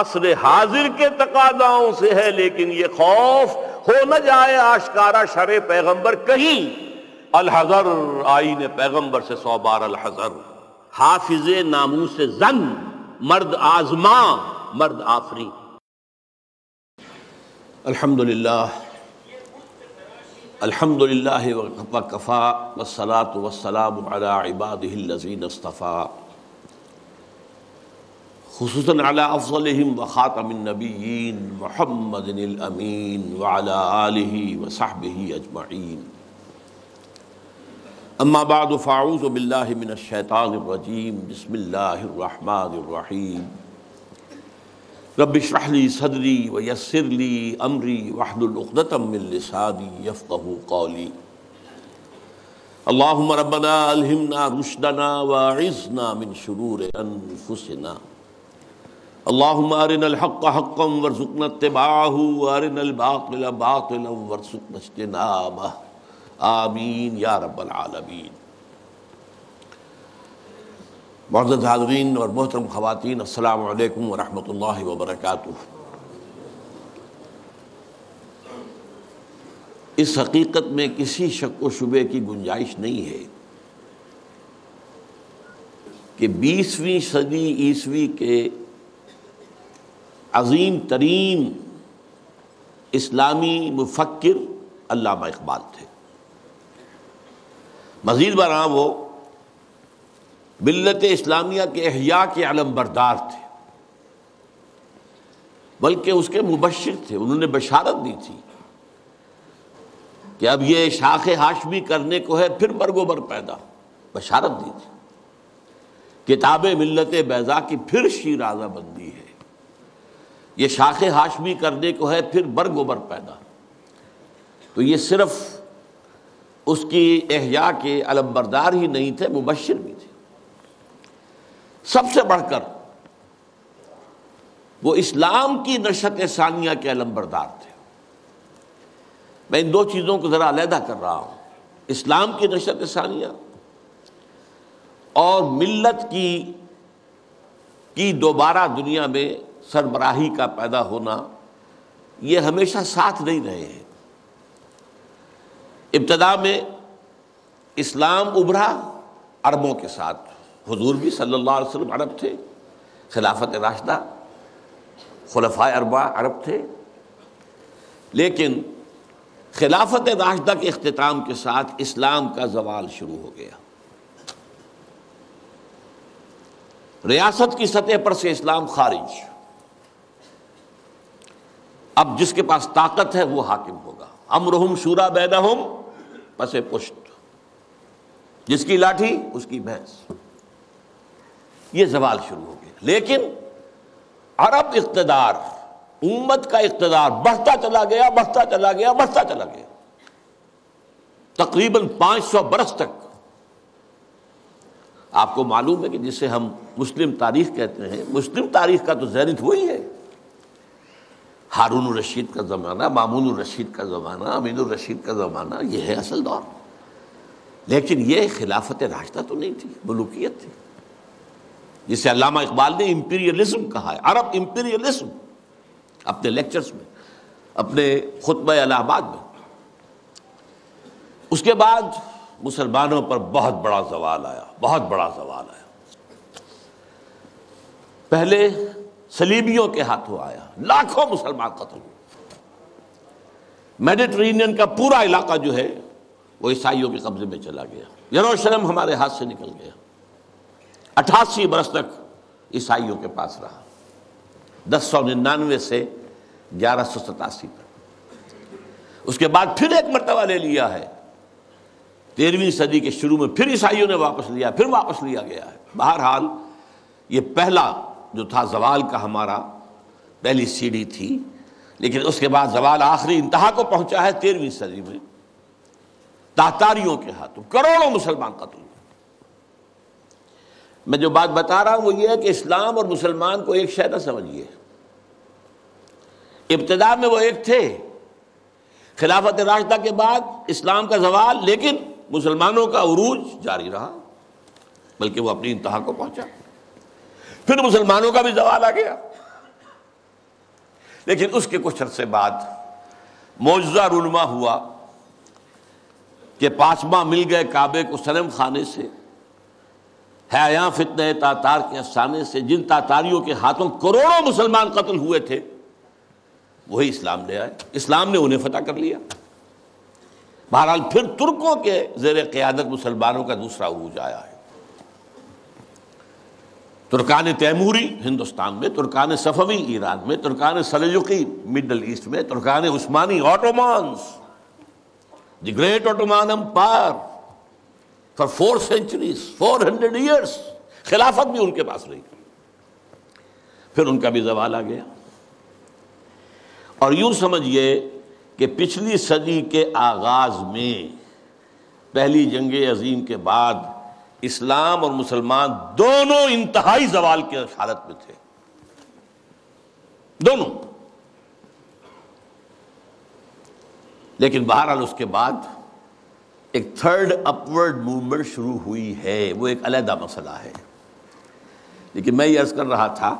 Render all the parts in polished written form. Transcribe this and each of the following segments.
असर हाजिर के तकादाओं से है, लेकिन ये खौफ हो न जाए आशकारा शरे पैगंबर कहीं। अलहजर आईन पैगंबर से 100 बार अलहजर। हाफिज नामूस जन, मर्द आजमा, मर्द आफरी। अल्हम्दुलिल्लाह अल्हम्दुलिल्लाह वकफ़ा वस्सलातु वस्सलामु अला इबादिहिल्लज़ीन इस्तफ़ा खुसूसन अला अफ़ज़लिहिम व ख़ातमिन नबिय्यीन मुहम्मदिनिल अमीन व अला आलिहि व सहबिहि अजमईन। अम्मा बाअद फ़अऊज़ु बिल्लाहि मिनश शैतानिर रजीम। बिस्मिल्लाहिर रहमानिर रहीम। रब्बि इश्रह ली सदरी व यस्सिर ली अमरी वहलुल उक़्दतम मिन लिसानी यफ़क़हू क़ौली। अल्लाहुम्मा रब्बना अल्हिमना रुश्दना व अइज़ना मिन शुरूरि अनफुसिना। अल्लाहुम्मा अरिनल हक़्क़ हक़्क़न वरज़ुक़ना इत्तिबाअहू व अरिनल बातिल बातिलन वरज़ुक़ना इज्तिनाबह। आमीन या रब्बल आलमीन। मुअज़्ज़ज़ हाज़रीन और मोहतरम ख़वातीन, अस्सलामु अलैकुम व रहमतुल्लाहि व बरकातुहू। इस हकीकत में किसी शक व शुबे की गुंजाइश नहीं है कि 20वीं सदी ईस्वी के अज़ीम तरीन इस्लामी मुफ़क्किर अल्लामा इक़बाल थे। मज़ीद बराँ वो मिल्लत इस्लामिया के अहया के अलम बरदार थे, बल्कि उसके मुबश्शिर थे। उन्होंने बशारत दी थी कि अब ये शाख हाशमी करने को है, फिर बरगोबर पैदा। बशारत दी थी किताब मिल्लत बैज़ा की फिर शीराज़ा बंदी है, ये शाख हाशमी करने को है, फिर बरगोबर पैदा। तो ये सिर्फ उसकी अहया के अलम बरदार ही नहीं थे, मुबश्शिर भी थे। सबसे बढ़कर वो इस्लाम की नशअत सानिया के अलमबरदार थे। मैं इन दो चीज़ों को ज़रा अलहदा कर रहा हूँ, इस्लाम की नशअत सानिया और मिल्लत की दोबारा दुनिया में सरबराही का पैदा होना। ये हमेशा साथ नहीं रहे हैं। इब्तदा में इस्लाम उभरा अरबों के साथ। हुजूर भी सल्लल्लाहु अलैहि वसल्लम अरब थे, खिलाफत राशिदा खुलफाए अरबा अरब थे। लेकिन खिलाफत राशिदा के इख्तिताम के साथ इस्लाम का जवाल शुरू हो गया। रियासत की सतह पर से इस्लाम खारिज। अब जिसके पास ताकत है वो हाकिम होगा। अमरहुम शूरा बैनहुम पसे पुश्त, जिसकी लाठी उसकी भैंस। ये जवाल शुरू हो गया। लेकिन अरब इक़्तिदार, उम्मत का इक़्तिदार बढ़ता चला गया, बढ़ता चला गया, बढ़ता चला गया। तकरीबन 500 बरस तक। आपको मालूम है कि जिसे हम मुस्लिम तारीख कहते हैं, मुस्लिम तारीख का तो ज़ेनिथ वही है। हारून रशीद का ज़माना, मामून रशीद का ज़माना, अमीन रशीद का ज़माना, यह है असल दौर। लेकिन यह खिलाफत राशिदा तो नहीं थी, मलूकियत थी, जिसे अल्लामा इकबाल ने इम्पीरियलिज्म कहा है। अरब इम्पीरियलिज्म अपने लेक्चर्स में, अपने खुतबे इलाहाबाद में। उसके बाद मुसलमानों पर बहुत बड़ा सवाल आया, बहुत बड़ा सवाल आया। पहले सलीबियों के हाथों आया, लाखों मुसलमान कत्ल। मेडिटेरेनियन का पूरा इलाका जो है वो ईसाइयों के कब्जे में चला गया। यरूशलेम हमारे हाथ से निकल गया। 88 बरस तक ईसाइयों के पास रहा, 1099 से 1187 तक। उसके बाद फिर एक मरतबा ले लिया है, 13वीं सदी के शुरू में फिर ईसाइयों ने वापस लिया, फिर वापस लिया गया है। बहरहाल ये पहला जो था जवाल का, हमारा पहली सीढ़ी थी। लेकिन उसके बाद जवाल आखिरी इंतहा को पहुंचा है 13वीं सदी में, तातारियों के हाथों करोड़ों मुसलमान कत्ल। मैं जो बात बता रहा हूं वो ये है कि इस्लाम और मुसलमान को एक शय न समझिए। इब्तिदा में वो एक थे, खिलाफत राशिदा के बाद इस्लाम का जवाल, लेकिन मुसलमानों का उरूज जारी रहा, बल्कि वो अपनी इंतहा को पहुंचा। फिर मुसलमानों का भी जवाल आ गया, लेकिन उसके कुछ अरसे बाद मौजज़ा रुनमा हुआ कि पाँचवा मिल गए काबे को सलम खाने से, हैया फितने तातार के अफसाने से, जिन तातारियों के हाथों करोड़ों मुसलमान कत्ल हुए थे वही इस्लाम ले आए, इस्लाम ने उन्हें फतह कर लिया। बहरहाल फिर तुर्कों के ज़ेर क़यादत मुसलमानों का दूसरा उरूज आया है। तुर्कान तैमूरी हिंदुस्तान में, तुर्कान सफ़वी ईरान में, तुर्कान सलजुकी मिडल ईस्ट में, तुर्कान उस्मानी Ottomans, the great Ottoman empire for 4 centuries, 400 years खिलाफत भी उनके पास रही। फिर उनका भी ज़वाल आ गया। और यूँ समझिए कि पिछली सदी के आगाज़ में पहली जंग अज़ीम के बाद इस्लाम और मुसलमान दोनों इंतहाई ज़वाल के हालत में थे, दोनों। लेकिन बहरहाल उसके बाद एक थर्ड अपवर्ड मूवमेंट शुरू हुई है, वो एक अलग मसला है। लेकिन मैं ये अर्ज़ कर रहा था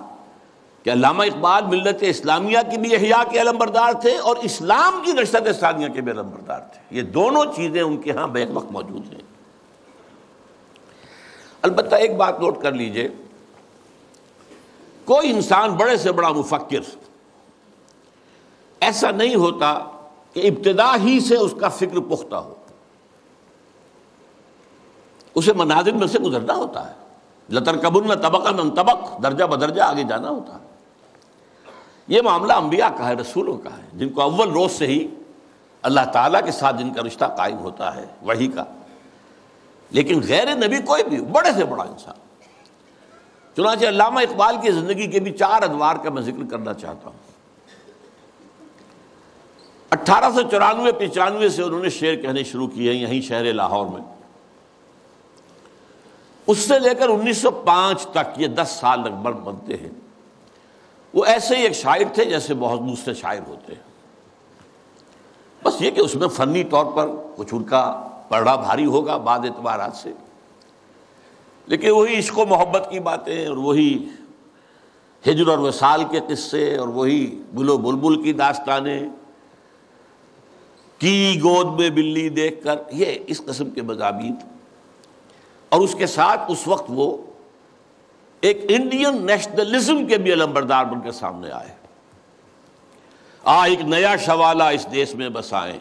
कि अल्लामा इकबाल मिल्लत इस्लामिया की भी इहया के अलमबरदार थे और इस्लाम की नशअत सानिया के भी अलमबरदार थे। ये दोनों चीज़ें उनके यहाँ बेवक्त मौजूद हैं। अलबत्ता एक बात नोट कर लीजिए, कोई इंसान बड़े से बड़ा मुफक्किर ऐसा नहीं होता कि इब्तिदा ही से उसका फिक्र पुख्ता हो, उसे मनाजिल में से गुजरना होता है, लतरकबुन तबक़न अन तबक़, दर्जा बदर्जा आगे जाना होता है। ये मामला अंबिया का है, रसूलों का है, जिनको अव्वल रोज़ से ही अल्लाह ताला के साथ जिनका रिश्ता कायम होता है वही का। लेकिन गैर नबी कोई भी बड़े से बड़ा इंसान। चुनांचे अल्लामा इकबाल की ज़िंदगी के भी 4 अदवार का मैं जिक्र करना चाहता हूँ। 1894-95 से उन्होंने शेर कहने शुरू किए यहीं शहर लाहौर में। उससे लेकर 1905 तक ये 10 साल लगभग बनते हैं। वो ऐसे ही एक शायर थे जैसे बहुत दूसरे शायर होते हैं, बस ये कि उसमें फ़नी तौर पर कुछ उनका पढ़ा भारी होगा बाद एतबारात से, लेकिन वही इश्क मोहब्बत की बातें और वही हिजर और वसाल के किस्से और वही गुलो बुलबुल की दास्तानें, की गोद में बिल्ली देखकर, ये इस कस्म के मज़ामीन। और उसके साथ उस वक्त वो एक इंडियन नेशनलिज्म के भी अलमबरदार बनकर सामने आए। एक नया शवाला इस देश में बसाएं,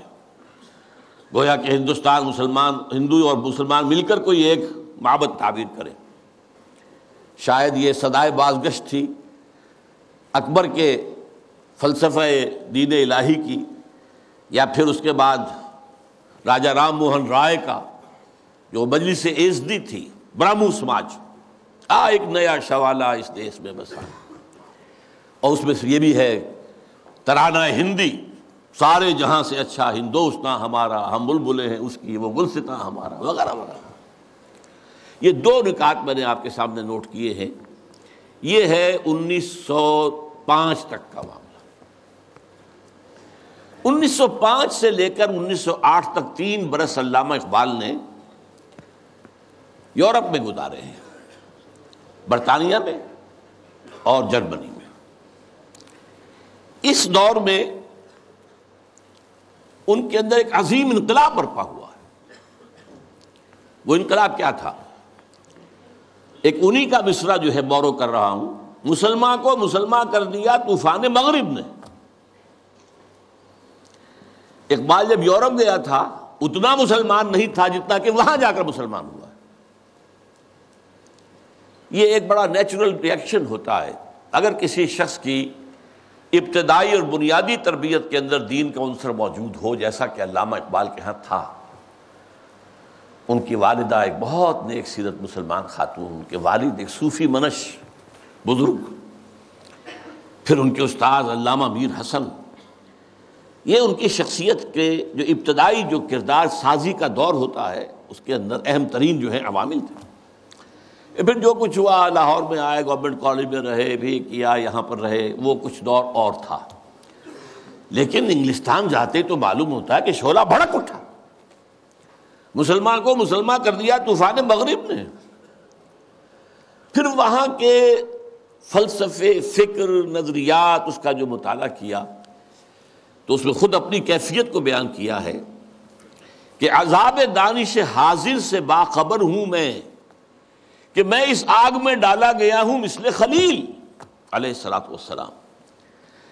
गोया कि हिंदुस्तान मुसलमान, हिंदू और मुसलमान मिलकर कोई एक माबद ताबीर करें। शायद ये सदाए बाज़गश्त थी अकबर के फ़लसफ़े दीन इलाही की, या फिर उसके बाद राजा राम मोहन राय का जो मजलिस एज़दी थी, ब्राह्मण समाज, एक नया शवाला इस देश में बसा। और उसमें से ये भी है तराना हिंदी, सारे जहाँ से अच्छा हिंदोस्तां हमारा, हम बुलबुलें हैं उसकी वो गुलसितां हमारा, वगैरह वगैरह। ये 2 निकात मैंने आपके सामने नोट किए हैं। ये है 1905 तक का मामला। 1905 से लेकर 1908 तक 3 बरस अल्लामा इकबाल ने यूरोप में गुजारे हैं, बरतानिया में और जर्मनी में। इस दौर में उनके अंदर एक अजीम इनकलाब बरपा हुआ है। वो इनकलाब क्या था? एक उन्हीं का मिसरा जो है बोरो कर रहा हूं, मुसलमान को मुसलमान कर दिया तूफान मगरिब ने। इकबाल जब यूरोप गया था उतना मुसलमान नहीं था जितना कि वहां जाकर मुसलमान हुआ। ये एक बड़ा नेचुरल रिएक्शन होता है। अगर किसी शख्स की इब्तदाई और बुनियादी तरबियत के अंदर दीन का अंसर मौजूद हो, जैसा कि अल्लामा इकबाल के यहाँ था। उनकी वालिदा एक बहुत नेक सीरत मुसलमान खातून, उनके वालिद एक सूफ़ी मनश बुज़ुर्ग, फिर उनके उस्ताद अल्लामा मीर हसन। ये उनकी शख्सियत के जो इब्तदाई जो किरदार साजी का दौर होता है उसके अंदर अहम तरीन जो है अवामिल थे। फिर जो कुछ हुआ, लाहौर में आए, गवर्नमेंट कॉलेज में रहे, भी किया, यहाँ पर रहे, वो कुछ दौर और था। लेकिन इंग्लिस्तान जाते तो मालूम होता है कि शोला भड़क उठा, मुसलमान को मुसलमान कर दिया तूफान मगरिब ने। फिर वहाँ के फ़लसफ़े, फ़िक्र, नज़रियात, उसका जो मुताला किया तो उसमें ख़ुद अपनी कैफियत को बयान किया है कि अज़ाब दानिश हाजिर से बाखबर हूँ मैं कि मैं इस आग में डाला गया हूँ मिस्ले खलील अलैहिस्सलातु वस्सलाम,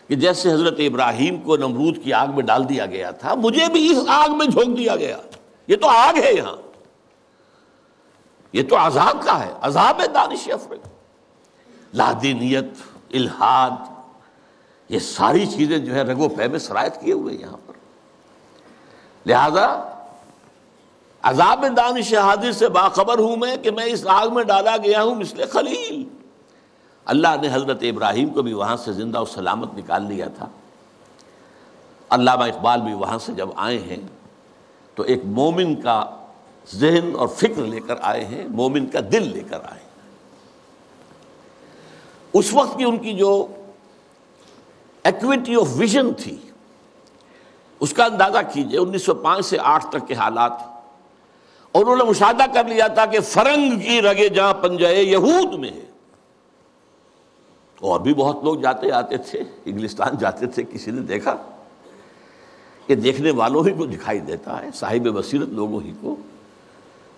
कि जैसे हज़रत इब्राहीम को नमरूद की आग में डाल दिया गया था, मुझे भी इस आग में झोंक दिया गया। ये तो आग है, यहाँ ये तो अज़ाब का है, अज़ाब दानिश अफरत, लादीनियत, इल्हाद, ये सारी चीज़ें जो है रगो पे में सरायत किए हुए यहाँ पर। लिहाजा अज़ाब दानिश हाजिर से बाखबर हूँ मैं कि मैं इस आग में डाला गया हूँ मिस्ले खलील। अल्लाह ने हज़रत इब्राहीम को भी वहाँ से ज़िंदा और सलामत निकाल लिया था। अल्लामा इकबाल भी वहाँ से जब आए हैं तो एक मोमिन का जहन और फिक्र लेकर आए हैं, मोमिन का दिल लेकर आए। उस वक्त की उनकी जो एक्विटी ऑफ विजन थी उसका अंदाज़ा कीजिए। 1905 से 8 तक के हालात, और उन्होंने मुशाहदा कर लिया था कि फरंग की रगे जहाँ पंजाए यहूद में है। और भी बहुत लोग जाते आते थे, इंग्लिस्तान जाते थे। किसी ने देखा, ये देखने वालों ही को दिखाई देता है, साहिब बसीरत लोगों ही को।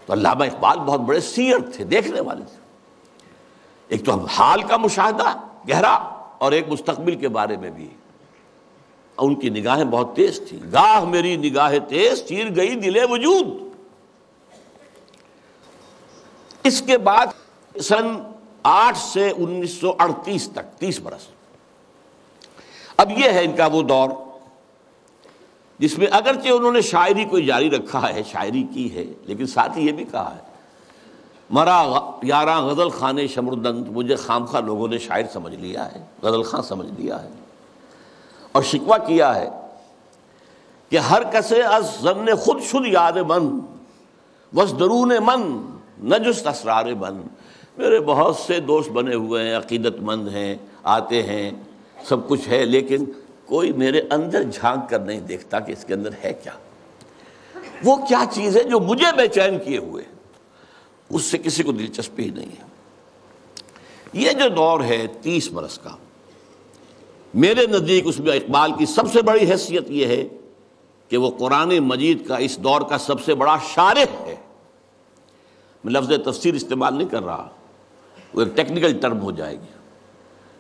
तो अल्लामा इकबाल बहुत बड़े सीयर थे, देखने वाले थे। एक तो हम हाल का मुशाहदा गहरा और एक मुस्तकबिल के बारे में भी। उनकी निगाहें बहुत तेज थी। गाह मेरी निगाहें तेज, चीर गई दिले वजूद। इसके बाद सन 8 से 1938 तक 30 बरस। अब यह है इनका वो दौर जिसमें अगरचे उन्होंने शायरी को जारी रखा है, शायरी की है, लेकिन साथ ही ये भी कहा है मरा यारा गज़ल खाने शमरदंत, मुझे खामखा लोगों ने शायर समझ लिया है, गज़ल खां समझ लिया है। और शिकवा किया है कि हर कसे अज जन खुद शुद याद मन वस दरून मन नजुस असरार मन। मेरे बहुत से दोस्त बने हुए हैं, अकीदतमंद हैं, आते हैं, सब कुछ है, लेकिन कोई मेरे अंदर झांक कर नहीं देखता कि इसके अंदर है क्या, वो क्या चीज़ है जो मुझे बेचैन किए हुए, उससे किसी को दिलचस्पी ही नहीं है। ये जो दौर है 30 बरस का, मेरे नज़दीक उसमें इकबाल की सबसे बड़ी हैसियत यह है कि वो कुरान मजीद का इस दौर का सबसे बड़ा शारिह है। मैं लफ्ज़ तफसीर इस्तेमाल नहीं कर रहा, वो एक टेक्निकल टर्म हो जाएगी।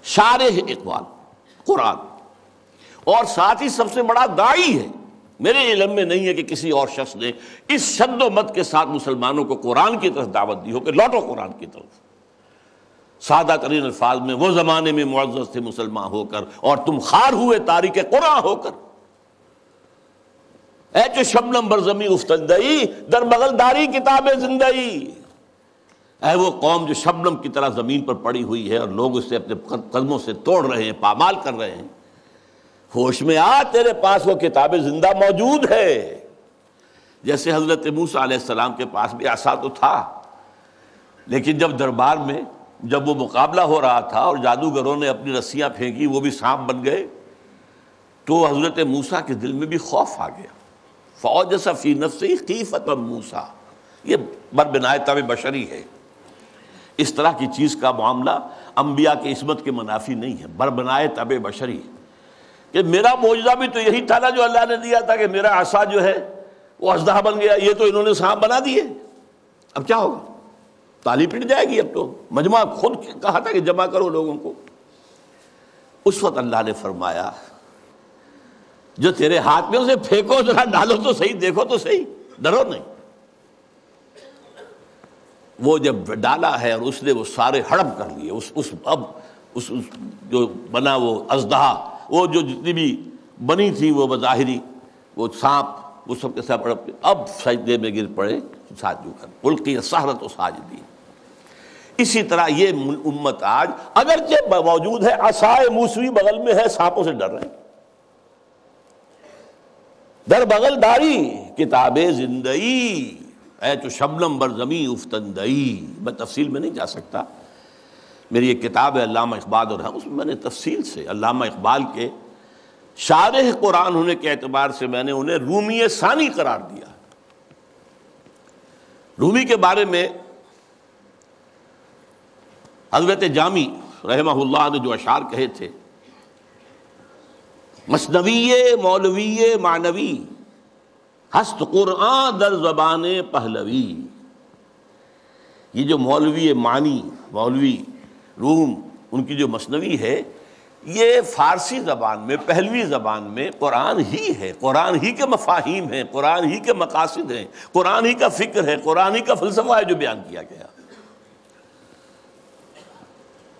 शारिह इकबाल कुरान और साथ ही सबसे बड़ा दाई है। मेरे इल्म में नहीं है कि किसी और शख्स ने इस शब्द मत के साथ मुसलमानों को कुरान की तरफ दावत दी हो कि लौटो कुरान की तरफ। सादा तरीन अल्फाज में, वो ज़माने में मुअज़्ज़ज़ थे मुसलमान होकर और तुम खार हुए तारीख़ कुरान होकर। ऐ जो शबनम बरज़मी उफ्तंदई दर बगलदारी किताब ज़िंदगी। ऐ वो कौम जो शबनम की तरह ज़मीन पर पड़ी हुई है और लोग उसे अपने कदमों से तोड़ रहे हैं, पामाल कर रहे हैं। होश में आ, तेरे पास वो किताब ज़िंदा मौजूद है। जैसे हज़रत मूसा अलैहिस्सलाम के पास भी आसा तो था, लेकिन जब दरबार में जब वो मुकाबला हो रहा था और जादूगरों ने अपनी रस्सियाँ फेंकी, वो भी सांप बन गए, तो हज़रत मूसा के दिल में भी खौफ आ गया। फ़ौजसा फ़ी नफ्सी ख़ीफ़त मूसा, ये बरबिनाए तब बशरी है। इस तरह की चीज़ का मामला अम्बिया के इसमत के मुनाफी नहीं है, बरबिनाए तब बशरी। कि मेरा मौजदा भी तो यही था ना जो अल्लाह ने दिया था कि मेरा आसा जो है वो अजदहा बन गया, ये तो इन्होंने सांप बना दिए, अब क्या होगा, ताली पिट जाएगी। अब तो मजमा खुद कहा था कि जमा करो लोगों को। उस वक्त अल्लाह ने फरमाया जो तेरे हाथ में उसे फेंको, जरा डालो तो सही, देखो तो सही, डरो नहीं। वो जब डाला है और उसने वो सारे हड़प कर लिए, उस जो बना वो अजदहा, वो जो जितनी भी बनी थी वो बज़ाहिरी, वो सांप, वो सब के सब हड़प के अब सजदे में गिर पड़े साजू कर उल्की सहरत व साजदी। इसी तरह ये उम्मत आज अगरचे मौजूद है, आसाए मूसवी बगल में है, सांपों से डर रहे हैं। दर बगलदारी किताब ज़िंदगी, ऐ तो शबनम बरज़मी उफ्तंदई। मैं तफसील में नहीं जा सकता, मेरी एक किताब है अल्लामा इकबाल और हम, उसमें मैंने तफसील से अल्लामा इकबाल के शारिह कुरान होने के एतबार से मैंने उन्हें रूमी सानी करार दिया। रूमी के बारे में हज़रत जामी रहमहुल्लाह ने जो अशार कहे थे, मसनवीय मौलवीय मानवी हस्त कुरान दर ज़बान पहलवी। ये जो मौलवी मानी मौलवी रूम उनकी जो मसनवी है ये फ़ारसी ज़बान में पहलवी ज़बान में कुरान ही है, कुरान ही के मफाहीम हैं, कुरान ही के मकासद हैं, कुरान ही का फ़िक्र है, कुरान ही का फ़लसफ़ा है जो बयान किया गया।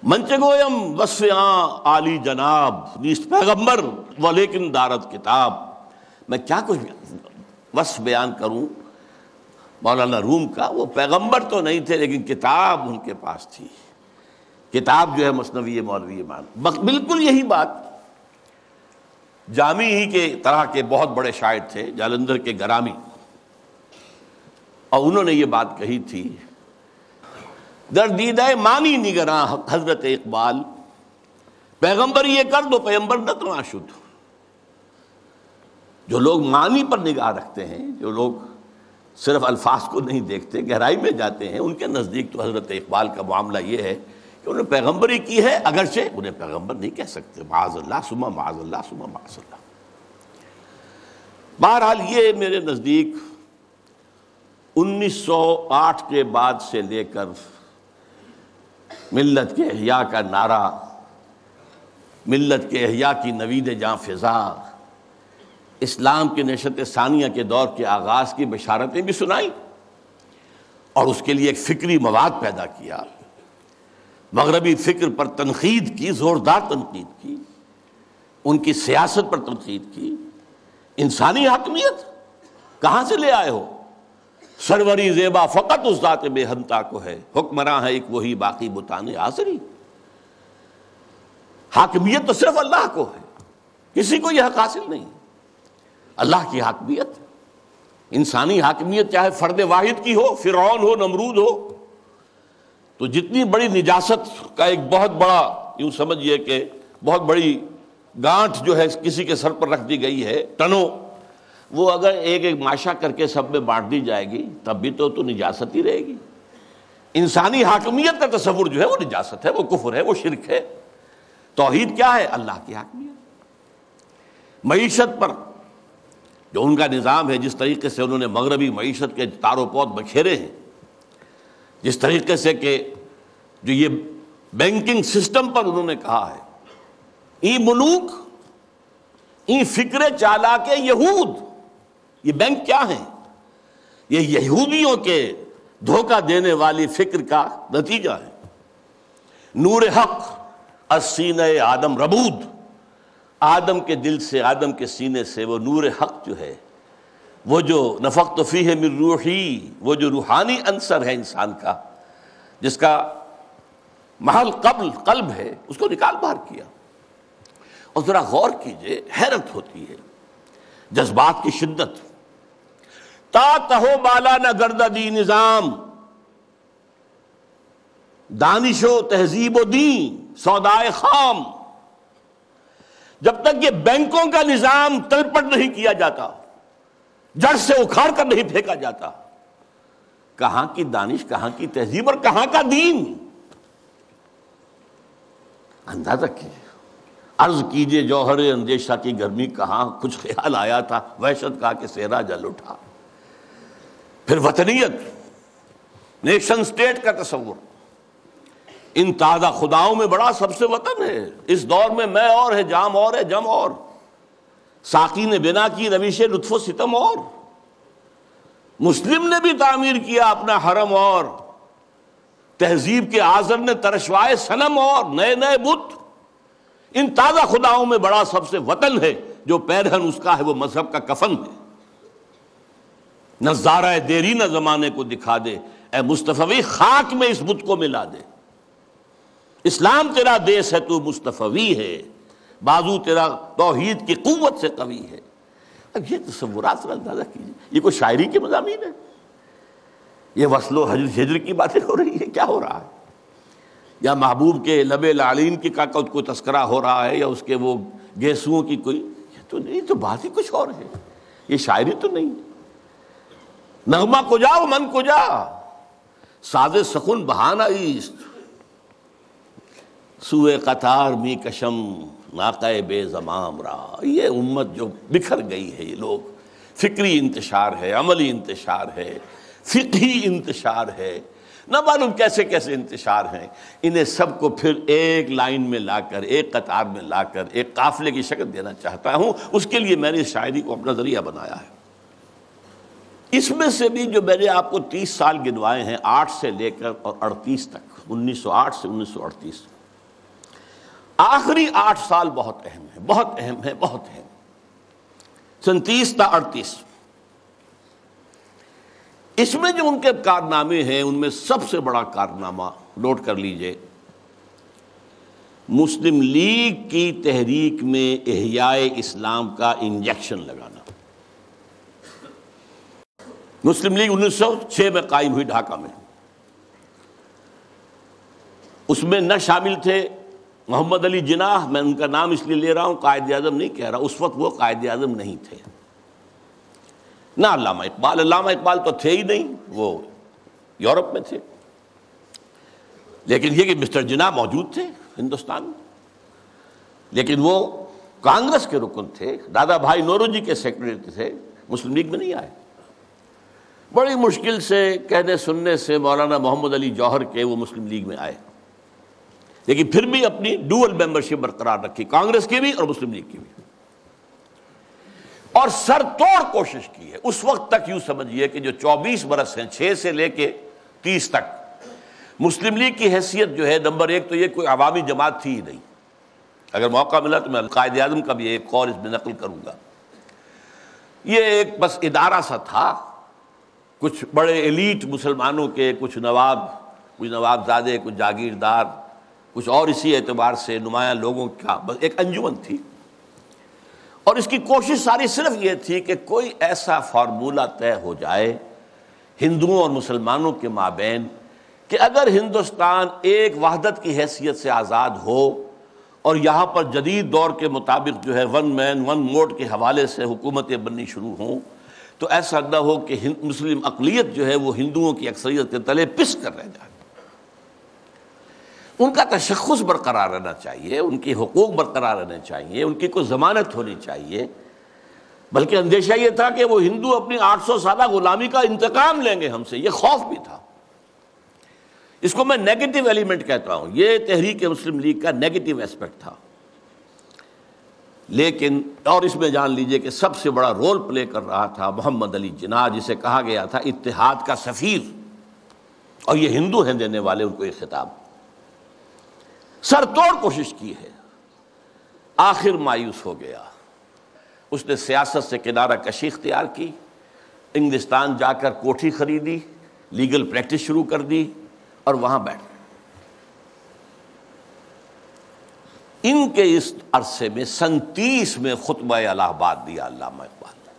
मंचगोयम वस्फ़याँ आली जनाब नीस्त पैगम्बर व लेकिन दारत किताब। मैं क्या कुछ वस्फ़ बयान करूँ मौलाना रूम का, वो पैगम्बर तो नहीं थे लेकिन किताब उनके पास थी। किताब जो है मसनवी मौलवी मान, बिल्कुल यही बात। जामी ही के तरह के बहुत बड़े शायर थे जालंधर के गरामी, और उन्होंने ये बात कही थी, दर दीदा मानी निगरा हजरत इकबाल, पैगंबर ये कर दो पैगंबर न तो आशुद। जो लोग मानी पर निगाह रखते हैं, जो लोग सिर्फ अल्फाज को नहीं देखते गहराई में जाते हैं, उनके नज़दीक तो हजरत इकबाल का मामला ये है कि उन्हें पैगम्बरी की है, अगरचे उन्हें पैगम्बर नहीं कह सकते, माज़ल्लाह सुमा माज़ल्लाह सुमा माज़ल्लाह। बहरहाल ये मेरे नज़दीक 1908 के बाद से लेकर मिल्लत के अहया का नारा, मिल्लत के अहया की नवीद जाँ फ़िज़ा, इस्लाम के नशत सानिया के दौर के आगाज़ की बशारतें भी सुनाई और उसके लिए एक फ़िक्री मवाद पैदा किया, मगरबी फ़िक्र पर तनकीद की, ज़ोरदार तनकीद की, उनकी सियासत पर तनकीद की। इंसानी हकमियत कहाँ से ले आए हो, सरवरी ज़ेबा फ़कत उस ज़ात बेहंता को है, हुक्मरां है एक वही बाकी बुताने आज़री। हाकमियत तो सिर्फ अल्लाह को है, किसी को यह हक हासिल नहीं। अल्लाह की हाकमियत, इंसानी हाकमियत चाहे फ़र्द वाहिद की हो, फ़िरौन हो, नमरूद हो, तो जितनी बड़ी निजासत का एक बहुत बड़ा यूँ समझिए कि बहुत बड़ी गांठ जो है किसी के सर पर रख दी गई है टनों, वो अगर एक एक माशा करके सब में बांट दी जाएगी तब भी तो निजासत ही रहेगी। इंसानी हाकमियत का तस्वुर जो है वो निजासत है, वो कुफर है, वो शिरक है। तौहीद क्या है? अल्लाह की हाकमियत। मईशत पर जो उनका निज़ाम है, जिस तरीके से उन्होंने मगरबी मईशत के तारोपोत बखेरे हैं, जिस तरीके से कि जो ये बैंकिंग सिस्टम पर उन्होंने कहा है, ई मुलूक ई फिक्र चालाक यहूद, ये बैंक क्या है? ये यहूदियों के धोखा देने वाली फिक्र का नतीजा है। नूर हक अस्सीने आदम रबूद, आदम के दिल से, आदम के सीने से वो नूर हक जो है, वो जो नफ़क़्तु फ़ीही मिन रूही, वो जो रूहानी अंसर है इंसान का, जिसका महल कब्ल क़ल्ब है, उसको निकाल बाहर किया। और ज़रा गौर कीजिए, हैरत होती है जज्बात की शिद्दत। ता तहो बाला न गर्दा दी निज़ाम, दानिशो तहजीब दी सौदाए खाम। जब तक ये बैंकों का निज़ाम तलपट नहीं किया जाता, जड़ से उखाड़ कर नहीं फेंका जाता, कहां की दानिश, कहां की तहजीब और कहां का दीन? अंदाजा कीजिए, अर्ज कीजिए, जौहर अंदेशा की गर्मी कहां कुछ ख्याल आया था, वहशत का के सेहरा जल उठा। फिर वतनियत, नेशन स्टेट का तस्वुर, इन ताज़ा खुदाओं में बड़ा सबसे वतन है। इस दौर में मैं और है, जाम और है, जम और, साकी ने बिना की रविश लुत्फ़ो सितम और, मुस्लिम ने भी तामीर किया अपना हरम और, तहजीब के आज़र ने तरशवाए सनम और नए नए बुत। इन ताज़ा खुदाओं में बड़ा सबसे वतन है, जो पैरहन उसका है वो मजहब का कफन है। नज़ारा देरी न जमाने को दिखा दे, ए मुस्तफ़वी खाक में इस बुत को मिला दे। इस्लाम तेरा देश है, तू मुस्तफ़वी है, बाजू तेरा तौहीद की क़ुव्वत से कवी है। अब ये तस्वुरात का अंदाज़ा कीजिए, ये कोई शायरी के मज़ामीन है? ये वस्लो हिजर की बातें हो रही है, क्या हो रहा है? या महबूब के लबे लालीन की का कोई तस्करा हो रहा है, या उसके वो गेसुओं की कोई, ये तो नहीं, तो बात ही कुछ और है। ये शायरी तो नहीं, नगमा को जाओ मन को जा साज सखुन बहाना ईस्ट। सूए कतार मी कशम नाकाए बेज़माम रहा। ये उम्मत जो बिखर गई है, ये लोग फ़िक्री इंतशार है, अमली इंतशार है, फ़िक़ही इंतशार है, ना मालूम कैसे कैसे इंतशार हैं। इन्हें सबको फिर एक लाइन में लाकर, एक कतार में लाकर एक काफ़िले की शक्ल देना चाहता हूँ। उसके लिए मैंने शायरी को अपना ज़रिया बनाया है। इसमें से भी जो मैंने आपको 30 साल गिनवाए हैं, 8 से लेकर और 38 तक, 1908 से 1938, आखिरी 8 साल बहुत अहम है, बहुत अहम है, बहुत अहम। 37 से 38 इसमें जो उनके कारनामे हैं, उनमें सबसे बड़ा कारनामा नोट कर लीजिए, मुस्लिम लीग की तहरीक में इहयाए इस्लाम का इंजेक्शन लगाना। मुस्लिम लीग 1906 में कायम हुई ढाका में। उसमें न शामिल थे मोहम्मद अली जिनाह, मैं उनका नाम इसलिए ले रहा हूँ, कायद आज़म नहीं कह रहा, उस वक्त वो कायद आज़म नहीं थे, ना अल्लामा इकबाल, अल्लामा इकबाल तो थे ही नहीं, वो यूरोप में थे, लेकिन ये कि मिस्टर जिनाह मौजूद थे हिंदुस्तान में, लेकिन वो कांग्रेस के रुकन थे, दादा भाई नौरोजी के सेक्रेटरी थे, मुस्लिम लीग में नहीं आए। बड़ी मुश्किल से कहने सुनने से मौलाना मोहम्मद अली जौहर के वो मुस्लिम लीग में आए, लेकिन फिर भी अपनी डुअल मेंबरशिप बरकरार रखी, कांग्रेस की भी और मुस्लिम लीग की भी, और सर तोड़ कोशिश की है। उस वक्त तक यूं समझिए कि जो 24 बरस हैं, 6 से लेके 30 तक, मुस्लिम लीग की हैसियत जो है, नंबर 1 तो ये कोई अवामी जमात थी ही नहीं। अगर मौका मिला तो मैं कायद आज़म का भी एक कौल इसमें नकल करूँगा। ये एक बस इदारा सा था, कुछ बड़े एलीट मुसलमानों के, कुछ नवाब, कुछ नवाबजादे, कुछ जागीरदार, कुछ और इसी एतबार से नुमाया लोगों का बस एक अंजुमन थी। और इसकी कोशिश सारी सिर्फ ये थी कि कोई ऐसा फार्मूला तय हो जाए हिंदुओं और मुसलमानों के माबैन कि अगर हिंदुस्तान एक वहदत की हैसियत से आज़ाद हो और यहाँ पर जदीद दौर के मुताबिक जो है वन मैन वन वोट के हवाले से हुकूमतें बननी शुरू हों, तो ऐसा न हो कि मुस्लिम अक़लियत जो है वो हिंदुओं की अक्सरियत के तले पिस कर रह जाए। उनका तशख़्ख़ुस बरकरार रहना चाहिए, उनके हुकूक बरकरार रहने चाहिए, उनकी कोई ज़मानत होनी चाहिए। बल्कि अंदेशा ये था कि वो हिंदू अपनी 800 साल ग़ुलामी का इंतकाम लेंगे हमसे, ये खौफ भी था। इसको मैं नेगेटिव एलिमेंट कहता हूँ, ये तहरीक मुस्लिम लीग का नेगेटिव एस्पेक्ट था। लेकिन और इसमें जान लीजिए कि सबसे बड़ा रोल प्ले कर रहा था मोहम्मद अली जिनाह, जिसे कहा गया था इत्तेहाद का सफ़ीर, और ये हिंदू हैं देने वाले उनको ये खिताब। सर तोड़ कोशिश की है, आखिर मायूस हो गया। उसने सियासत से किनारा कशी इख्तियार की, इंग्लिस्तान जाकर कोठी खरीदी, लीगल प्रैक्टिस शुरू कर दी और वहां बैठ गए। इनके इस अरसे में 37 में खुतबा इलाहाबाद दिया अल्लामा इकबाल।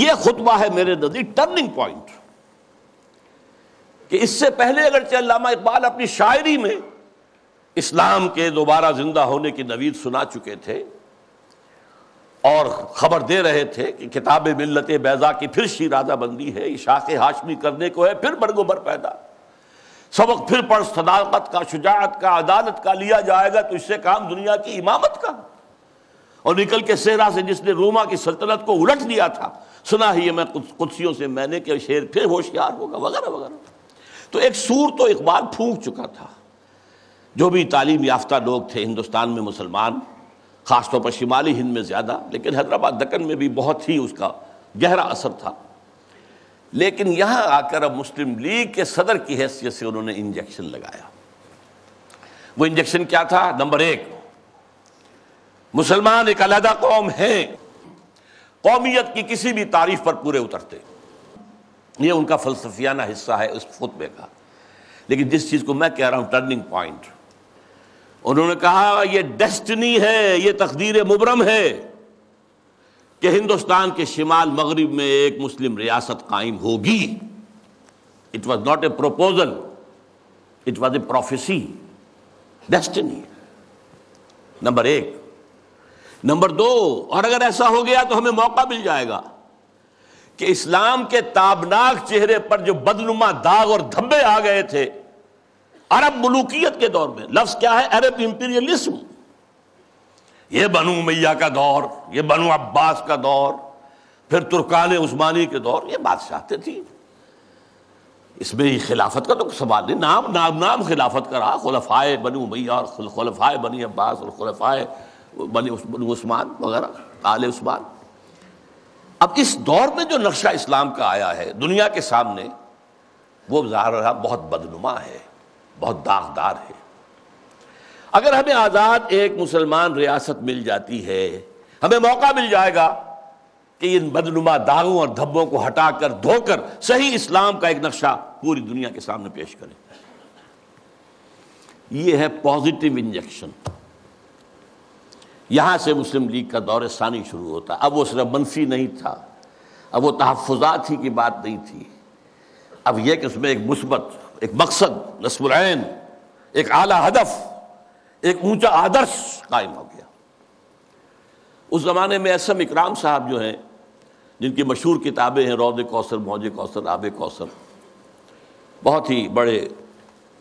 यह खुतबा है मेरे नजदीक टर्निंग पॉइंट, कि इससे पहले अगरचे अल्लामा इकबाल अपनी शायरी में इस्लाम के दोबारा जिंदा होने की नवीद सुना चुके थे और ख़बर दे रहे थे कि किताब मिल्लत बैज़ा की फिर शीराज़ा बंदी है, इशाक़ हाशमी करने को है फिर बरगोबर पैदा, सबक फिर पर सदाकत का, शुजाअत का, अदालत का लिया जाएगा तो इससे काम दुनिया की इमामत का, और निकल के सहरा से जिसने रोमा की सल्तनत को उलट दिया था, सुना ही मैं कुदसियों से मैंने कि शेर फिर होशियार होगा, वगैरह वगैरह। तो एक सूर तो इकबाल फूंक चुका था। जो भी तालीम याफ्ता लोग थे हिंदुस्तान में, मुसलमान ख़ासतौर पर शिमाली हिंद में ज़्यादा, लेकिन हैदराबाद दक्कन में भी बहुत ही उसका गहरा असर था। लेकिन यहाँ आकर अब मुस्लिम लीग के सदर की हैसियत से उन्होंने इंजेक्शन लगाया। वो इंजेक्शन क्या था? नंबर 1, मुसलमान एक अलहदा कौम है, कौमियत की किसी भी तारीफ पर पूरे उतरते। ये उनका फलसफियाना हिस्सा है उस खुतबे का। लेकिन जिस चीज़ को मैं कह रहा हूँ टर्निंग पॉइंट, उन्होंने कहा यह डेस्टिनी है, ये तकदीर मुबरम है कि हिंदुस्तान के शिमाल मगरिब में एक मुस्लिम रियासत कायम होगी। It was not a proposal, it was a prophecy, destiny. Number 1। Number 2, और अगर ऐसा हो गया तो हमें मौका मिल जाएगा कि इस्लाम के ताबनाक चेहरे पर जो बदनुमा दाग और धब्बे आ गए थे अरब मुलूकियत के दौर में लफ्ज़ क्या है, अरब इंपीरियलिज्म। ये बनु उमैया का दौर, ये बनु अब्बास का दौर, फिर तुर्कान उस्मानी के दौर, ये बादशाहतें थी। इसमें ये खिलाफत का तो सवाल नहीं, नाम नाम नाम खिलाफत का रहा, खुलफाए बनु उमैया और खुलफाए बनी अब्बास और खुलफाए बनी उस्मान वगैरह आले उस्मान। अब इस दौर में जो नक्शा इस्लाम का आया है दुनिया के सामने, वो ज़ाहिर बहुत बदनुमा है, बहुत दागदार है। अगर हमें आज़ाद एक मुसलमान रियासत मिल जाती है, हमें मौका मिल जाएगा कि इन बदनुमा दागों और धब्बों को हटाकर धोकर सही इस्लाम का एक नक्शा पूरी दुनिया के सामने पेश करें। यह है पॉजिटिव इंजेक्शन। यहाँ से मुस्लिम लीग का दौर सानी शुरू होता। अब वो सिर्फ मनफी नहीं था, अब वो तहफ़ुज़ात ही की बात नहीं थी, अब यह कि उसमें एक मुस्बत, एक मकसद, नस्मुल ऐन, एक आला हदफ, एक ऊंचा आदर्श कायम हो गया। उस ज़माने में एस एम इकराम साहब जो हैं, जिनकी मशहूर किताबें हैं रौद कौसर, मौज कौसर, आब कौसर, बहुत ही बड़े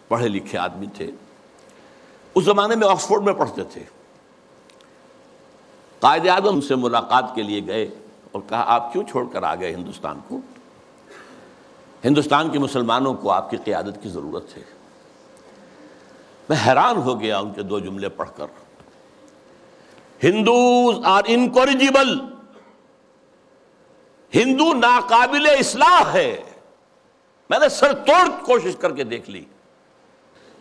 पढ़े लिखे आदमी थे। उस ज़माने में ऑक्सफोर्ड में पढ़ते थे। कायदे आज़म से मुलाकात के लिए गए और कहा, आप क्यों छोड़कर आ गए हिंदुस्तान को? हिंदुस्तान के मुसलमानों को आपकी क़ियादत की ज़रूरत है। मैं हैरान हो गया उनके दो जुमले पढ़कर, हिंदूज आर इनकॉरिजिबल, हिंदू नाकाबिल इस्लाह है। मैंने सर तोड़ कोशिश करके देख ली,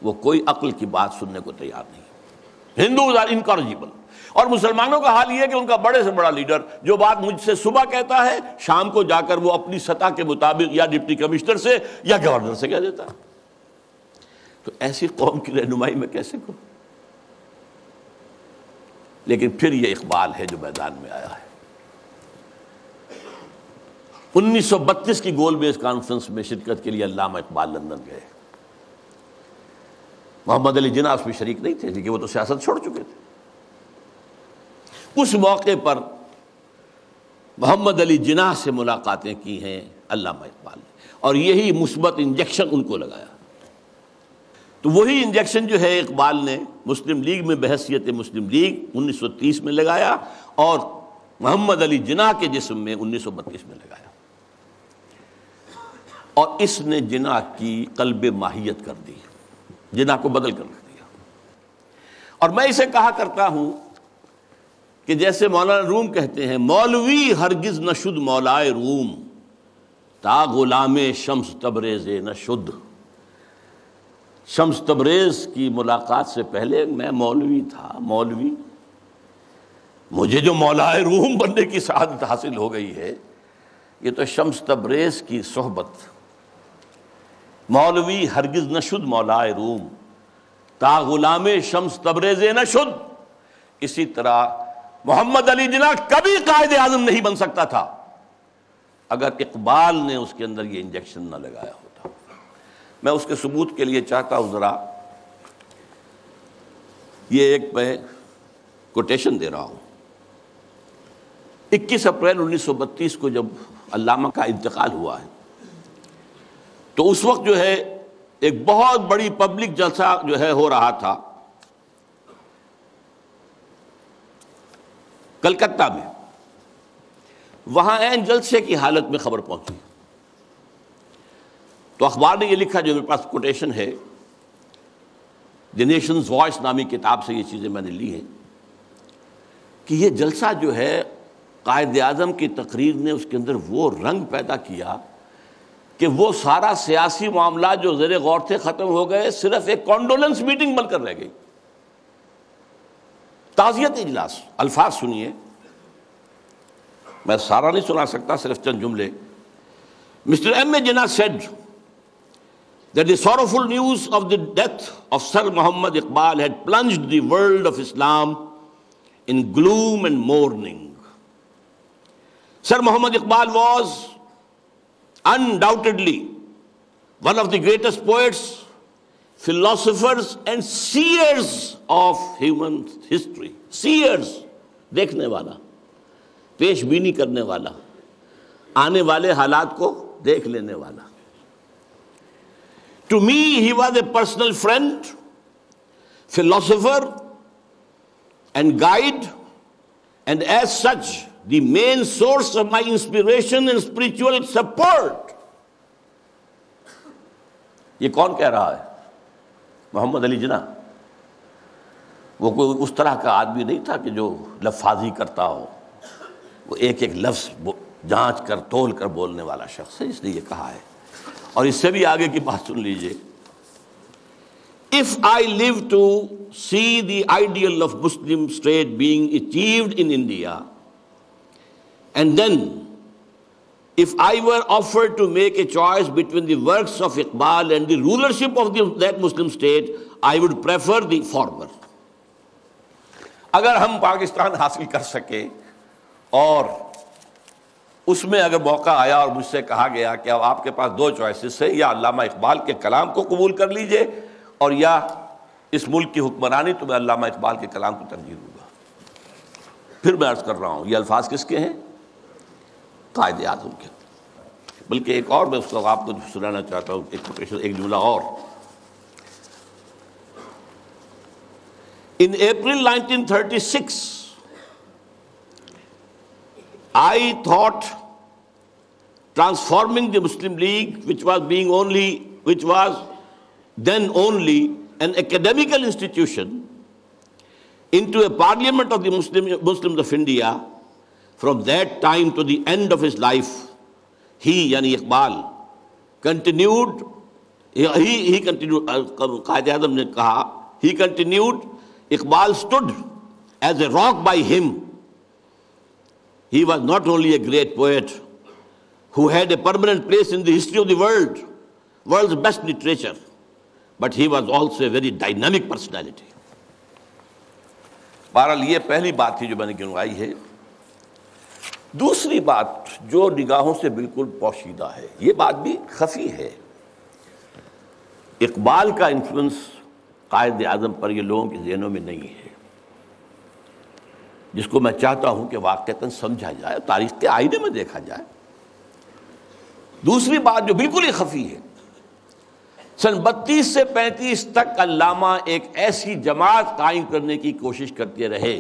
वो कोई अक्ल की बात सुनने को तैयार नहीं। Hindus are incorrigible. और मुसलमानों का हाल यह है कि उनका बड़े से बड़ा लीडर जो बात मुझसे सुबह कहता है, शाम को जाकर वो अपनी सतह के मुताबिक या डिप्टी कमिश्नर से या गवर्नर से कह देता है। तो ऐसी कौम की रहनुमाई में कैसे करूं? लेकिन फिर ये इकबाल है जो मैदान में आया है। 1932 की गोलमेज कॉन्फ्रेंस में शिरकत के लिए अल्लामा इकबाल लंदन गए। मोहम्मद अली जिन्ना उसमें शरीक नहीं थे, लेकिन वो तो सियासत छोड़ चुके थे। उस मौके पर मोहम्मद अली जिन्ना से मुलाकातें की हैं अल्लामा इकबाल ने, और यही मुस्बत इंजेक्शन उनको लगाया। तो वही इंजेक्शन जो है इकबाल ने मुस्लिम लीग में बहसियत मुस्लिम लीग 1930 में लगाया, और मोहम्मद अली जिन्ना के जिस्म में 1932 में लगाया, और इसने जिन्ना की कल्ब माहियत कर दी, जिन्ना को बदल कर दिया। और मैं इसे कहा करता हूं कि जैसे मौलाना रूम कहते हैं, मौलवी हरगिज न शुद्ध मौलाए रूम, ता गुलामे शम्स तबरेज़ न शुद्ध। शम्स तबरेज़ की मुलाकात से पहले मैं मौलवी था, मौलवी। मुझे जो मौलाए रूम बनने की सआदत हासिल हो गई है, ये तो शम्स तबरेज़ की सोहबत। मौलवी हरगिज न शुद्ध मौलाए रूम, ता गुलामे शम्स तबरेज़ न शुद्ध। इसी तरह मोहम्मद अली जिन्ना कभी कायदे आज़म नहीं बन सकता था अगर इकबाल ने उसके अंदर ये इंजेक्शन ना लगाया होता। मैं उसके सबूत के लिए चाहता हूँ ज़रा, ये एक मैं कोटेशन दे रहा हूँ। 21 अप्रैल 1932 को जब अल्लामा का इंतकाल हुआ है, तो उस वक्त जो है एक बहुत बड़ी पब्लिक जलसा जो है हो रहा था कलकत्ता में। वहां ऐन जलसे की हालत में खबर पहुंची, तो अखबार ने यह लिखा, जो मेरे पास कोटेशन है, द नेशंस वॉइस नामी किताब से ये चीज़ें मैंने ली हैं, कि ये जलसा जो है कायदे आज़म की तकरीर ने उसके अंदर वो रंग पैदा किया कि वो सारा सियासी मामला जो ज़ेरे गौर थे ख़त्म हो गए, सिर्फ एक कॉन्डोलेंस मीटिंग बनकर रह गई। ताज़ियत इजलास, अल्फाज सुनिए, मैं सारा नहीं सुना सकता, सिर्फ चंद जुमले। Mister M A Jinnah said that the sorrowful news of the death of sir Mohammad Iqbal had plunged the world of Islam in gloom and mourning. Sir Mohammad Iqbal was undoubtedly one of the greatest poets, philosophers and seers of human history. Seers, देखने वाला, पेशबीनी करने वाला, आने वाले हालात को देख लेने वाला। To me, he was a personal friend, philosopher, and guide, and as such, the main source of my inspiration and spiritual support. ये कौन कह रहा है? मोहम्मद अली जिन्ना। वो कोई उस तरह का आदमी नहीं था कि जो लफाजी करता हो। वो एक एक लफ्ज़ जांच कर तोल कर बोलने वाला शख्स है, इसलिए ये कहा है। और इससे भी आगे की बात सुन लीजिए। If I live to see the ideal of Muslim state being achieved in India and then if I were offered to make a choice between the works of Iqbal and the rulership of that Muslim state I would prefer the former. अगर हम पाकिस्तान हासिल कर सकें और उसमें अगर मौका आया और मुझसे कहा गया कि अब आपके पास दो चॉइसेस है, या अल्लामा इकबाल के कलाम को कबूल कर लीजिए और या इस मुल्क की हुक्मरानी, तो मैं अल्लामा इकबाल के कलाम को तरजीह दूंगा। फिर मैं अर्ज़ कर रहा हूँ, ये अल्फाज किसके हैं? कायदे आज़म के। बल्कि एक और मैं उसको आपको सुनाना चाहता हूँ, एक जुमला और। In April 1936, I thought transforming the Muslim League, which was then only an academical institution, into a parliament of the Muslims of India. From that time to the end of his life, he, yani Iqbal, continued. He continued. Qaid Azam ne kaha. He continued. Iqbal stood as a rock by him. He was not only a great poet who had a permanent place in the history of the world, world's best literature, but he was also a very dynamic personality. बहरहाल ये पहली बात थी जो मैंने गिनवाई है। दूसरी बात जो निगाहों से बिल्कुल पोशीदा है, ये बात भी खफी है। इकबाल का इन्फ्लुएंस कायद आज़म पर ये लोगों के जहनों में नहीं है, जिसको मैं चाहता हूं कि वाक़तन समझा जाए, तारीख़ के आईने में देखा जाए। दूसरी बात जो बिल्कुल ही खफी है, सन 32 से 35 तक अल्लामा एक ऐसी जमात कायम करने की कोशिश करते रहे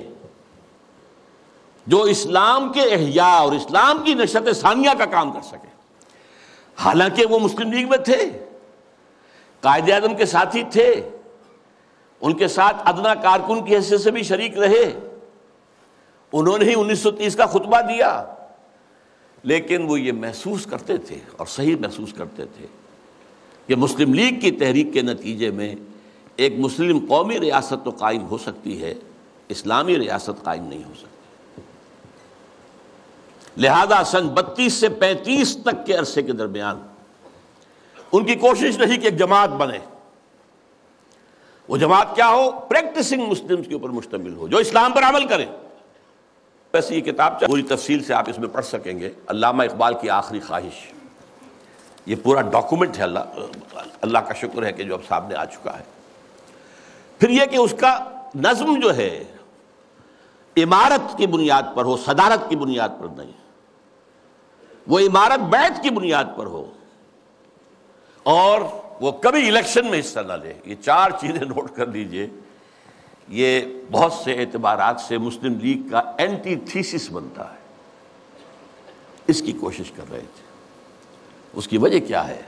जो इस्लाम के अहया और इस्लाम की नशअत सानिया का काम कर सके। हालांकि वो मुस्लिम लीग में थे, कायद आज़म के साथी थे, उनके साथ अदना कारकुन की हैसियत से भी शरीक रहे, उन्होंने ही 1930 का खुतबा दिया, लेकिन वो ये महसूस करते थे और सही महसूस करते थे कि मुस्लिम लीग की तहरीक के नतीजे में एक मुस्लिम कौमी रियासत तो कायम हो सकती है, इस्लामी रियासत कायम नहीं हो सकती। लिहाजा सन 32 से 35 तक के अरसे के दरमियान उनकी कोशिश रही कि एक जमात बने। वो जमात क्या हो? प्रैक्टिसिंग मुस्लिम्स के ऊपर मुश्तमिल हो, जो इस्लाम पर अमल करें। वैसे ये किताब पूरी तफसील से आप इसमें पढ़ सकेंगे। अल्लामा इकबाल की आखिरी ख्वाहिश, ये पूरा डॉक्यूमेंट है। अल्लाह का शुक्र है कि जो अब सामने आ चुका है। फिर यह कि उसका नज़म जो है इमारत की बुनियाद पर हो, सदारत की बुनियाद पर नहीं। वो इमारत बैत की बुनियाद पर हो और वो कभी इलेक्शन में हिस्सा ना ले। ये चार चीज़ें नोट कर लीजिए। ये बहुत से एतबारात से मुस्लिम लीग का एंटी थीसिस बनता है। इसकी कोशिश कर रहे थे। उसकी वजह क्या है?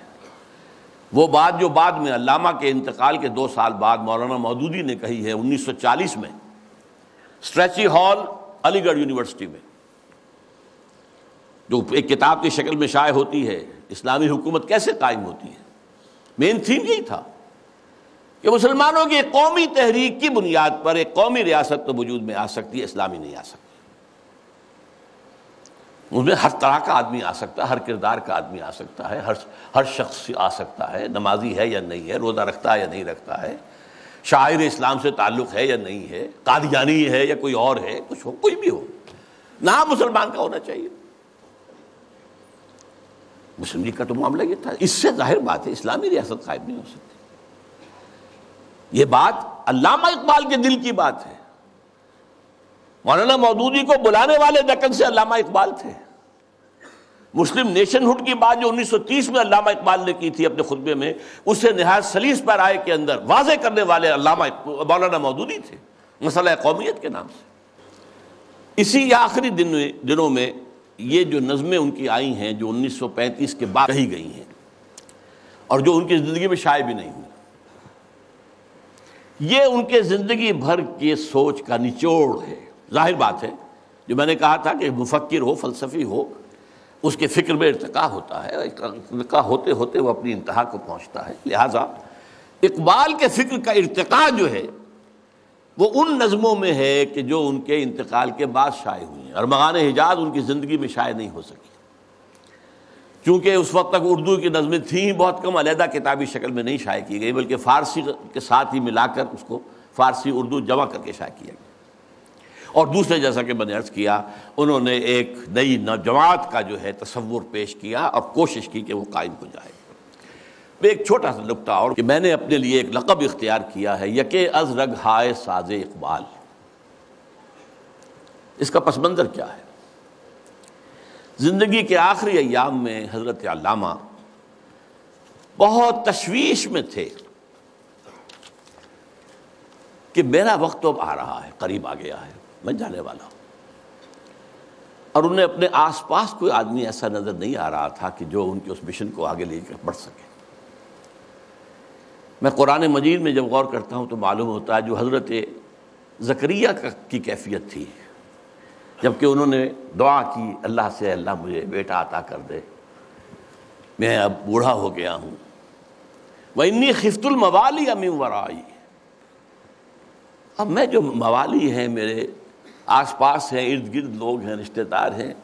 वो बात जो बाद में अल्लामा के इंतकाल के 2 साल बाद मौलाना मौदूदी ने कही है, 1940 में स्ट्रेची हॉल अलीगढ़ यूनिवर्सिटी में, जो एक किताब की शक्ल में शाये होती है, इस्लामी हुकूमत कैसे कायम होती है। मेन थीम यही था कि मुसलमानों की एक कौमी तहरीक की बुनियाद पर एक कौमी रियासत तो वजूद में आ सकती है, इस्लामी नहीं आ सकती। उसमें हर तरह का आदमी आ सकता है, हर किरदार का आदमी आ सकता है, हर शख्स आ सकता है। नमाजी है या नहीं है, रोज़ा रखता है या नहीं रखता है, शायर इस्लाम से ताल्लुक़ है या नहीं है, कादियानी है या कोई और है, कुछ हो, कोई भी हो, ना मुसलमान का होना चाहिए। मुस्लिम लीग का तो मामला ये था। इससे जाहिर बात है इस्लामी रियासत कायम नहीं हो सकती। ये बात अल्लामा इकबाल के दिल की बात है। मौलाना मौदूदी को बुलाने वाले दक्कन से अल्लामा इकबाल थे। मुस्लिम नेशनहुड की बात जो 1930 में अल्लामा इकबाल ने की थी अपने खुतबे में, उससे नहायत सलीस पर आए के अंदर वाजे करने वाले अल्लामा मौलाना मौदूदी थे मसला कौमियत के नाम से। इसी आखिरी दिनों में ये जो नज़में उनकी आई हैं जो 1935 के बाद कही गई हैं और जो उनकी ज़िंदगी में शाये भी नहीं हुई, ये उनके ज़िंदगी भर के सोच का निचोड़ है। जाहिर बात है जो मैंने कहा था कि मुफक्किर हो, फ़लसफ़ी हो, उसके फ़िक्र में इर्तिका होता है, इर्तिका होते होते वो अपनी इंतहा को पहुँचता है। लिहाजा इकबाल के फ़िक्र का इर्तिका जो है वो उन नज़मों में है कि जो उनके इंतकाल के बाद शाये हुई हैं। अरमागान हिजाज़ उनकी ज़िंदगी में शाये नहीं हो सकी, चूँकि उस वक्त तक उर्दू की नज़में थीं बहुत कम, अलहदा किताबी शक्ल में नहीं शाये की गई, बल्कि फ़ारसी के साथ ही मिलाकर उसको फ़ारसी उर्दू जमा करके शाये किया गया। और दूसरे जैसा कि मैंने अर्ज़ किया, उन्होंने एक नई नौजवात का जो है तस्वुर पेश किया और कोशिश की कि वो कायम हो जाए। मैं एक छोटा सा नुकता और कि मैंने अपने लिए एक लक़ब इख्तियार किया है, यके अज़रग हाय साज़ इकबाल। इसका पस मंज़र क्या है? ज़िंदगी के आखिरी अयाम में हज़रत अल्लामा बहुत तशवीश में थे कि मेरा वक्त तो अब आ रहा है, करीब आ गया है, मैं जाने वाला हूँ। और उन्हें अपने आसपास कोई आदमी ऐसा नज़र नहीं आ रहा था कि जो उनके उस मिशन को आगे लेकर बढ़ सके। मैं कुरान मजीद में जब गौर करता हूँ तो मालूम होता है जो हज़रत ज़करिया की कैफियत थी, जबकि उन्होंने दुआ की अल्लाह से, अल्लाह मुझे बेटा अता कर दे, मैं अब बूढ़ा हो गया हूँ। वह इन्नी खिफ्तुल मवाली अमीम वराई, अब मैं जो मवाली हैं मेरे आसपास हैं, इर्द गिर्द लोग हैं, रिश्तेदार हैं,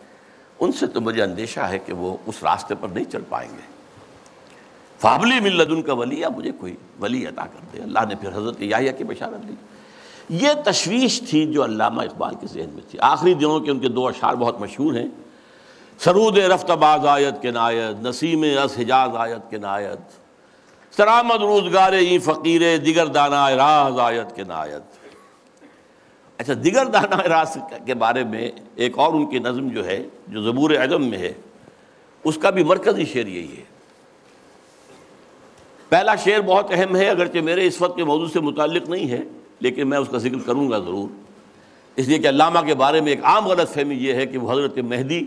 उनसे तो मुझे अंदेशा है कि वो उस रास्ते पर नहीं चल पाएंगे। फाबली मिल्लदुन का वली, मुझे कोई वली अता कर दे। अल्लाह ने फिर हज़रत याहिया की बशारत दी। ये तशवीश थी जो अल्लामा इकबाल के जहन में थी। आखिरी दिनों के उनके दो अशार बहुत मशहूर हैं, सरूद रफ्ताबाज आयत के नायत, नसीम अस हिजाज आयत के नायत, सरामद रोज़गार ई फ़कीर दिगर दाना राज आयत के नायत। अच्छा, दिगर दाना राज के बारे में एक और उनकी नज़म जो है जो ज़बूर अज़म में है, उसका भी मरकज़ी शेर यही है। पहला शेर बहुत अहम है, अगरचे मेरे इस वक्त के मौजू से मुताल्लिक़ नहीं है, लेकिन मैं उसका जिक्र करूँगा ज़रूर, इसलिए कि अल्लामा के बारे में एक आम गलत फहमी यह है कि वो हज़रत मेहदी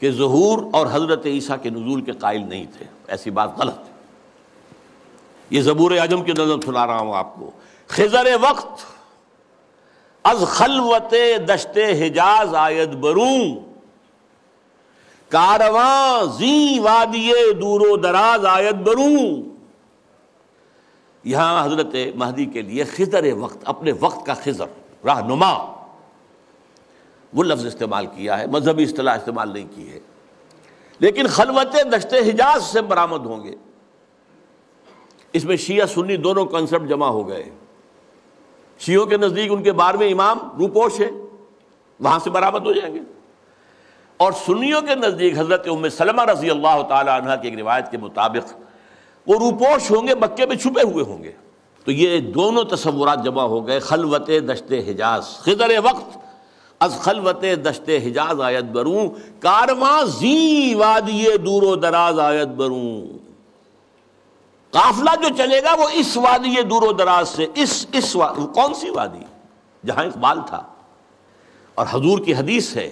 के ज़हूर और हज़रत ईसा के नज़ूल के कायल नहीं थे। ऐसी बात गलत है। ये ज़बूर आजम की नज़म सुना रहा हूँ आपको। खिजर वक्त अज खलवत दश्त हिजाज आयद बरूँ, कारवां जी वादिये दूरो दराज आयत बरूँ। यहाँ हज़रत महदी के लिए खिजर वक्त, अपने वक्त का खिजर, रहनुमा, वो लफ्ज़ इस्तेमाल किया है, मजहबी इस्तिलाह इस्तेमाल नहीं की है। लेकिन खलवत दश्ते हिजाज से बरामद होंगे, इसमें शिया सुन्नी दोनों कंसेप्ट जमा हो गए। शियों के नज़दीक उनके 12वें इमाम रूपोश है, वहाँ से बरामद हो जाएंगे, और सुन्नियों के नज़दीक हज़रत उम्मे सलमा रज़ी अल्लाह ताला अन्हा की एक रिवायत के मुताबिक वो रूपोश होंगे, मक्के में छुपे हुए होंगे। तो ये दोनों तस्वुरात जमा हो गए, खलवत दश्ते हिजाज, खिदर वक्त अज खलवत दश्ते हिजाज आयत बरूँ, कारवां जी वादिये दूरो दराज आयत बरूँ। काफिला जो चलेगा वो इस वादिये दूरो दराज से, इस कौन सी वादी जहाँ इकबाल था। और हजूर की हदीस है,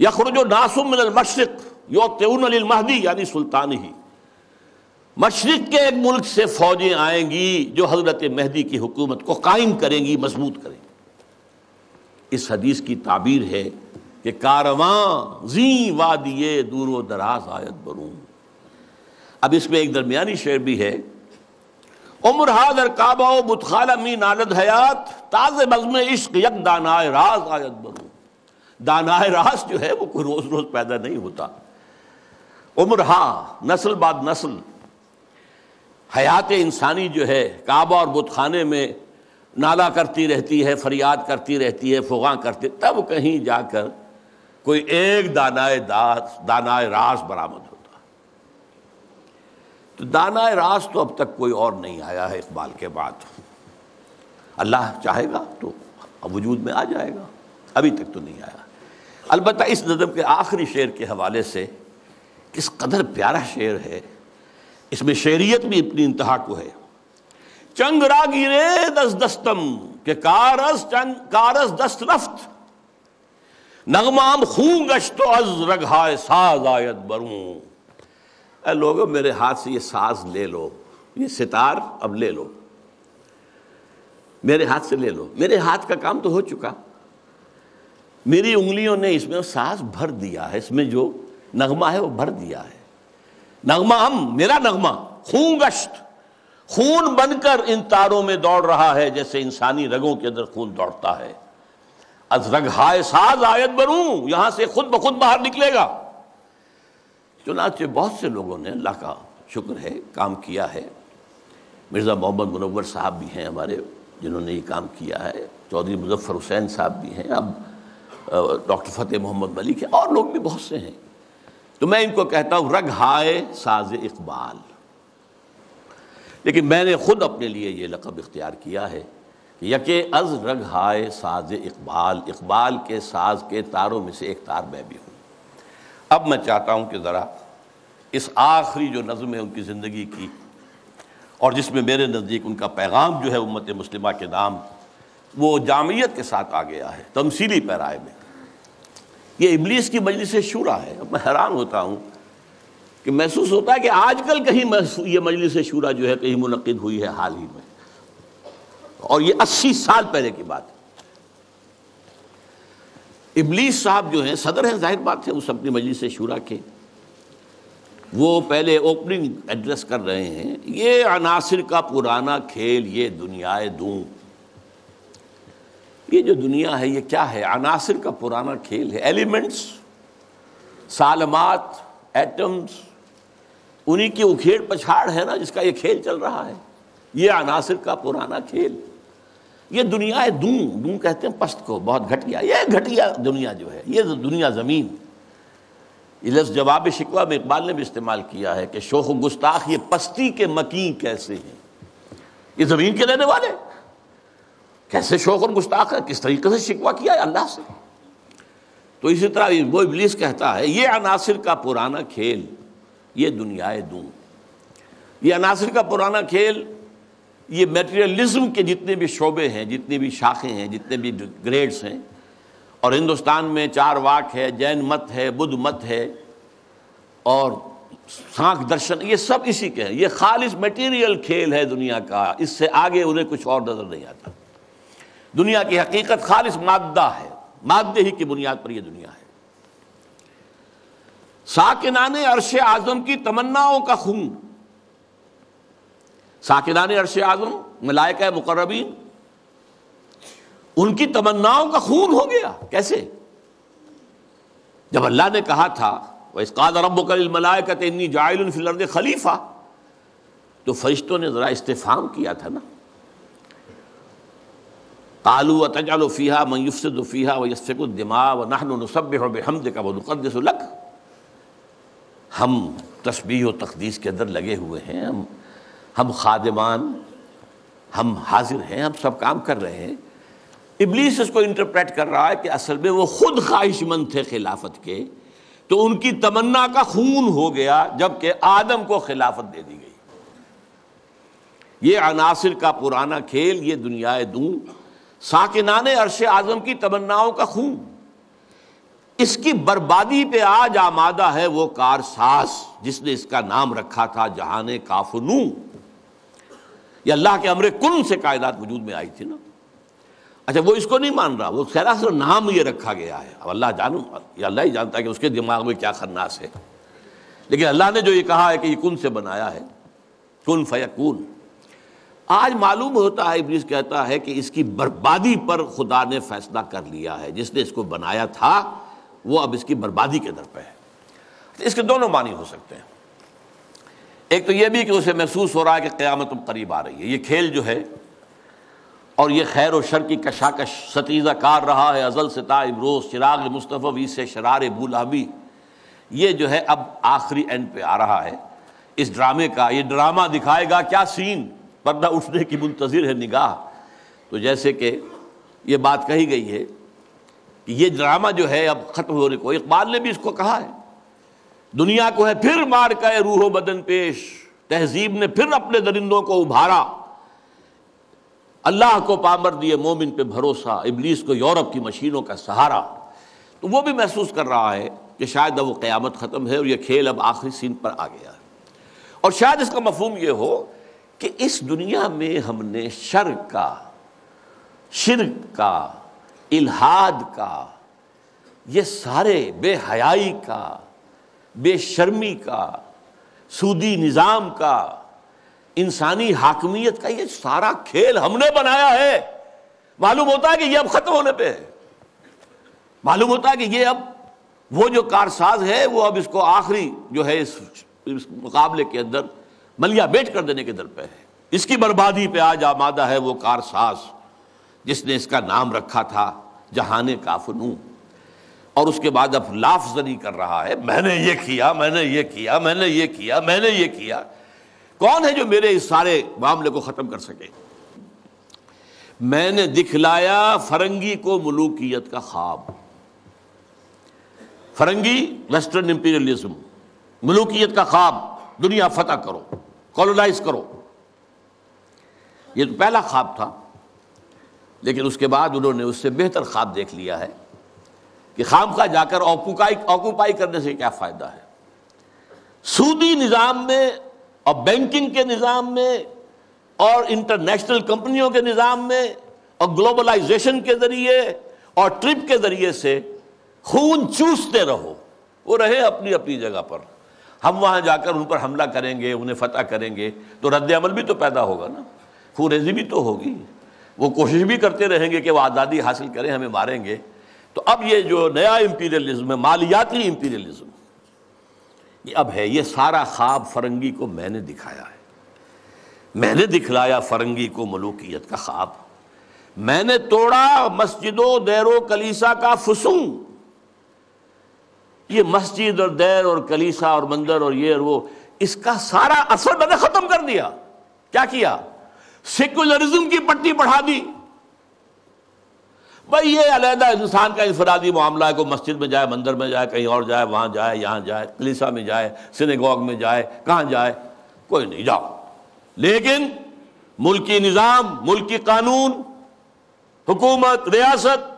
यखरुजो नासुम मिनल मशरिक युतऊन लिल महदी यानी सुल्तानी ही, मशरिक के एक मुल्क से फौजें आएंगी जो हज़रत महदी की हुकूमत को कायम करेंगी, मजबूत करेंगी। इस हदीस की ताबीर है कि कारवां जी वादिये दूरो दराज आयत बरूं। अब इसमें एक दरमियानी शेर भी है, उम्र हादर काबा बुतखाला मी नालद हयात, ताज़े बज़्म इश्क यक दानाए राज आयत बरूं। दानाए रास जो है वो कोई रोज़ रोज़ पैदा नहीं होता। उम्र हा, नस्ल बाद नस्ल, हयात इंसानी जो है काबा और बुतखाने में नाला करती रहती है, फरियाद करती रहती है, फुगा करती, तब कहीं जाकर कोई एक दानाए रास बरामद होता। तो दानाए रास तो अब तक कोई और नहीं आया है इकबाल के बाद। अल्लाह चाहेगा तो वजूद में आ जाएगा, अभी तक तो नहीं आया। अलबत्ता इस नज़म के आखिरी शेर के हवाले से किस कदर प्यारा शेर है, इसमें शेरियत भी अपनी इंतहा को है। चंग रा गिरे दस दस्तम के कारस चंग कारस दस्त रफ्त नगमाम खूं गश्त अज रगहाय साज आयत बरूं। ए लोगो, मेरे हाथ से ये साज ले लो, ये सितार अब ले लो, मेरे हाथ से ले लो। मेरे हाथ का काम तो हो चुका, मेरी उंगलियों ने इसमें साज भर दिया है, इसमें जो नगमा है वो भर दिया है। नगमा हम, मेरा नगमा खून गश्त, खून बनकर इन तारों में दौड़ रहा है जैसे इंसानी रगों के अंदर खून दौड़ता है। अजरग हाय साज आयत बनूं, यहां से खुद ब खुद बाहर निकलेगा। चुनाचे बहुत से लोगों ने, अल्लाह का शुक्र है, काम किया है। मिर्ज़ा मोहम्मद मुनव्वर साहब भी हैं हमारे, जिन्होंने ये काम किया है, चौधरी मुजफ्फर हुसैन साहब भी हैं, अब डॉक्टर फतेह मोहम्मद मलिक है, और लोग भी बहुत से हैं। तो मैं इनको कहता हूँ रग हाय साज इकबाल। लेकिन मैंने खुद अपने लिए ये लक़ब इख्तियार किया है कि यके अज रग हाय साज इकबाल, इकबाल के साज के तारों में से एक तार मैं भी हूँ। अब मैं चाहता हूँ कि ज़रा इस आखिरी जो नज़म है उनकी ज़िंदगी की, और जिसमें मेरे नज़दीक उनका पैगाम जो है उम्मत मुस्लिमा के नाम, वो जामियत के साथ आ गया है तमसीली पैराए में। ये इब्लीस की मजलिस शूरा है। अब मैं हैरान होता हूँ कि महसूस होता है कि आजकल कहीं ये मजलिस शूरा जो है कहीं मुनक़िद हुई है हाल ही में, और ये 80 साल पहले की बात है। इब्लीस साहब जो हैं सदर हैं, जाहिर बात है उस अपनी मजलिस शूरा के, वो पहले ओपनिंग एड्रेस कर रहे हैं। ये अनासिर का पुराना खेल, ये दुनियाए दूं, ये जो दुनिया है ये क्या है? अनासिर का पुराना खेल है। एलिमेंट्स, सालमात, एटम्स, उन्हीं की उखेड़ पछाड़ है ना जिसका ये खेल चल रहा है। ये अनासिर का पुराना खेल, ये दुनिया है दूं। दूं कहते हैं पस्त को, बहुत घटिया, ये घटिया दुनिया जो है, ये दुनिया ज़मीन। ये लफ्ज़ जवाब शिकवा में इकबाल ने भी इस्तेमाल किया है कि शोख गुस्ताख ये पस्ती के मकीन कैसे हैं, ये ज़मीन के रहने वाले कैसे शोख और गुस्ताख है, किस तरीके से शिकवा किया है अल्लाह से। तो इसी तरह वो इब्लीस कहता है ये अनासिर का पुराना खेल, ये दुनियाए दूं। ये अनासिर का पुराना खेल, ये मेटेरियलिज्म के जितने भी शोबे हैं, जितनी भी शाखें हैं, जितने भी ग्रेड्स हैं, और हिंदुस्तान में चार वाक है, जैन मत है, बुद्ध मत है, और सांख दर्शन, ये सब इसी के हैं। ये खालिस मटेरियल खेल है दुनिया का, इससे आगे उन्हें कुछ और नज़र नहीं आता। दुनिया की हकीकत खालिस मादा है, मादे ही की बुनियाद पर यह दुनिया है। साकिनाने अर्शे आज़म की तमन्नाओं का खून, साकिनाने अर्शे आज़म मलाइका मुकर्रबीन, उनकी तमन्नाओं का खून हो गया। कैसे? जब अल्लाह ने कहा था वइज़ क़ाल रब्बुका लिल मलाइकति इन्नी जाइलुन फ़िल अर्दि खलीफा, तो फरिश्तों ने ज़रा इस्तेफ़ाम किया था ना, क़ालू अतजअलु फ़ीहा मन युफ़्सिदु फ़ीहा वयस्फ़िकु दिमा व नहनु नुसब्बिहु बिहम्दिका व नुक़द्दिसु लक। हम तस्बीह और तक़दीस के अंदर लगे हुए हैं, हम ख़ादिमान, हम हाजिर हैं, हम सब काम कर रहे हैं। इब्लीस इसको इंटरप्रेट कर रहा है कि असल में वो खुद ख्वाहिशमंद थे खिलाफत के, तो उनकी तमन्ना का खून हो गया जबकि आदम को खिलाफत दे दी गई। ये अनासिर का पुराना खेल, ये दुनियाए दूं, साकिनाने अर्शे आज़म की तमन्नाओं का खून, इसकी बर्बादी पे आज आमादा है वो कारसास जिसने इसका नाम रखा था जहाने काफनू। ये अल्लाह के अमर कुन से कायनात वजूद में आई थी ना। अच्छा, वो इसको नहीं मान रहा, वो कह रहा सिर्फ नाम ये रखा गया है। अब अल्लाह जानू, अल्लाह ही जानता है कि उसके दिमाग में क्या खन्नास है। लेकिन अल्लाह ने जो ये कहा है कि ये कुन से बनाया है, कुन फयकून। आज मालूम होता है इब्लीस कहता है कि इसकी बर्बादी पर खुदा ने फैसला कर लिया है, जिसने इसको बनाया था वो अब इसकी बर्बादी के दर पे है। तो इसके दोनों मानी हो सकते हैं। एक तो ये भी कि उसे महसूस हो रहा है कि क़यामत करीब आ रही है, ये खेल जो है, और ये खैर और शर की कशाकश सतीज़ा कार रहा है, अज़ल से ता इबरोज़ चिराग मुस्तफ़वी से शरार अबू लहबी, ये जो है अब आखिरी एंड पे आ रहा है इस ड्रामे का। ये ड्रामा दिखाएगा क्या सीन, पर्दा उठने की मुंतज़िर है निगाह। तो जैसे कि ये बात कही गई है कि ये ड्रामा जो है अब ख़त्म होने को। इकबाल ने भी इसको कहा है, दुनिया को है फिर मार का रूहो बदन पेश, तहजीब ने फिर अपने दरिंदों को उभारा। अल्लाह को पामर दिए मोमिन पे भरोसा, इबलीस को यूरोप की मशीनों का सहारा। तो वो भी महसूस कर रहा है कि शायद अब वो क़यामत ख़त्म है और ये खेल अब आखिरी सीन पर आ गया है। और शायद इसका मफहूम ये हो कि इस दुनिया में हमने शर का, शिर्क का, इल्हाद का, ये सारे बेहयाई का, बेशर्मी का, सूदी निज़ाम का, इंसानी हाकमियत का, ये सारा खेल हमने बनाया है। मालूम होता है कि ये अब ख़त्म होने पे है, मालूम होता है कि ये अब वो जो कारसाज है वो अब इसको आखिरी जो है इस मुकाबले के अंदर मलिया बेट कर देने के दर पे है। इसकी बर्बादी पे आज आमादा है वो कारसाज जिसने इसका नाम रखा था जहाने का फनू। और उसके बाद अब लाफ जनी कर रहा है, मैंने ये किया, मैंने ये किया, मैंने ये किया, मैंने ये किया। कौन है जो मेरे इस सारे मामले को ख़त्म कर सके? मैंने दिखलाया फरंगी को मलूकियत का ख्वाब। फरंगी वेस्टर्न इंपीरियलिज्म, मलूकियत का ख्वाब, दुनिया फतह करो, कॉलोनाइज करो, ये तो पहला ख्वाब था। लेकिन उसके बाद उन्होंने उससे बेहतर ख्वाब देख लिया है कि खामखा जाकर ऑक्यूपाई करने से क्या फ़ायदा है। सूदी निज़ाम में और बैंकिंग के निज़ाम में और इंटरनेशनल कंपनियों के निज़ाम में और ग्लोबलाइजेशन के ज़रिए और ट्रिप के ज़रिए से खून चूसते रहो, वो रहे अपनी अपनी जगह पर। हम वहाँ जाकर उन पर हमला करेंगे, उन्हें फ़तह करेंगे तो रद्दअमल भी तो पैदा होगा ना, खूनरेज़ी भी तो होगी, वो कोशिश भी करते रहेंगे कि वो आज़ादी हासिल करें, हमें मारेंगे। तो अब ये जो नया इम्पीरियलिज्म है, मालियाती इम्पीरियलिज्म, ये अब है, ये सारा ख्वाब फरंगी को मैंने दिखाया है। मैंने दिखलाया फरंगी को मलूकियत का ख्वाब, मैंने तोड़ा मस्जिदों देरो कलीसा का फुसूं। ये मस्जिद और देर और कलीसा और मंदिर और ये और वो, इसका सारा असर मैंने ख़त्म कर दिया। क्या किया? सेकुलरिज्म की पट्टी बढ़ा दी। भाई ये अलहदा इंसान का इंफरादी मामला है, कोई मस्जिद में जाए, मंदिर में जाए, कहीं और जाए, वहाँ जाए, यहाँ जाए, कलीसा में जाए, सिनेगॉग में जाए, कहाँ जाए, कोई नहीं, जाओ। लेकिन मुल्की निज़ाम, मुल्की कानून, हुकूमत, रियासत,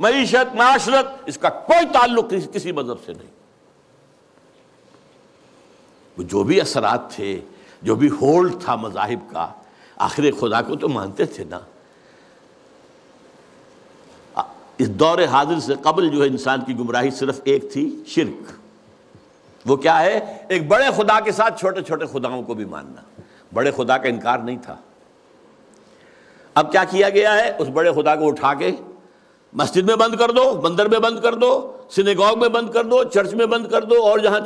मईशत, माशरत, इसका कोई ताल्लुक किसी मजहब से नहीं। जो भी असरात थे, जो भी होल्ड था मज़ाहिब का, आखिर खुदा को तो मानते थे ना। इस दौर हाजिर से कबल जो है इंसान की गुमराही सिर्फ एक थी, शिर्क। वो क्या है? एक बड़े खुदा के साथ छोटे छोटे खुदाओं को भी मानना। बड़े खुदा का इनकार नहीं था। अब क्या किया गया है? उस बड़े खुदा को उठा के मस्जिद में बंद कर दो, मंदिर में बंद कर दो, सिनेगॉग में बंद कर दो, चर्च में बंद कर दो, और जहाँ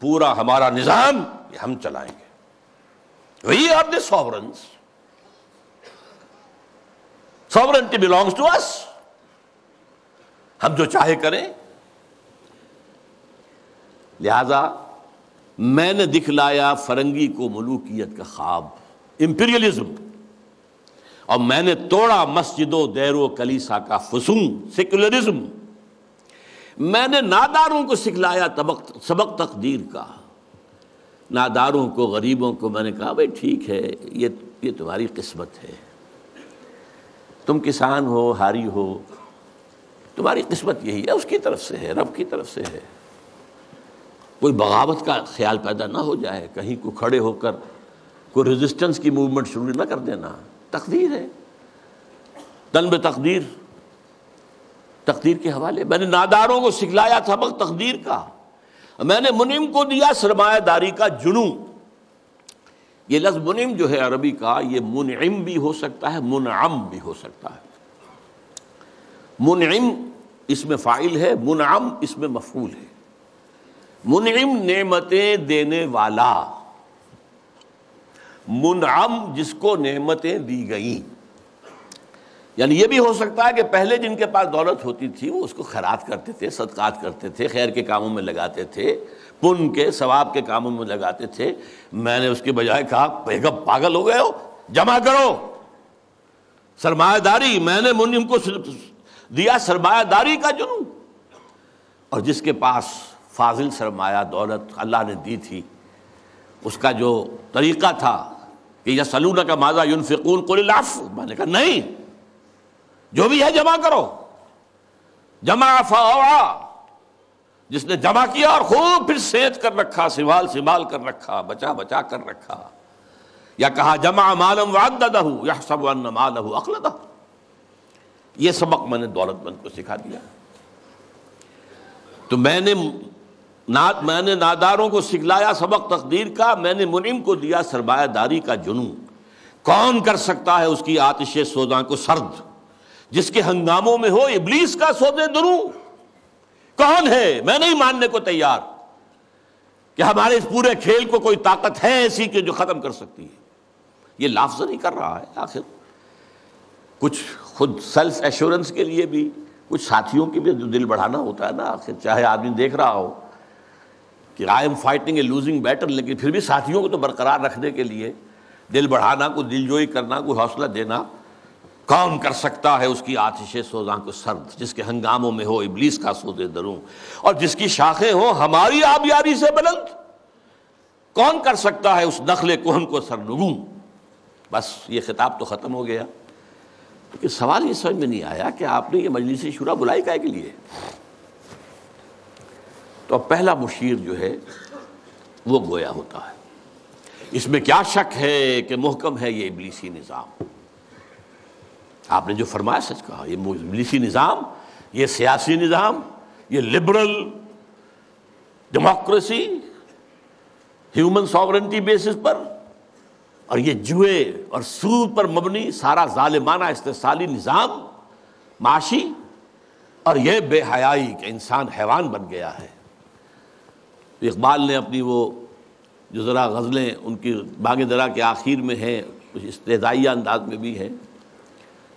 पूरा हमारा निज़ाम ये हम चलाएंगे। We are the sovereigns, sovereignty belongs to us, हम जो चाहे करें। लिहाजा मैंने दिखलाया फरंगी को मलूकियत का ख्वाब, इंपीरियलिज्म, और मैंने तोड़ा मस्जिदों देरो कलीसा का फसूम, सेकुलरिज्म। मैंने नादारों को सिखलाया सबक तकदीर का। नादारों को, गरीबों को मैंने कहा भाई ठीक है, ये तुम्हारी किस्मत है, तुम किसान हो, हारी हो, तुम्हारी किस्मत यही है, उसकी तरफ से है, रब की तरफ से है। कोई बगावत का ख्याल पैदा ना हो जाए, कहीं को खड़े होकर कोई रेजिस्टेंस की मूवमेंट शुरू ना कर देना, तकदीर है, तलब तकदीर, तकदीर के हवाले। मैंने नादारों को सिखलाया सबक तकदीर का, मैंने मुनिम को दिया सरमायादारी का जुनू। ये लफ्ज़ मुनिम जो है अरबी का, ये मुनइम भी हो सकता है, मुनअम भी हो सकता है। मुनइम इसमें फ़ाइल है, मुनअम इसमें मफ़ऊल है। मुनइम नेमतें देने वाला, मुनअम जिसको नेमतें दी गई। यानी ये भी हो सकता है कि पहले जिनके पास दौलत होती थी वो उसको खैरात करते थे, सदकात करते थे, खैर के कामों में लगाते थे, पुण्य के सवाब के कामों में लगाते थे। मैंने उसके बजाय कहा पागल हो गए हो, जमा करो सरमाएदारी। मैंने मुनिम को दिया सरमायादारी का जुनून। और जिसके पास फाजिल सरमाया दौलत अल्लाह ने दी थी, उसका जो तरीक़ा था कि यह सलूना का माजा युनफिकून कुलिल्लाफ़, मैंने कहा नहीं, जो भी है जमा करो, जमा फ़ावा, जिसने जमा किया और खूब फिर सेंध कर रखा, सिवाल सिवाल कर रखा, बचा बचा कर रखा। या कहा जमा मालम वाददहू या सब अन्न मालहू अखलदह। ये सबक मैंने दौलतमंद को सिखा दिया। तो मैंने नादारों को सिखलाया सबक तकदीर का, मैंने मुनिम को दिया सरमायादारी का जुनून। कौन कर सकता है उसकी आतिश सोदा को सर्द, जिसके हंगामों में हो इब्लीस का सोदे दुरू। कौन है, मैं नहीं मानने को तैयार कि हमारे इस पूरे खेल को कोई ताकत है ऐसी कि जो ख़त्म कर सकती है। ये लाफजरी कर रहा है आखिर, कुछ खुद सेल्फ एश्योरेंस के लिए भी, कुछ साथियों के भी जो दिल बढ़ाना होता है ना आखिर। चाहे आदमी देख रहा हो कि I am fighting a losing battle, लेकिन फिर भी साथियों को तो बरकरार रखने के लिए दिल बढ़ाना, को दिलजोई करना, को हौसला देना। कौन कर सकता है उसकी आतिशे सोजा को सर्द, जिसके हंगामों में हो इब्लीस का सोदे दरूं, और जिसकी शाखें हो हमारी आबियारी से बुलंद। कौन कर सकता है उस नखले कोहन को सरनगूं। बस ये खिताब तो ख़त्म हो गया। लेकिन सवाल ये समझ में नहीं आया कि आपने ये मजलिस शुरा बुलाई काहे के लिए। तो पहला मुशीर जो है वो गोया होता है, इसमें क्या शक है कि मुहकम है ये इब्लीसी निज़ाम। आपने जो फरमाया सच कहा, ये इब्लीसी निज़ाम, ये सियासी निज़ाम, ये liberal democracy human sovereignty basis पर, और ये जुए और सूद पर मबनी सारा जालिमाना इस्तेसाली निज़ाम माशी, और ये बेहयाई कि इंसान हैवान बन गया है। इकबाल ने अपनी वो जो ज़रा गज़लें उनकी बागे दरा के आखिर में हैं, कुछ इस्तेदाई अंदाज में भी है।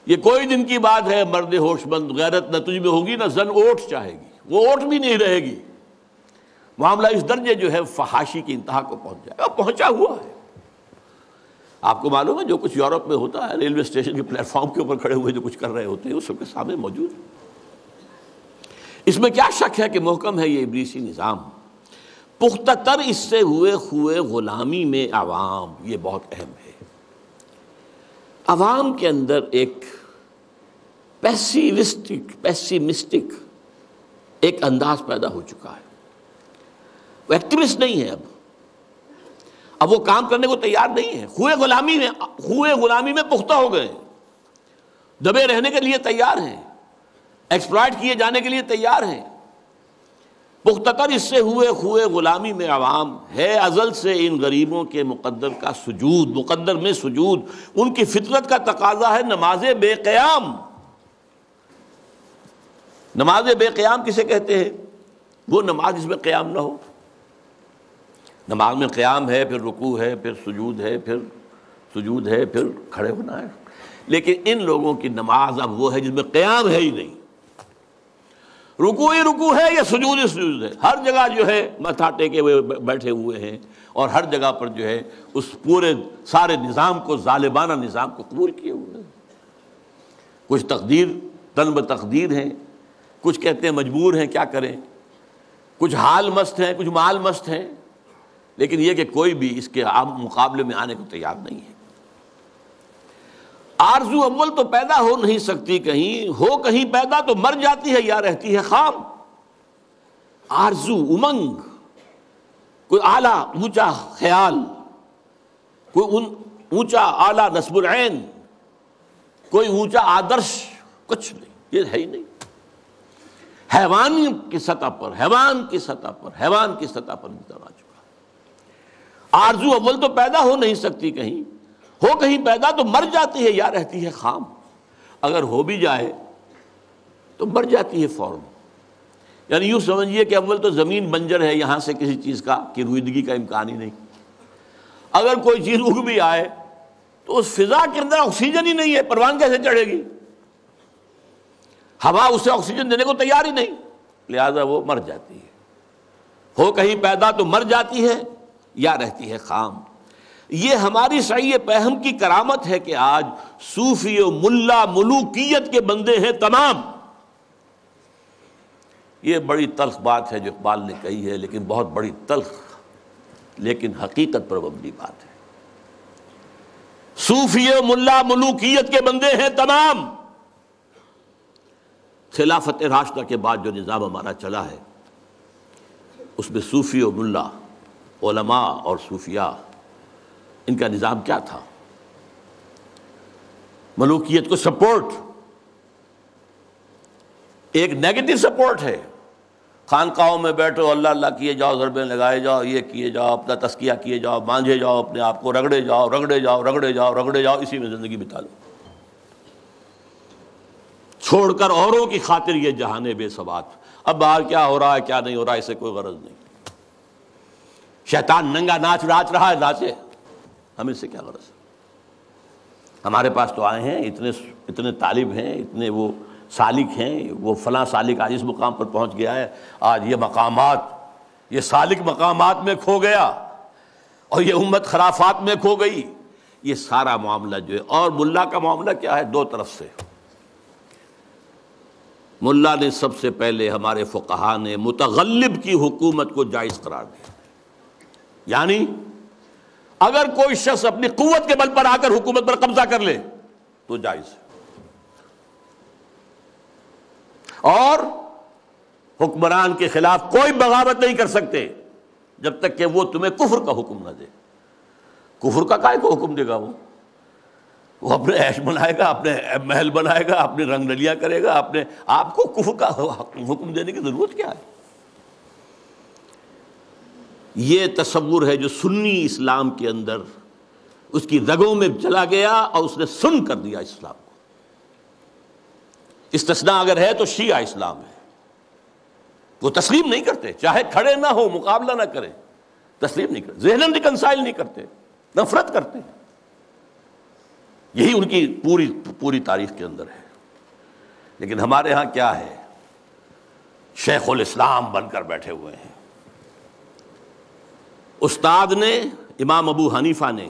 ये कोई दिन की बात है मर्द होशमंद, गैरत न तुझ में होगी ना जन ओट चाहेगी, वो ओट भी नहीं रहेगी। मामला इस दर्जे जो है फहाशी की इंतहा को पहुंच जाएगा, पहुंचा हुआ है। आपको मालूम है जो कुछ यूरोप में होता है, रेलवे स्टेशन के प्लेटफॉर्म के ऊपर खड़े हुए जो कुछ कर रहे होते हैं वो सबके सामने मौजूद है। इसमें क्या शक है कि मोहकम है ये इब्लीसी निज़ाम। पुख्ता तर इससे हुए हुए गुलामी में आवाम, ये बहुत अहम है। आवाम के अंदर एक पैसिमिस्टिक एक अंदाज पैदा हो चुका है। वो एक्टिविस्ट नहीं है, अब वो काम करने को तैयार नहीं है। हुए गुलामी में पुख्ता हो गए, दबे रहने के लिए तैयार हैं, एक्सप्लॉइट किए जाने के लिए तैयार हैं। पुख्तातर इससे हुए गुलामी में आवाम है। अजल से इन गरीबों के मुकद्दर का सुजूद, मुकद्दर में सुजूद उनकी फितरत का तकाजा है। नमाज बेक़याम किसे कहते हैं, वो नमाज जिसमें क़याम ना हो। नमाज में क़याम है, फिर रुकू है, फिर सुजूद है, फिर खड़े होना है। लेकिन इन लोगों की नमाज अब वो है जिसमें क़याम है ही नहीं, रुकू ही रुकू है या सुजूद ही सुजूद है। हर जगह जो है माथा टेके हुए बैठे हुए हैं, और हर जगह पर जो है उस पूरे सारे निज़ाम को, जालिबाना निज़ाम को कबूल किए हुए हैं। कुछ तनब तकदीर हैं, कुछ कहते हैं मजबूर हैं क्या करें, कुछ हाल मस्त हैं, कुछ माल मस्त हैं। लेकिन यह कि कोई भी इसके आम मुकाबले में आने को तैयार नहीं है। आरजू अव्वल तो पैदा हो नहीं सकती, कहीं हो कहीं पैदा तो मर जाती है या रहती है खाम। आरजू, उमंग, कोई आला ऊंचा ख्याल, कोई ऊंचा आला नस्बुल ऐन, कोई ऊंचा आदर्श, कुछ नहीं, ये है ही नहीं। हैवान की सतह पर गुजर आ चुका। आरजू अव्वल तो पैदा हो नहीं सकती, कहीं हो कहीं पैदा तो मर जाती है या रहती है खाम। अगर हो भी जाए तो मर जाती है फौरन। यानी यूँ समझिए कि अव्वल तो ज़मीन बंजर है, यहाँ से किसी चीज़ का कि रुईदगी का इम्कान ही नहीं। अगर कोई चीज़ उग भी आए तो उस फिज़ा के अंदर ऑक्सीजन ही नहीं है, परवान कैसे चढ़ेगी। हवा उसे ऑक्सीजन देने को तैयार ही नहीं, लिहाजा वो मर जाती है। हो कहीं पैदा तो मर जाती है या रहती है खाम। ये हमारी सही पहम की करामत है कि आज सूफी मुल्ला मुलूकियत के बंदे हैं तमाम। ये बड़ी तल्ख बात है जो इकबाल ने कही है, लेकिन बहुत बड़ी तल्ख लेकिन हकीकत पर मबनी बात है। सूफी मुल्ला मलूकियत के बंदे हैं तमाम। खिलाफत राशिदा के बाद जो निज़ाम हमारा चला है उसमें सूफी और मुल्ला, उलमा और सूफिया, इनका निज़ाम क्या था? मलूकियत को सपोर्ट, एक नेगेटिव सपोर्ट है। खानकाहों में बैठो, अल्लाह अल्लाह किए जाओ, ज़रबें लगाए जाओ, ये किए जाओ, अपना तस्किया किए जाओ, बांझे जाओ, अपने आप को रगड़े जाओ, रगड़े जाओ, रगड़े जाओ, रगड़े जाओ, इसी में ज़िंदगी बिता लो, छोड़कर औरों की खातिर ये जहाने बेसवात। अब बाहर क्या हो रहा है क्या नहीं हो रहा है इससे कोई गरज नहीं। शैतान नंगा नाच रहा है, नाचे, हमें इससे क्या गरज? हमारे पास तो आए हैं इतने इतने तालिब हैं, इतने वो सालिक हैं, वो फलां सालिक आज इस मुकाम पर पहुंच गया है, आज ये मकामात, ये सालिक मकामात में खो गया और ये उम्मत खराफात में खो गई। ये सारा मामला जो है, और मुल्ला का मामला क्या है? दो तरफ से मुल्ला ने सबसे पहले हमारे फुकहा ने मुतगल्लिब की हुकूमत को जायज़ करार दिया। यानी अगर कोई शख्स अपनी कुव्वत के बल पर आकर हुकूमत पर कब्जा कर ले तो जायज़ है, और हुक्मरान के खिलाफ कोई बगावत नहीं कर सकते जब तक कि वो तुम्हें कुफ्र का हुक्म न दे। कुफ्र का काहे को हुक्म देगा? वो अपने ऐश बनाएगा, अपने महल बनाएगा, अपने रंगरलियाँ करेगा, अपने आपको कुफ्र का हुक्म देने की ज़रूरत क्या है? ये तस्वुर है जो सुन्नी इस्लाम के अंदर उसकी रगों में चला गया और उसने सुन कर दिया इस्लाम को। इस्तिस्ना अगर है तो शिया इस्लाम है। वो तस्लीम नहीं करते, चाहे खड़े ना हो, मुकाबला ना करें, तस्लीम नहीं करते, ज़हनन रिकंसाइल नहीं करते, नफरत करते। यही उनकी पूरी पूरी तारीख के अंदर है। लेकिन हमारे यहाँ क्या है? शेखुल इस्लाम बनकर बैठे हुए हैं। उस्ताद ने, इमाम अबू हनीफा ने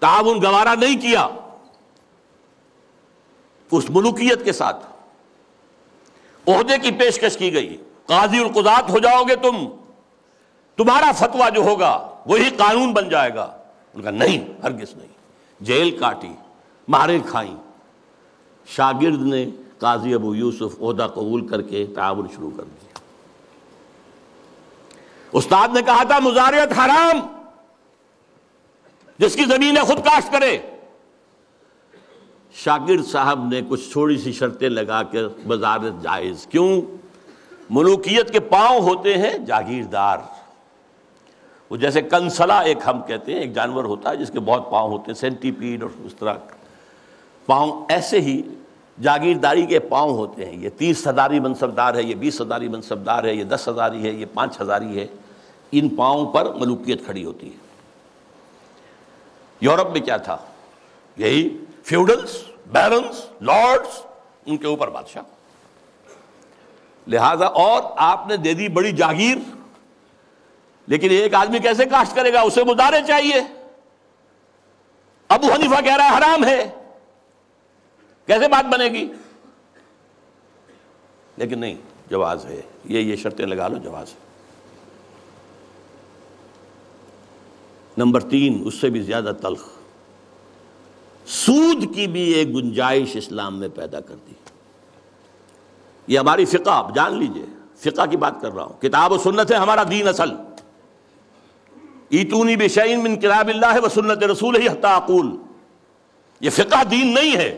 ताउन गवारा नहीं किया उस मलूकियत के साथ। ओहदे की पेशकश की गई, काजी और कुदात हो जाओगे तुम, तुम्हारा फतवा जो होगा वही कानून बन जाएगा। उनका नहीं, हरगिज़ नहीं। जेल काटी, मारें खाई। शागिर्द ने काजी अबू यूसुफ ओहदा कबूल करके ताउन शुरू कर दिया। उस्ताद ने कहा था मुजारियत हराम, जिसकी जमीन है खुद काश्त करे। शागिर्द साहब ने कुछ थोड़ी सी शर्तें लगा कर वजारत जायज़। क्यों? मलूकियत के पाँव होते हैं जागीरदार। वो जैसे कंसला, एक हम कहते हैं एक जानवर होता है जिसके बहुत पाँव होते हैं, सेंटीपीड और उस तरह पाँव, ऐसे ही जागीरदारी के पाँव होते हैं। ये 30,000 मनसबदार है, ये 20,000 मनसबदार है, ये 10,000 है, ये 5,000 है। इन पाँव पर मलूकियत खड़ी होती है। यूरोप में क्या था? यही फ्यूडल्स, बैरन्स, लॉर्ड्स, उनके ऊपर बादशाह। लिहाजा और आपने दे दी बड़ी जागीर, लेकिन एक आदमी कैसे काश्त करेगा? उसे मुदारे चाहिए। अबू हनीफा कह रहा है हराम है, कैसे बात बनेगी? लेकिन नहीं, जवाज है, ये शर्तें लगा लो, जवाज है। नंबर 3, उससे भी ज्यादा तल्ख, सूद की भी एक गुंजाइश इस्लाम में पैदा कर दी। ये हमारी फ़िक़ा, आप जान लीजिए, फ़िक़ा की बात कर रहा हूँ, किताब और सुन्नत है हमारा दीन असल। ईतूनी बिशैइन मिन किताबिल्लाह व सुन्नत रसूल ही हत्ता अक़ूल। ये फ़िक़ा दीन नहीं है।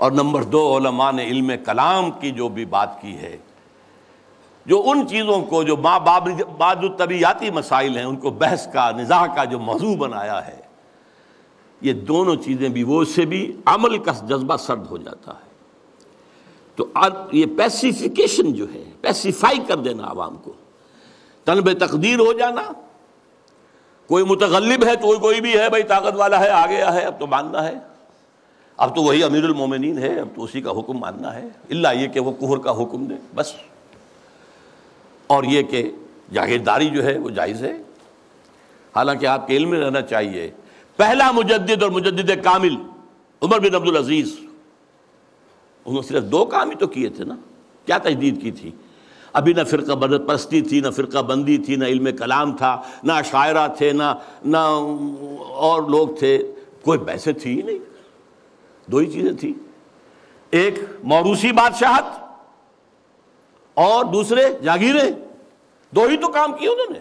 और नंबर 2, उलमा ने इल्म कलाम की जो भी बात की है, जो उन चीज़ों को जो बाजुतबीयाती मसाइल हैं उनको बहस का, निज़ाह का जो मौजू बनाया है, ये दोनों चीज़ें भी, वो से भी अमल का जज्बा सर्द हो जाता है। तो ये पैसिफिकेशन जो है, पैसिफाई कर देना आवाम को, तलब तकदीर हो जाना। कोई मुतगल्लिब है तो कोई भी है, भाई ताकत वाला है, आ गया है, अब तो मानना है, अब तो वही अमीरुल मोमिनीन है, अब तो उसी का हुक्म मानना है, इल्ला ये कि वो कुहर का हुक्म दे बस। और ये कि जागीरदारी जो है वो जायज़ है। हालांकि आपके इल्म में रहना चाहिए, पहला मुजद्दिद और मुजद्दिद कामिल उमर बिन अब्दुल अज़ीज़ उन्होंने सिर्फ दो काम ही तो किए थे ना, क्या तजदीद की थी? अभी ना फ़िरका परस्ती थी, ना फ़िरका बंदी थी, ना इल्म कलाम था, ना अशायरा थे, ना और लोग थे, कोई बहसें थी ही नहीं। दो ही चीज़ें थी, एक मौरूसी बादशाहत और दूसरे जागीरें। दो ही तो काम किए उन्होंने।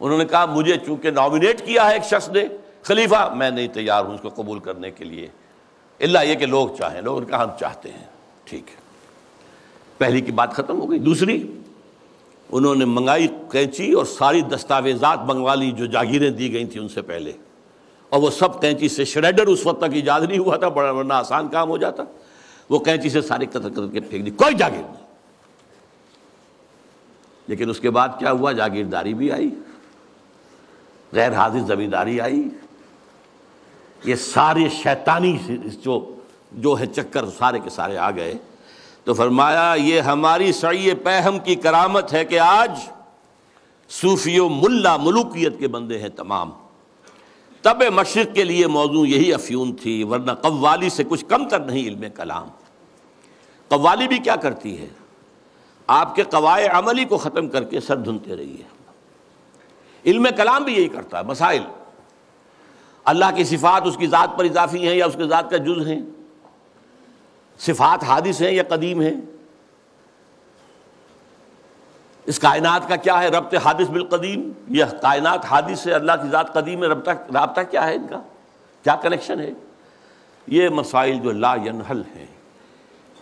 उन्होंने कहा मुझे चूंकि नॉमिनेट किया है एक शख्स ने खलीफा, मैं नहीं तैयार हूँ उसको कबूल करने के लिए, इल्ला ये कि लोग चाहें। लोग उनका हम चाहते हैं, ठीक है। पहली की बात ख़त्म हो गई। दूसरी, उन्होंने मंगाई कैंची और सारी दस्तावेजात मंगवा ली जो जागीरें दी गई थी उनसे पहले, और वो सब कैंची से श्रेडर उस वक्त तक इजाद नहीं हुआ था, बड़ा वरना आसान काम हो जाता। वो कैंची से सारी कतर करके फेंक दी, कोई जागीर नहीं। लेकिन उसके बाद क्या हुआ? जागीरदारी भी आई, गैर हाजिर ज़मींदारी आई, ये सारे शैतानी जो है चक्कर सारे के सारे आ गए। तो फरमाया ये हमारी सई पैहम की करामत है कि आज सूफियो मुल्ला मलूकियत के बंदे हैं तमाम। तब मशरक़ के लिए मौजू यही अफ्यून थी, वरना कव्वाली से कुछ कमतर नहीं इल्म कलाम। कव्वाली भी क्या करती है? आपके कवाए अमली को ख़त्म करके सर धुनते रहिए। इल्म कलाम भी यही करता है। मसाइल अल्लाह की सिफ़ात उसकी ज़ात पर इजाफ़ी हैं या उसके ज़ात का जुज़ हैं, सिफ़ात हादिस हैं या कदीम हैं, इस कायनात का क्या है रब्त हादिस बिलकदीम? यह कायनात हादिस है, अल्लाह की ज़ात कदीम है, रब्ता क्या है इनका, क्या कनेक्शन है? ये मसाइल जो ला यनहल हैं,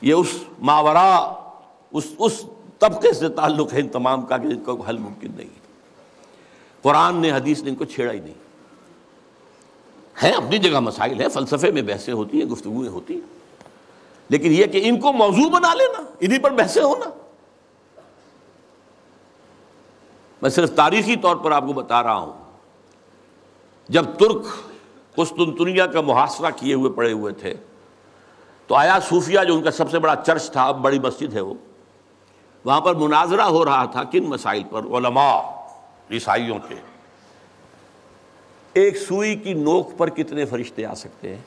ये उस मावरा उस तबके से ताल्लुक़ है इन तमाम का कि इनका हल मुमकिन नहीं है। कुरान ने, हदीस ने इनको छेड़ा ही नहीं है। अपनी जगह मसाइल है, फ़लसफ़े में बहसें होती हैं, गुफ्तगुएँ होती हैं, लेकिन यह कि इनको मौजू बना लेना, इन्हीं पर बहसें होना। मैं सिर्फ तारीख़ी तौर पर आपको बता रहा हूँ, जब तुर्क कुस्तुनतुनिया का मुहासरा किए हुए पड़े हुए थे तो आया सूफिया जो उनका सबसे बड़ा चर्च था, अब बड़ी मस्जिद है वो, वहाँ पर मुनाजरा हो रहा था किन मसाइल पर, उलमा ईसाइयों के। एक सुई की नोक पर कितने फरिश्ते आ सकते हैं?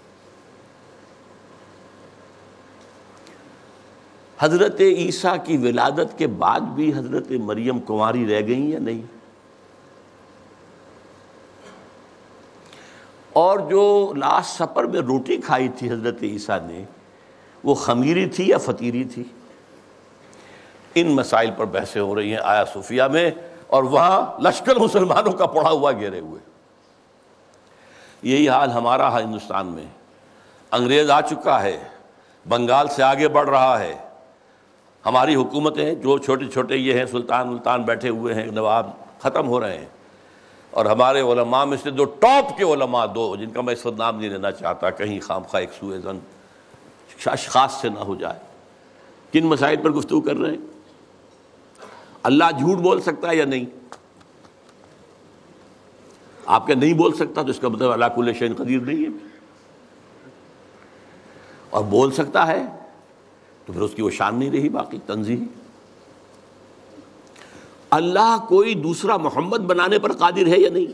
हज़रत ईसा की विलादत के बाद भी हज़रत मरियम कुंवारी रह गई या नहीं? और जो लास्ट सपर में रोटी खाई थी हज़रत ईसा ने, वो खमीरी थी या फतीरी थी? इन मसाइल पर बहसें हो रही हैं आया सूफिया में, और वहाँ लश्कर मुसलमानों का पड़ा हुआ घेरे हुए। यही हाल हमारा है हिंदुस्तान में। अंग्रेज़ आ चुका है, बंगाल से आगे बढ़ रहा है। हमारी हुकूमतें जो छोटे छोटे ये हैं सुल्तान उल्तान बैठे हुए हैं, नवाब, ख़त्म हो रहे हैं। और हमारे उलमा में से जो टॉप के उलमा, दो जिनका मैं इस वक्त नाम नहीं लेना चाहता, कहीं खामखा एक सूएज़न अशख़ास से ना हो जाए, किन मसाइल पर गुफ्तगू कर रहे हैं? अल्लाह झूठ बोल सकता है या नहीं? आपके नहीं बोल सकता, तो इसका मतलब अल्लाह कुल्ले शैइन क़दीर नहीं है। और बोल सकता है तो फिर उसकी वो शान नहीं रही बाकी तंजीह। अल्लाह कोई दूसरा मोहम्मद बनाने पर कादिर है या नहीं?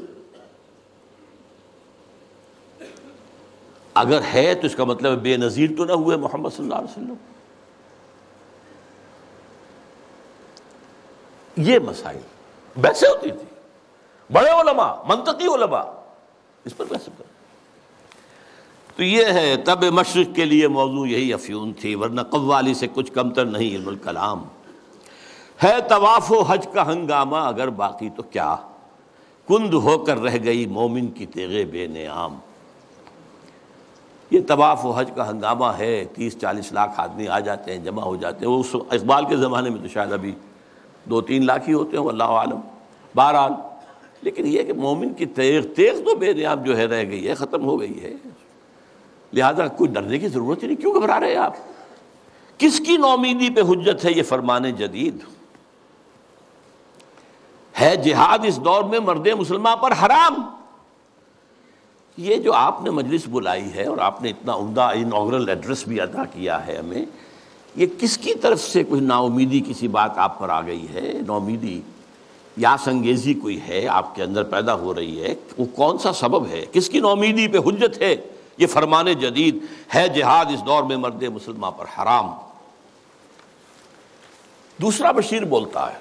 अगर है तो इसका मतलब बेनज़ीर तो ना हुए मोहम्मद सल्लल्लाहु अलैहि वसल्लम। ये मसाइल बहसें होती थी, बड़े उलमा, मंतकी उलमा इस पर बहस कर। तो ये है तब मशरक़ के लिए मौजू यही अफ्यून थी, वरना कव्वाली से कुछ कमतर नहीं इल्मुल कलाम है। तवाफ़ व हज का हंगामा अगर बाकी तो क्या, कुंद होकर रह गई मोमिन की तेगे बेनेआम। ये तवाफ़ व हज का हंगामा है, 30-40 लाख आदमी आ जाते हैं, जमा हो जाते हैं। वो उस इकबाल के ज़माने में तो शायद अभी 2-3 लाख ही होते हों, अल्लाह आलम। बहरहाल, लेकिन यह कि मोमिन की तेग तो बेनियाब जो है रह गई है, ख़त्म हो गई है। लिहाजा कोई डरने की ज़रूरत ही नहीं। क्यों घबरा रहे हैं आप? किसकी नौमीदी पे हुज्जत है? ये फरमान जदीद है, जिहाद इस दौर में मर्द मुसलमान पर हराम। ये जो आपने मजलिस बुलाई है और आपने इतना उम्दा इनॉग्रल एड्रेस भी अदा किया है हमें, ये किसकी तरफ से कोई नाउमीदी किसी बात आप पर आ गई है? नाउमीदी यासंगेज़ी कोई है आपके अंदर पैदा हो रही है, वो कौन सा सबब है? किसकी नाउमीदी पे हुज्जत है ये फरमान जदीद है, जिहाद इस दौर में मर्द मुसलमान पर हराम। दूसरा बशीर बोलता है,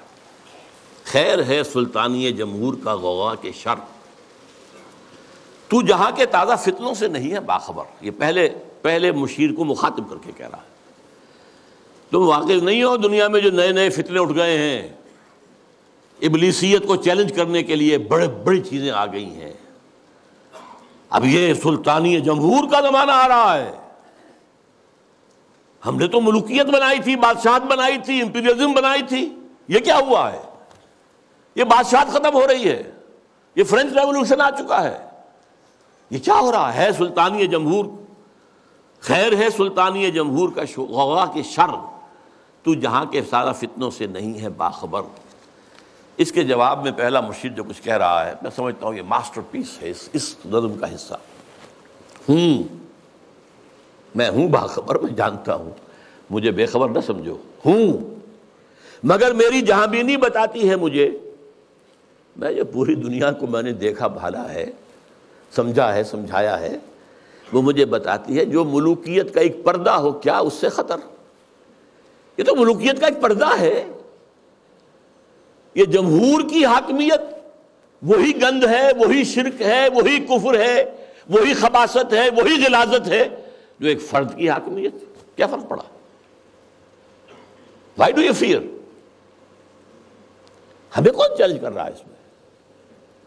खैर है सुल्तानी जमहूर का गवा के शर, तू जहाँ के ताज़ा फितनों से नहीं है बाखबर। ये पहले पहले मुशीर को मुखातिब करके कह रहा है, तुम वाकिफ़ नहीं हो दुनिया में जो नए नए फितने उठ गए हैं, इबलीसियत को चैलेंज करने के लिए बड़े बड़ी चीज़ें आ गई हैं। अब ये सुल्तानी जमहूर का ज़माना आ रहा है, हमने तो मुलुकियत बनाई थी, बादशाहत बनाई थी, इंपीरियलिज्म बनाई थी, ये क्या हुआ है? ये बादशाहत ख़त्म हो रही है, ये फ्रेंच रेवोल्यूशन आ चुका है, ये क्या हो रहा है? सुल्तानी जमहूर, खैर है सुल्तानी जमहूर का गवा के शर, तू जहाँ के सारा फितनों से नहीं है बाखबर। इसके जवाब में पहला मुशीर जो कुछ कह रहा है, मैं समझता हूँ ये मास्टरपीस है इस नज़्म का हिस्सा। मैं हूँ बाखबर, मैं जानता हूँ, मुझे बेखबर न समझो, हूँ मगर मेरी जहाँ भी नहीं बताती है मुझे। मैं जो पूरी दुनिया को मैंने देखा भाला है, समझा है, समझाया है, वो मुझे बताती है जो मुलूकियत का एक पर्दा हो, क्या उससे ख़तर? ये तो मुलूकियत का एक पर्दा है, ये जमहूर की हाकमियत वही गंद है, वही शिरक है, वही कुफ्र है, वही खबासत है, वही गिलाजत है जो एक फर्द की हाकमियत। क्या फ़र्क पड़ा? Why do you fear? हमें कौन चैलेंज कर रहा है इसमें?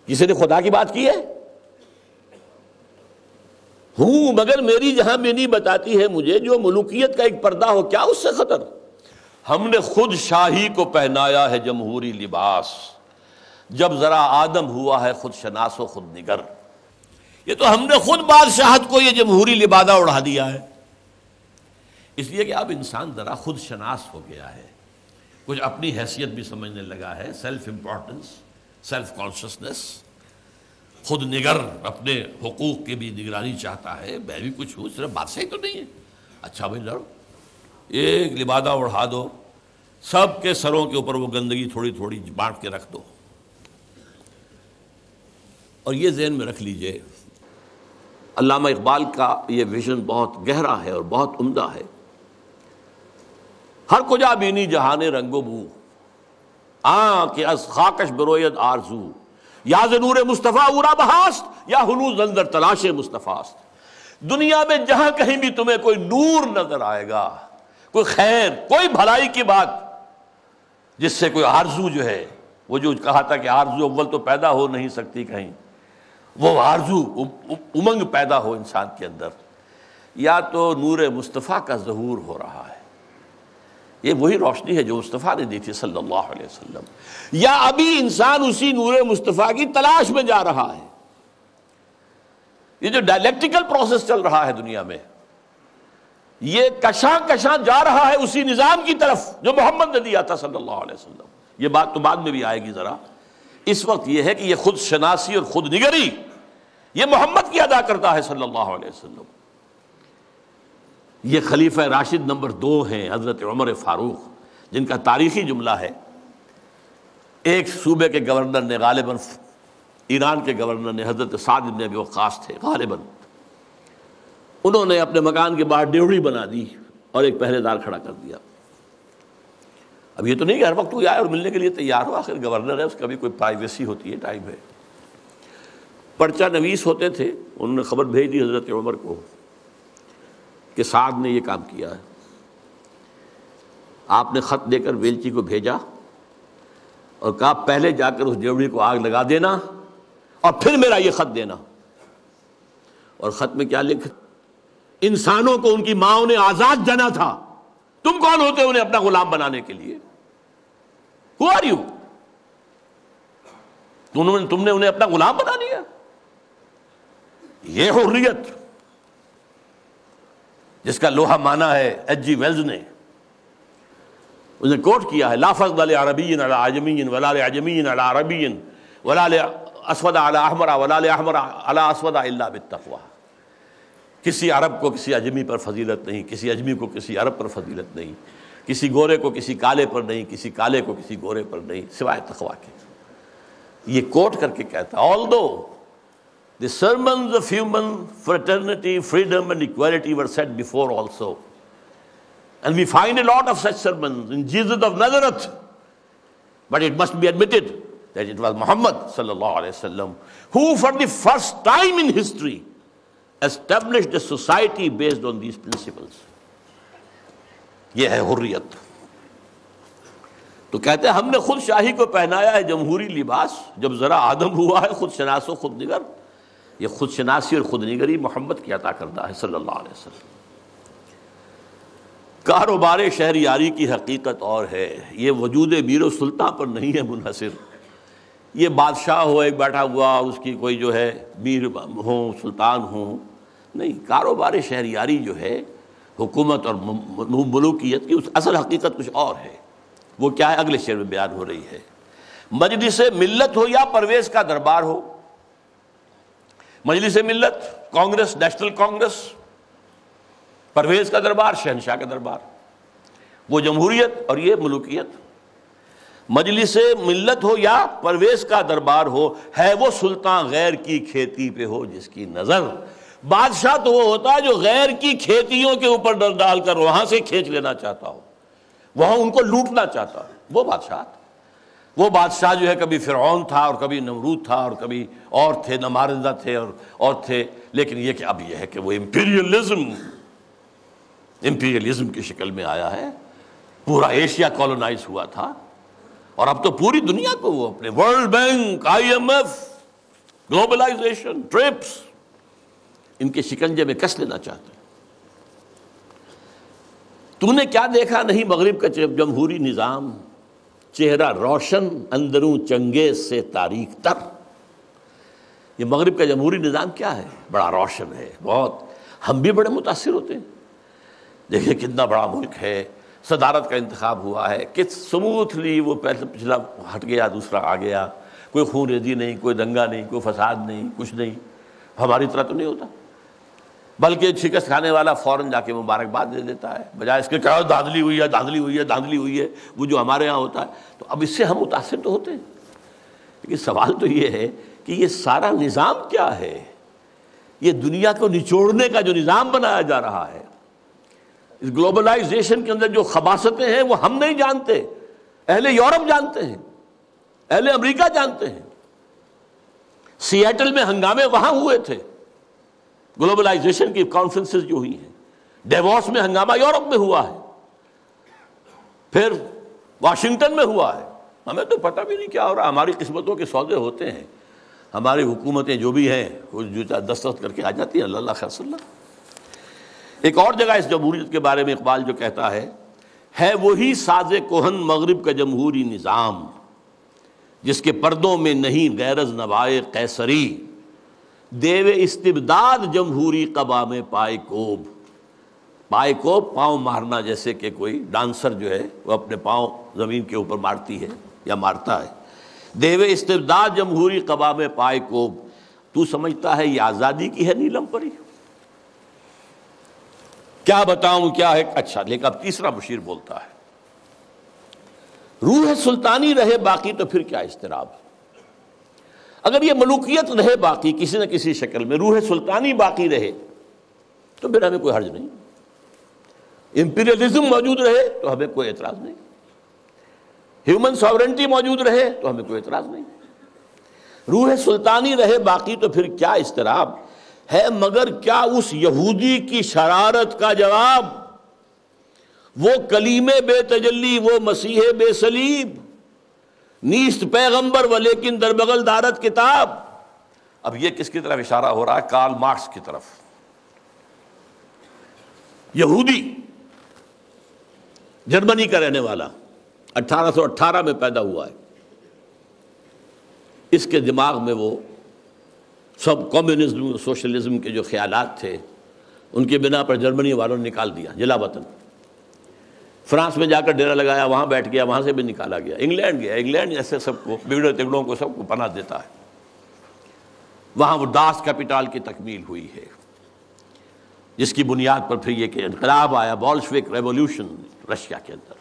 किसी ने खुदा की बात की है? हूँ मगर मेरी जहाँ भी नहीं बताती है मुझे, जो मुलुकियत का एक पर्दा हो, क्या उससे खतर? हमने खुद शाही को पहनाया है जमहूरी लिबास, जब ज़रा आदम हुआ है खुद शनासो खुद निगर। ये तो हमने खुद बादशाहत को ये जमहूरी लिबादा उड़ा दिया है, इसलिए कि अब इंसान ज़रा खुद शनास हो गया है, कुछ अपनी हैसियत भी समझने लगा है, सेल्फ इम्पॉर्टेंस, सेल्फ कॉन्शसनेस, खुद निगर, अपने हुकूक की भी निगरानी चाहता है। मैं भी कुछ हूँ, सिर्फ बादशाही तो नहीं है। अच्छा भाई लड़ो, एक लिबादा उड़ा दो, सब के सरों के ऊपर वो गंदगी थोड़ी थोड़ी बांट के रख दो। और ये जहन में रख लीजिए, अल्लामा इकबाल का ये विज़न बहुत गहरा है और बहुत उम्दा है। हर कुजा बीनी जहाने रंगो बू, आ के अस खाकश बरोयत आरजू, या ज़नूर मुस्तफ़ा उरा बहास्त, या हुनूज़ अंदर तलाश मुस्तफ़ास्त। दुनिया में जहाँ कहीं भी तुम्हें कोई नूर नजर आएगा, कोई खैर, कोई भलाई की बात, जिससे कोई आरजू जो है, वो जो कहा था कि आरजू अव्वल तो पैदा हो नहीं सकती कहीं, वो आरजू उमंग पैदा हो इंसान के अंदर, या तो नूर मुस्तफ़ा का ज़हूर हो रहा है, ये वही रोशनी है जो मुस्तफ़ा ने दी थी सल्लल्लाहु अलैहि वसल्लम, या अभी इंसान उसी नूर मुस्तफ़ा की तलाश में जा रहा है। ये जो डायलेक्टिकल प्रोसेस चल रहा है दुनिया में, ये कशां कशां जा रहा है उसी निज़ाम की तरफ जो मोहम्मद ने दिया था सल्लल्लाहु अलैहि वसल्लम। ये बात तो बाद में भी आएगी, ज़रा इस वक्त ये है कि ये खुद शनासी और खुद निगरी ये मोहम्मद की अदा करता है सल्लल्लाहु अलैहि वसल्लम। ये खलीफा राशिद नंबर 2 हैं हज़रत उमर फ़ारूक़, जिनका तारीख़ी जुमला है, एक सूबे के गवर्नर ने, गालिबन ईरान के गवर्नर ने, हज़रत साद इब्न अबी वक़ास थे गालिबन, उन्होंने अपने मकान के बाहर ड्योढ़ी बना दी और एक पहरेदार खड़ा कर दिया। अब ये तो नहीं कि हर वक्त वो आए और मिलने के लिए तैयार हो, आखिर गवर्नर है, उसका भी कोई प्राइवेसी होती है, टाइम है। पर्चा नवीस होते थे, उन्होंने खबर भेज दी हज़रत उमर को कि साद ने ये काम किया है, आपने ख़त देकर वेलची को भेजा और कहा पहले जाकर उस ड्योढ़ी को आग लगा देना और फिर मेरा ये ख़त देना। और ख़त में क्या लिख, इंसानों को उनकी माओं ने आज़ाद जाना था, तुम कौन होते हो उन्हें अपना गुलाम बनाने के लिए? Who are you? तुमने उन्हें अपना गुलाम बना लिया। ये हुर्रियत जिसका लोहा माना है एच.जी. वेल्स ने, उसने कोट किया है, ला फज़्ल अल अरबीय्यिन अला अजमीय्यिन वला अल अजमीय्यिन अला अरबीय्यिन वला अल अस्वद अला अहमर वला अल अहमर अला अस्वद इल्ला बित्तक़्वा। किसी अरब को किसी अजमी पर फजीलत नहीं, किसी अजमी को किसी अरब पर फजीलत नहीं, किसी गोरे को किसी काले पर नहीं, किसी काले को किसी गोरे पर नहीं, सिवाय तक़वा के। ये कोट करके कहता, although The sermons of human fraternity, freedom and equality were set before also. And we find a lot of such sermons in Jesus of Nazareth. But it must be admitted that it was Muhammad sallallahu alaihi wasallam who for the first time in history established a society based on these principles. यह है हुर्रियत। तो कहते हैं हमने खुद शाही को पहनाया है जमहूरी लिबास, जब जरा आदम हुआ है खुद शनास व खुद निगर। ये खुद शनासी और खुद निगरी मोहम्मद की अता करता है सल्लल्लाहु अलैहि वसल्लम। कारोबार शहरियारी की हकीकत और है, ये वजूद बीरो सुल्तान पर नहीं है मुनहसर। ये बादशाह हो एक बैठा हुआ और उसकी कोई जो है बीर हो सुल्तान हो, नहीं, कारोबार शहरियारी जो है हुकूमत और मलूकियत की उस असल हकीकत कुछ और है। वो क्या है अगले शेर में बयान हो रही है। मजलिस मिल्लत हो या परवेज का दरबार हो, मजलिस मिल्लत कांग्रेस, नेशनल कांग्रेस, परवेज का दरबार शहनशाह का दरबार, वो जमहूरियत और ये मलूकियत। मजलिस मिल्लत हो या परवेज का दरबार हो, है वो सुल्तान गैर की खेती पे हो जिसकी नज़र। बादशाह तो वो होता है जो गैर की खेतियों के ऊपर डर डालकर वहाँ से खींच लेना चाहता हो, वहाँ उनको लूटना चाहता हो। वो बादशाह जो है कभी फिरौन था और कभी नमरूद था और कभी और थे, नमारदा थे और थे। लेकिन ये कि अब यह है कि वो इम्पीरियलिज्म की शक्ल में आया है। पूरा एशिया कॉलोनाइज हुआ था और अब तो पूरी दुनिया को वो अपने world bank, IMF, globalisation, TRIPS, इनके शिकंजे में कस लेना चाहते हैं। तूने क्या देखा नहीं मगरिब का जमहूरी निज़ाम, चेहरा रोशन अंदरू चंगेज से तारीख तर। ये मगरिब का जमहूरी निज़ाम क्या है? बड़ा रोशन है, बहुत, हम भी बड़े मुतासिर होते हैं। देखिए कितना बड़ा मुल्क है, सदारत का इंतखाब हुआ है, किस स्मूथली वो पहले पिछला हट गया दूसरा आ गया, कोई खून रेजी नहीं, कोई दंगा नहीं, कोई फसाद नहीं, कुछ नहीं। हमारी तरह तो नहीं होता, बल्कि शिकस्त खाने वाला फ़ौरन जाके मुबारकबाद दे देता है, बजाय इसके कहो धांधली हुई है, धांधली हुई है, धांधली हुई है, वो जो हमारे यहाँ होता है। तो अब इससे हम मुतासिर तो होते हैं, लेकिन सवाल तो ये है कि ये सारा निज़ाम क्या है? ये दुनिया को निचोड़ने का जो निज़ाम बनाया जा रहा है, इस ग्लोबलाइजेशन के अंदर जो खबासतें हैं वो हम नहीं जानते, अहले यूरोप जानते हैं, अहले अमेरिका जानते हैं। सिएटल में हंगामे वहाँ हुए थे, ग्लोबलाइजेशन की कॉन्फ्रेंसेस जो हुई हैं। डेवॉस में हंगामा यूरोप में हुआ है, फिर वाशिंगटन में हुआ है। हमें तो पता भी नहीं क्या हो रहा, हमारी किस्मतों के सौदे होते हैं। हमारी हुकूमतें जो भी हैं वो जूता दस्तक करके आ जाती हैं। अल्लाह खैर। एक और जगह इस जमहूरियत के बारे में इकबाल जो कहता है वही साज़े कोहन मगरिब का जमहूरी निज़ाम जिसके पर्दों में नहीं गैरज नवाए कैसरी, देवे इस्तिबदाद जमहूरी कबा में पाए कोब। पाए कोब पाँव मारना, जैसे कि कोई डांसर जो है वो अपने पाँव ज़मीन के ऊपर मारती है या मारता है। देवे इस्तिबदाद जमहूरी कबा में पाए कोब। तू समझता है ये आज़ादी की है नीलम परी? क्या बताऊं क्या है? अच्छा, लेकिन अब तीसरा मुशीर बोलता है, रूह सुल्तानी रहे बाकी तो फिर क्या इस्तराब। अगर ये मलूकियत रहे बाकी किसी न किसी शक्ल में, रूह सुल्तानी बाकी रहे तो फिर हमें कोई हर्ज नहीं। इंपीरियलिज्म मौजूद रहे तो हमें कोई एतराज़ नहीं, ह्यूमन सॉवरेंटी मौजूद रहे तो हमें कोई एतराज़ नहीं। रूह सुल्तानी रहे बाकी तो फिर क्या इस्तराब है, मगर क्या उस यहूदी की शरारत का जवाब, वो कलीमे बेतजल्ली, वो मसीहे बेसलीब, नीस्त पैगंबर व लेकिन दरबगल दारत किताब। अब ये किसकी तरफ इशारा हो रहा है? कार्ल मार्क्स की तरफ। यहूदी, जर्मनी का रहने वाला, 1818 में पैदा हुआ है। इसके दिमाग में वो सब कम्युनिज्म, सोशलिज्म के जो ख्यालात थे उनके बिना पर जर्मनी वालों ने निकाल दिया जिला वतन। फ्रांस में जाकर डेरा लगाया, वहाँ बैठ गया, वहाँ से भी निकाला गया। इंग्लैंड गया, इंग्लैंड जैसे सबको, बिगड़े तिगड़ों को सबको पनाह देता है। वहाँ वो दास कैपिटल की तकमील हुई है जिसकी बुनियाद पर फिर ये कि इनकलाब आया, बॉल्शविक रेवोल्यूशन रशिया के अंदर।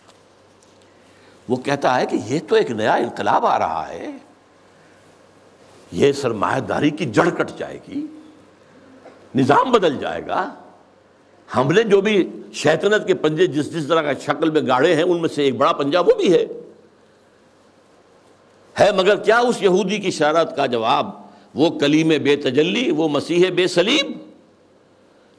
वो कहता है कि ये तो एक नया इनकलाब आ रहा है, ये सरमायादारी की जड़ कट जाएगी, निज़ाम बदल जाएगा। हमने जो भी शैतानत के पंजे जिस जिस तरह का शक्ल में गाड़े हैं, उनमें से एक बड़ा पंजा वो भी है मगर क्या उस यहूदी की शरारत का जवाब वो कलीमे बेतजल्ली, वो मसीह बेसलीम,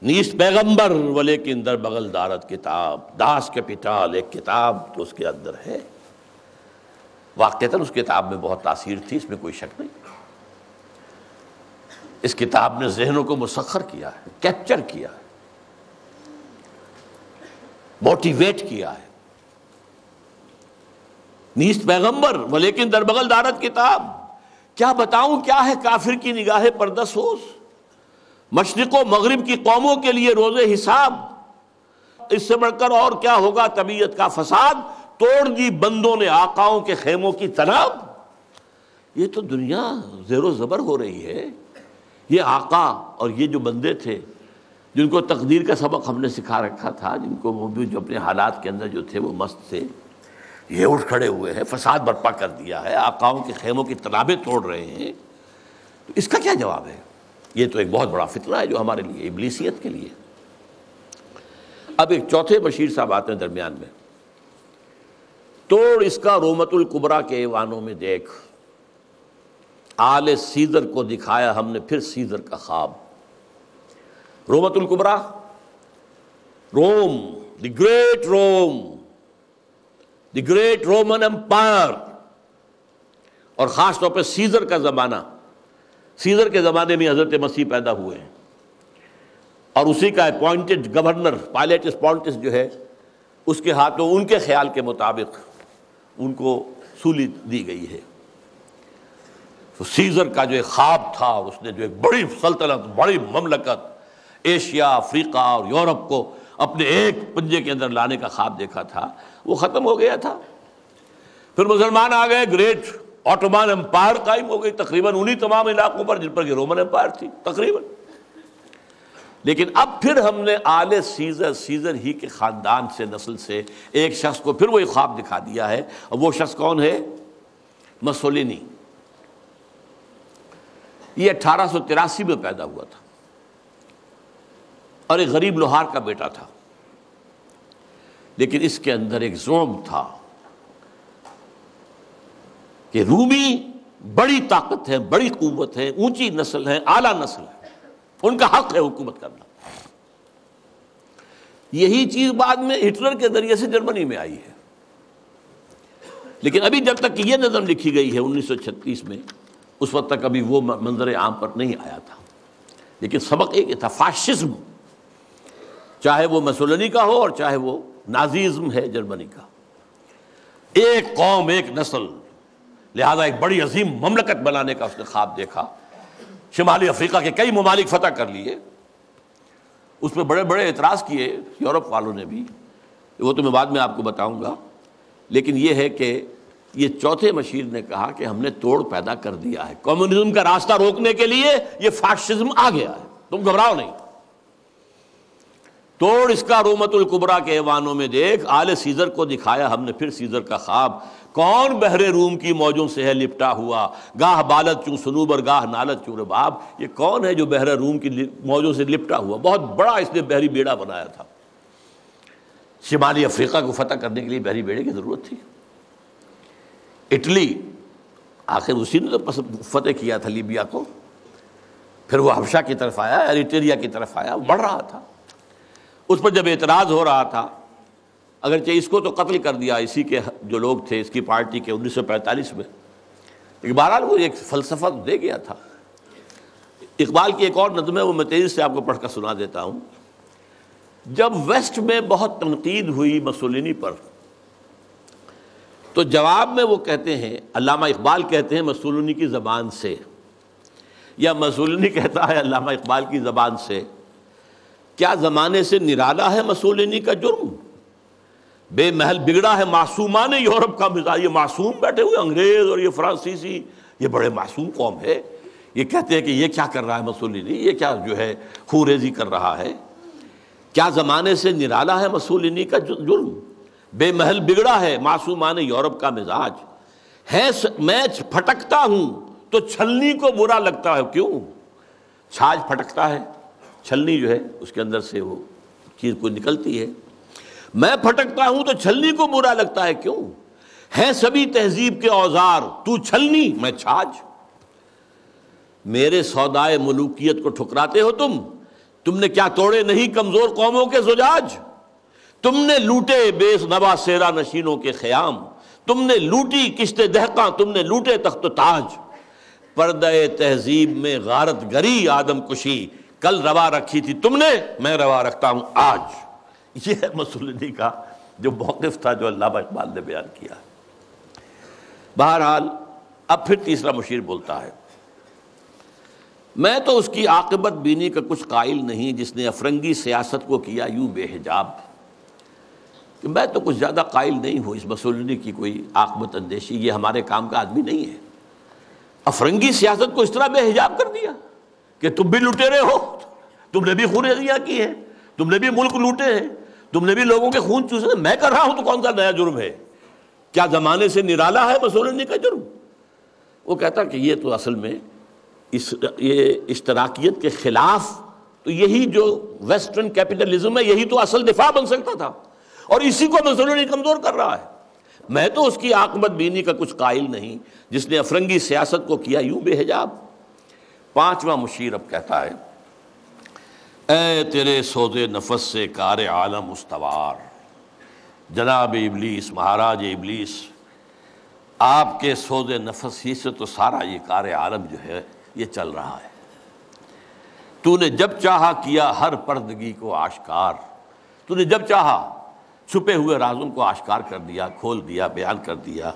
नीस पैगंबर वले के अंदर बगल दारत किताब, दास के पिटाल एक किताब तो उसके अंदर है। वाक़तन उस किताब में बहुत तासीर थी, इसमें कोई शक नहीं। इस किताब ने जहनों को मुसखर किया है, कैप्चर किया है, मोटिवेट किया है। नीस पैगंबर वले के अंदर बगल दारत किताब, क्या बताऊं क्या है काफिर की निगाहें पर्दासोस, मशरिक व मगरिब की कौमों के लिए रोज़े हिसाब। इससे बढ़कर और क्या होगा। तबीयत का फसाद तोड़ दी बंदों ने, आकाओं के खेमों की तनाब। ये तो दुनिया ज़ेरो ज़बर हो रही है। ये आका और ये जो बंदे थे जिनको तकदीर का सबक हमने सिखा रखा था, जिनको वो भी जो अपने हालात के अंदर जो थे वो मस्त थे, ये उठ खड़े हुए हैं, फसाद बर्पा कर दिया है, आकाओं के खेमों की तनाबें तोड़ रहे हैं। तो इसका क्या जवाब है। ये तो एक बहुत बड़ा फितना है जो हमारे लिए, इब्लीसियत के लिए। अब एक चौथे बशीर साहब आते हैं दरमियान में। तोड़ इसका रोमतुल कुबरा के ऐवानों में देख, आले सीजर को दिखाया हमने फिर सीजर का ख्वाब। रोमतुल कुबरा, Rome, the great Rome, the great Roman empire, और ख़ास तौर पे सीजर का ज़माना। सीजर के ज़माने में हज़रत मसीह पैदा हुए हैं और उसी का अपॉइंटेड गवर्नर पाइलेटस पॉन्टिस जो है उसके हाथों उनके ख्याल के मुताबिक उनको सूली दी गई है। तो सीजर का जो एक ख्वाब था, उसने जो एक बड़ी सल्तनत, बड़ी ममलकत एशिया, अफ्रीका और यूरोप को अपने एक पंजे के अंदर लाने का ख्वाब देखा था, वो ख़त्म हो गया था। फिर मुसलमान आ गए, ग्रेट ऑटोमन एम्पायर कायम हो गई तकरीबन उन्हीं तमाम इलाकों पर जिन पर कि रोमन एम्पायर थी तकरीबन। लेकिन अब फिर हमने आले सीजर, सीजर ही के ख़ानदान से, नस्ल से एक शख्स को फिर वही ख्वाब दिखा दिया है। और वो शख्स कौन है। मुसोलिनी। ये 1883 में पैदा हुआ था और एक गरीब लोहार का बेटा था। लेकिन इसके अंदर एक ज़ोम था कि रूमी बड़ी ताकत है, बड़ी क़ुव्वत है, ऊंची नस्ल है, आला नस्ल है, उनका हक है हुकूमत करना। यही चीज़ बाद में हिटलर के ज़रिए से जर्मनी में आई है। लेकिन अभी जब तक कि यह नज़म लिखी गई है 1936 में, उस वक्त तक अभी वो मंजर आम पर नहीं आया था। लेकिन सबक एक था, फाशिज्म, चाहे वो मुसोलिनी का हो और चाहे वो नाजीज़्म है जर्मनी का, एक कौम एक नस्ल, लिहाजा एक बड़ी अजीम ममलकत बनाने का उसने ख्वाब देखा। शिमाली अफ्रीका के कई ममालिक फ़तह कर लिए। उस पर बड़े बड़े एतराज़ किए यूरोप वालों ने भी, वो तो मैं बाद में आपको बताऊंगा। लेकिन ये है कि ये चौथे मशीर ने कहा कि हमने तोड़ पैदा कर दिया है, कम्युनिज्म का रास्ता रोकने के लिए ये फाशिज्म आ गया है, तुम घबराओ नहीं। तोड़ इसका रोमतुल कुबरा के ऐवानों में देख, आले सीजर को दिखाया हमने फिर सीजर का ख्वाब। कौन बहरे रूम की मौजों से है लिपटा हुआ, गाह बालत चूँ सनूब और गाह नालत चूँ रबाब। ये कौन है जो बहरे रूम की मौजों से लिपटा हुआ, बहुत बड़ा इसने बहरी बेड़ा बनाया था। शिमाली अफ्रीका को फतह करने के लिए बहरी बेड़े की ज़रूरत थी। इटली, आखिर उसी ने तो फतह किया था लीबिया को, फिर वह हबशा की तरफ आया, एरिटेरिया की तरफ आया, बढ़ रहा था। उस पर जब एतराज़ हो रहा था, अगरचे इसको तो कत्ल कर दिया, इसी के जो लोग थे इसकी पार्टी के 1945 में, लेकिन बहरहाल वो एक फ़लसफ़ा दे गया था। इकबाल की एक और नज़म है, वो मैं तेज़ी से आपको पढ़ कर सुना देता हूँ। जब वेस्ट में बहुत तनकीद हुई मुसोलिनी पर, तो जवाब में वो कहते हैं, अल्लामा इकबाल कहते हैं मुसोलिनी की ज़बान से, या मुसोलिनी कहता है अल्लामा इकबाल की ज़बान से, क्या ज़माने से निराला है मुसोलिनी का जुर्म, बेमहल बिगड़ा है मासूमान यूरोप का मिजाज। ये मासूम बैठे हुए अंग्रेज़ और ये फ्रांसीसी, ये बड़े मासूम कौम है, ये कहते हैं कि ये क्या कर रहा है मुसोलिनी, ये क्या जो है खूरेजी कर रहा है। क्या ज़माने से निराला है मुसोलिनी का जुर्म, बेमहल बिगड़ा है मासूमान यूरोप का मिजाज। है मैच फटकता हूँ तो छलनी को बुरा लगता है, क्यों? छाछ फटकता है, छलनी जो है उसके अंदर से वो चीज़ को निकलती है। मैं फटकता हूँ तो छलनी को बुरा लगता है, क्यों? हैं सभी तहजीब के औजार, तू छलनी मैं छाछ। मेरे सौदाए मलूकियत को ठुकराते हो तुम। तुमने क्या तोड़े नहीं कमज़ोर कौमों के जुजाज, तुमने लूटे बेस नवा सेरा नशीनों के ख़याम, तुमने लूटी किश्ते दहका, तुमने लूटे तख्त ताज। पर्दे तहजीब में गारत गरी आदम कुशी, कल रवा रखी थी तुमने मैं रवा रखता हूँ आज। यह है मसल्ली का जो मौक़िफ़ था जो अल्लामा इक़बाल ने बयान किया। बहरहाल अब फिर तीसरा मुशीर बोलता है, मैं तो उसकी आक़िबत बीनी का कुछ कायल नहीं जिसने अफरंगी सियासत को किया यूँ बेहिजाब। कि मैं तो कुछ ज़्यादा कायल नहीं हूँ इस मसल्ली की कोई आक़िबत अंदेशी, ये हमारे काम का आदमी नहीं है। अफरंगी सियासत को इस तरह बेहिजाब कर दिया कि तुम भी लुटेरे हो, तुमने भी खूनिया की है, तुमने भी मुल्क लूटे हैं, तुमने भी लोगों के खून चूसे। मैं कर रहा हूं तो कौन सा नया जुर्म है? क्या ज़माने से निराला है मसौलनी का जुर्म? वो कहता कि ये तो असल में ये इश्तराकियत के ख़िलाफ़, तो यही जो वेस्टर्न कैपिटलिज्म है यही तो असल दिफा बन सकता था, और इसी को मसौलनी कमज़ोर कर रहा है। मैं तो उसकी आक़िबत बीनी का कुछ कायल नहीं जिसने अफरंगी सियासत को किया यूँ बेहिजाब। पाँचवा मुशीर अब कहता है, ऐ तेरे सौदे नफस से कार आलम उस्तवार, जनाब इबलीस महाराज इबलीस, आपके सौदे नफस ही से तो सारा ये कार आलम जो है ये चल रहा है। तूने जब चाहा किया हर पर्दगी को आश्कार, तूने जब चाहा छुपे हुए राजों को आश्कार कर दिया, खोल दिया, बयान कर दिया।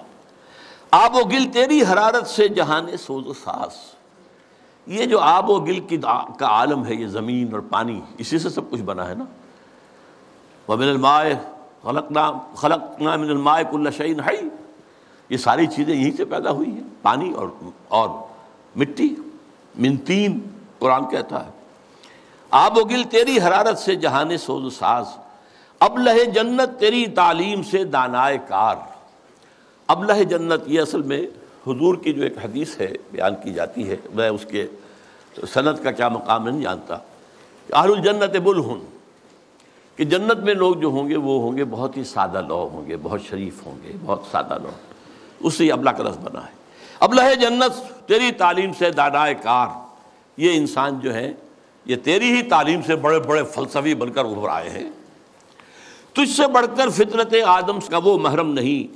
आबो गिल तेरी हरारत से जहाने सोजो सास, ये जो आबो गिल की का आलम है, ये ज़मीन और पानी इसी से सब कुछ बना है ना। वमिनल माए खलकना मिनल माए कुल्ल शैइन हई, ये सारी चीज़ें यहीं से पैदा हुई हैं, पानी और मिट्टी, मिन तीन कुरान कहता है। आबो गिल तेरी हरारत से जहाने सोजो सास, अबलह जन्नत तेरी तालीम से दानाए कार। अबलह जन्नत ये असल में हुजूर की जो एक हदीस है बयान की जाती है, मैं उसके सनद का क्या मकाम नहीं जानता। आहलुल जन्नत बुलहुन, कि जन्नत में लोग जो होंगे वो होंगे बहुत ही सादा लौ होंगे, बहुत शरीफ होंगे, बहुत सादा लौ, उससे ही अबला का लफ्ज़ बना है। अबलह जन्नत तेरी तालीम से दानाए कार, ये इंसान जो है ये तेरी ही तालीम से बड़े बड़े फ़लसफ़ी बनकर उभर आए हैं। तुझसे बढ़कर फितरत आदम का वो महरम नहीं,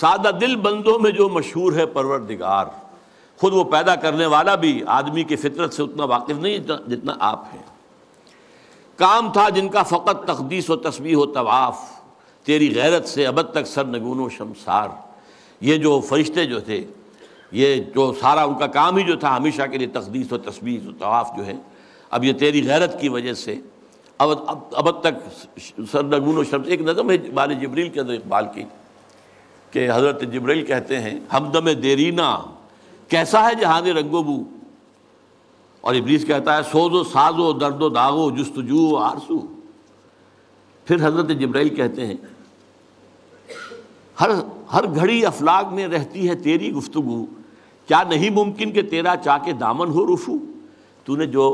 सादा दिल बंदों में जो मशहूर है परवरदिगार। खुद वो पैदा करने वाला भी आदमी की फितरत से उतना वाकिफ़ नहीं जितना आप हैं। काम था जिनका फ़कत तक़दीस व तस्बीह व तवाफ़, तेरी गैरत से अब तक सर नगून व शमसार। ये जो फरिश्ते जो थे, ये जो सारा उनका काम ही जो था हमेशा के लिए तक़दीस व तस्बीह व तवाफ़ जो है, अब ये तेरी गैरत की वजह से अब तक सर नगून शब्द। एक नज़म है बाल जिब्रील के अंदर इकबाल की कि हज़रत जिब्रील कहते हैं, हमदम देरीना कैसा है जहान रंगोबू, और इब्लीस कहता है सोजो साजो दर्दो दागो जुस्तजू आरसू। फिर हज़रत जिब्रील कहते हैं हर घड़ी अफलाक में रहती है तेरी गुफ्तगू, क्या नहीं मुमकिन कि तेरा चाके दामन हो रुफू। तूने जो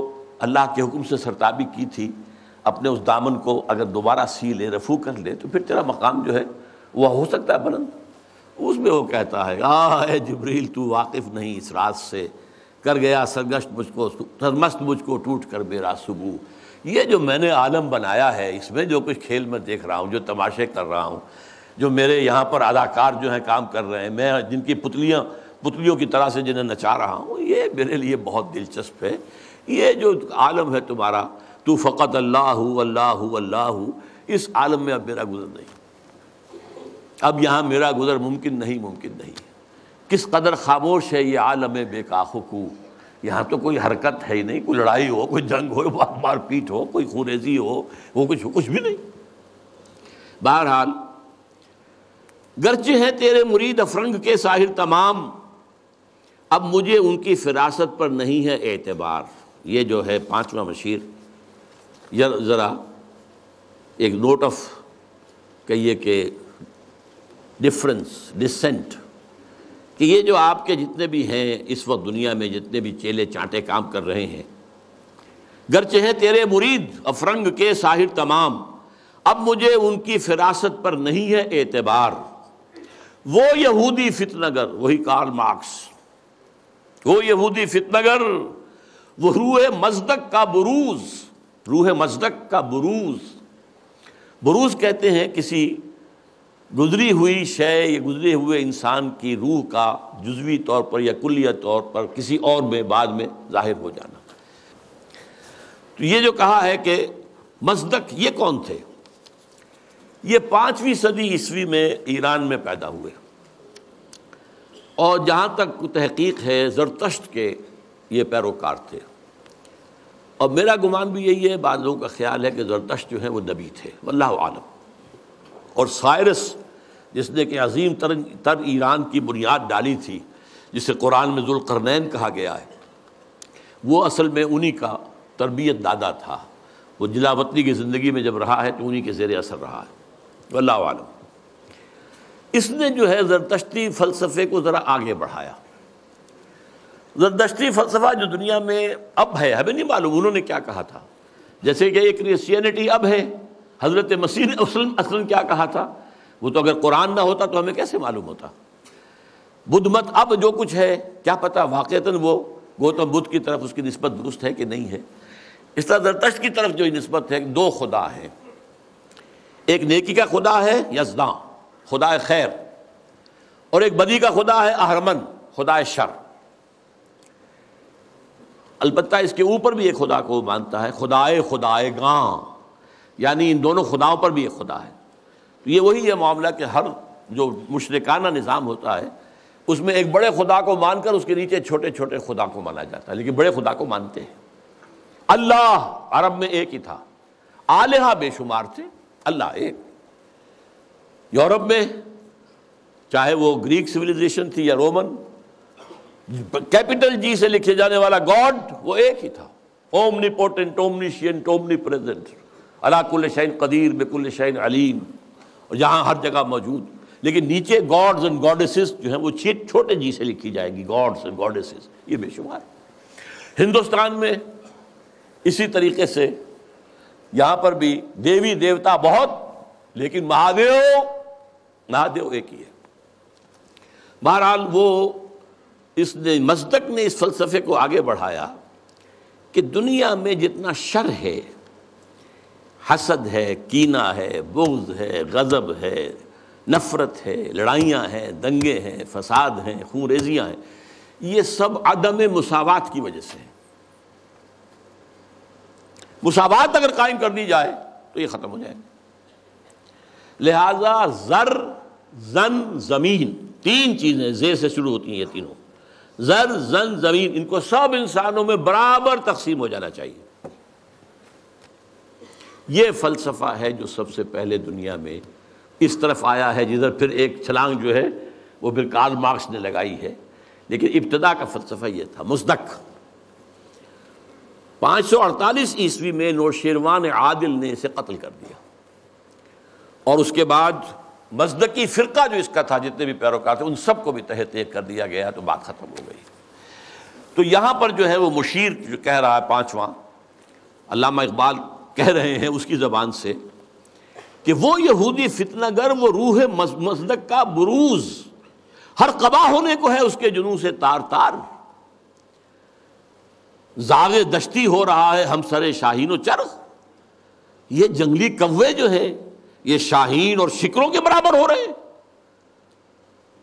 अल्लाह के हुक्म से सरताबी की थी अपने उस दामन को अगर दोबारा सी ले, रफू कर ले, तो फिर तेरा मकाम जो है वह हो सकता है बुलंद। उसमें वो कहता है, आ जिब्रील तू वाकिफ़ नहीं इस रात से, कर गया सरमस्त मुझको टूट कर मेरा सुबह। ये जो मैंने आलम बनाया है, इसमें जो कुछ खेल मैं देख रहा हूँ, जो तमाशे कर रहा हूँ, जो मेरे यहाँ पर अदाकार जो हैं काम कर रहे हैं, मैं जिनकी पुतलियों की तरह से जिन्हें नचा रहा हूँ, ये मेरे लिए बहुत दिलचस्प है। ये जो आलम है तुम्हारा, तू फ़कत अल्लाह अल्लाह अल्लाह, इस आलम में अब मेरा गुज़र नहीं, अब यहाँ मेरा गुज़र मुमकिन नहीं। किस कदर खामोश है ये आलम बेकाखुकू, यहाँ तो कोई हरकत है ही नहीं, कोई लड़ाई हो, कोई जंग हो, मारपीट हो, कोई खूरेजी हो, वो कुछ भी नहीं। बहरहाल गर्चे हैं तेरे मुरीद अफरंग के साहिर तमाम, अब मुझे उनकी फिरासत पर नहीं है एतबार। ये जो है पाँचवा मशीर, ज़रा एक नोट ऑफ कहिए कि डिफरेंस, डिसेंट, कि ये जो आपके जितने भी हैं इस वक्त दुनिया में, जितने भी चेले चांटे काम कर रहे हैं, गरचे हैं तेरे मुरीद अफरंग के साहिर तमाम, अब मुझे उनकी फिरासत पर नहीं है एतबार। वो यहूदी फितनगर, वही कार्ल मार्क्स, वो यहूदी फितनगर, वो रूह मजदक का बुरूज, रूह मजदक का बुरूज, बुरूज कहते हैं किसी गुजरी हुई शय या गुजरे हुए इंसान की रूह का जुजवी तौर पर या कुल्लिया तौर पर किसी और में बाद में जाहिर हो जाना। तो ये जो कहा है कि मजदक, ये कौन थे? ये 5वीं सदी ईस्वी में ईरान में पैदा हुए और जहाँ तक तहकीक है जरतश्त के ये पैरोकार थे। और मेरा गुमान भी यही है, बाद लोगों का ख्याल है कि जरतश्त जो है वो नबी थे, वल्लाहु आलम। और साइरस जिसने कि अजीम तर ईरान की बुनियाद डाली थी, जिसे कुरान में ज़ुल्क़र्नैन कहा गया है, वो असल में उन्हीं का तरबियत दादा था। वो जिलावतनी की ज़िंदगी में जब रहा है तो उन्हीं के ज़ेर असर रहा है, वल्लाहु आलम। इसने जो है जरतश्ती फ़लसफ़े को ज़रा आगे बढ़ाया। जरदश्ती फ़लसफ़ा जो दुनिया में अब है, हमें नहीं मालूम उन्होंने क्या कहा था। जैसे कि एक क्रिश्चियनिटी अब है, हज़रत मसीह ने असलन क्या कहा था, वो तो अगर कुरान ना होता तो हमें कैसे मालूम होता। बुद्ध मत अब जो कुछ है, क्या पता वाक़तन वो गौतम बुद्ध की तरफ उसकी नस्बत दुरुस्त है कि नहीं है। इस तरह जरदश्त की तरफ जो नस्बत है, दो खुदा है, एक नेकी का खुदा है यज़दां, खुदा खैर, और एक बदी का खुदा है अहरमन, खुदा शर। अलबत्ता इसके ऊपर भी एक खुदा को मानता है, खुदाए खुदाए गां, यानी इन दोनों खुदाओं पर भी एक खुदा है। तो ये वही है मामला कि हर जो मुशरिकाना निज़ाम होता है उसमें एक बड़े खुदा को मानकर उसके नीचे छोटे छोटे खुदा को माना जाता है, लेकिन बड़े खुदा को मानते हैं। अल्लाह अरब में एक ही था, आलिहा बेशुमार थे, अल्लाह एक। यूरोप में चाहे वो ग्रीक सिविलाइजेशन थी या रोमन, कैपिटल जी से लिखे जाने वाला गॉड वो एक ही था, ओमनीपोटेंट ओमनीशिएंट ओमनीप्रेजेंट अला कुल्ल शैन कदीर बिकुल्ल शैन अलीम, और जहाँ हर जगह मौजूद। लेकिन नीचे गॉड्स एंड गॉडेसेस जो हैं वो छोटे जी से लिखी जाएगी, गॉड्स एंड गॉडेसेस, ये बेशुमार। हिंदुस्तान में इसी तरीके से यहाँ पर भी देवी देवता बहुत, लेकिन महादेव एक ही है। बहरहाल वो इसने मजदक ने इस फ़लसफ़े को आगे बढ़ाया कि दुनिया में जितना शर है, हसद है, कीना है, बुग़्ज़ है, गज़ब है, नफ़रत है, लड़ाइयाँ हैं, दंगे हैं, फसाद हैं, खून रेजियाँ हैं, ये सब अदम मुसावात की वजह से है। मुसावात अगर कायम कर दी जाए तो ये ख़त्म हो जाएगा। लिहाजा ज़र ज़न ज़मीन, तीन चीज़ें ज़े से शुरू होती हैं, ये तीनों ज़र ज़न ज़मीन, इनको सब इंसानों में बराबर तकसीम हो जाना चाहिए। ये फ़लसफ़ा है जो सबसे पहले दुनिया में इस तरफ आया है, जिधर फिर एक छलांग जो है वो फिर कार्ल मार्क्स ने लगाई है, लेकिन इब्तदा का फ़लसफ़ा ये था। मुसदक 548 ईस्वी में नौशेरवान आदिल ने इसे कत्ल कर दिया, और उसके बाद मजदकी फ़िरका जो इसका था, जितने भी पैरोकार थे उन सबको भी तह तय कर दिया गया, तो बात ख़त्म हो गई। तो यहाँ पर जो है वो मुशीर जो कह रहा है, पाँचवां अल्लामा इकबाल कह रहे हैं उसकी ज़बान से कि वो यहूदी फितनागर, वो रूह मजदक का बुरूज, हर कबा होने को है उसके जुनू से तार तार, जागे दश्ती हो रहा है हम सरे शाहीनो चरख। ये जंगली कव्वे जो है ये शाहीन और शिकरों के बराबर हो रहे हैं,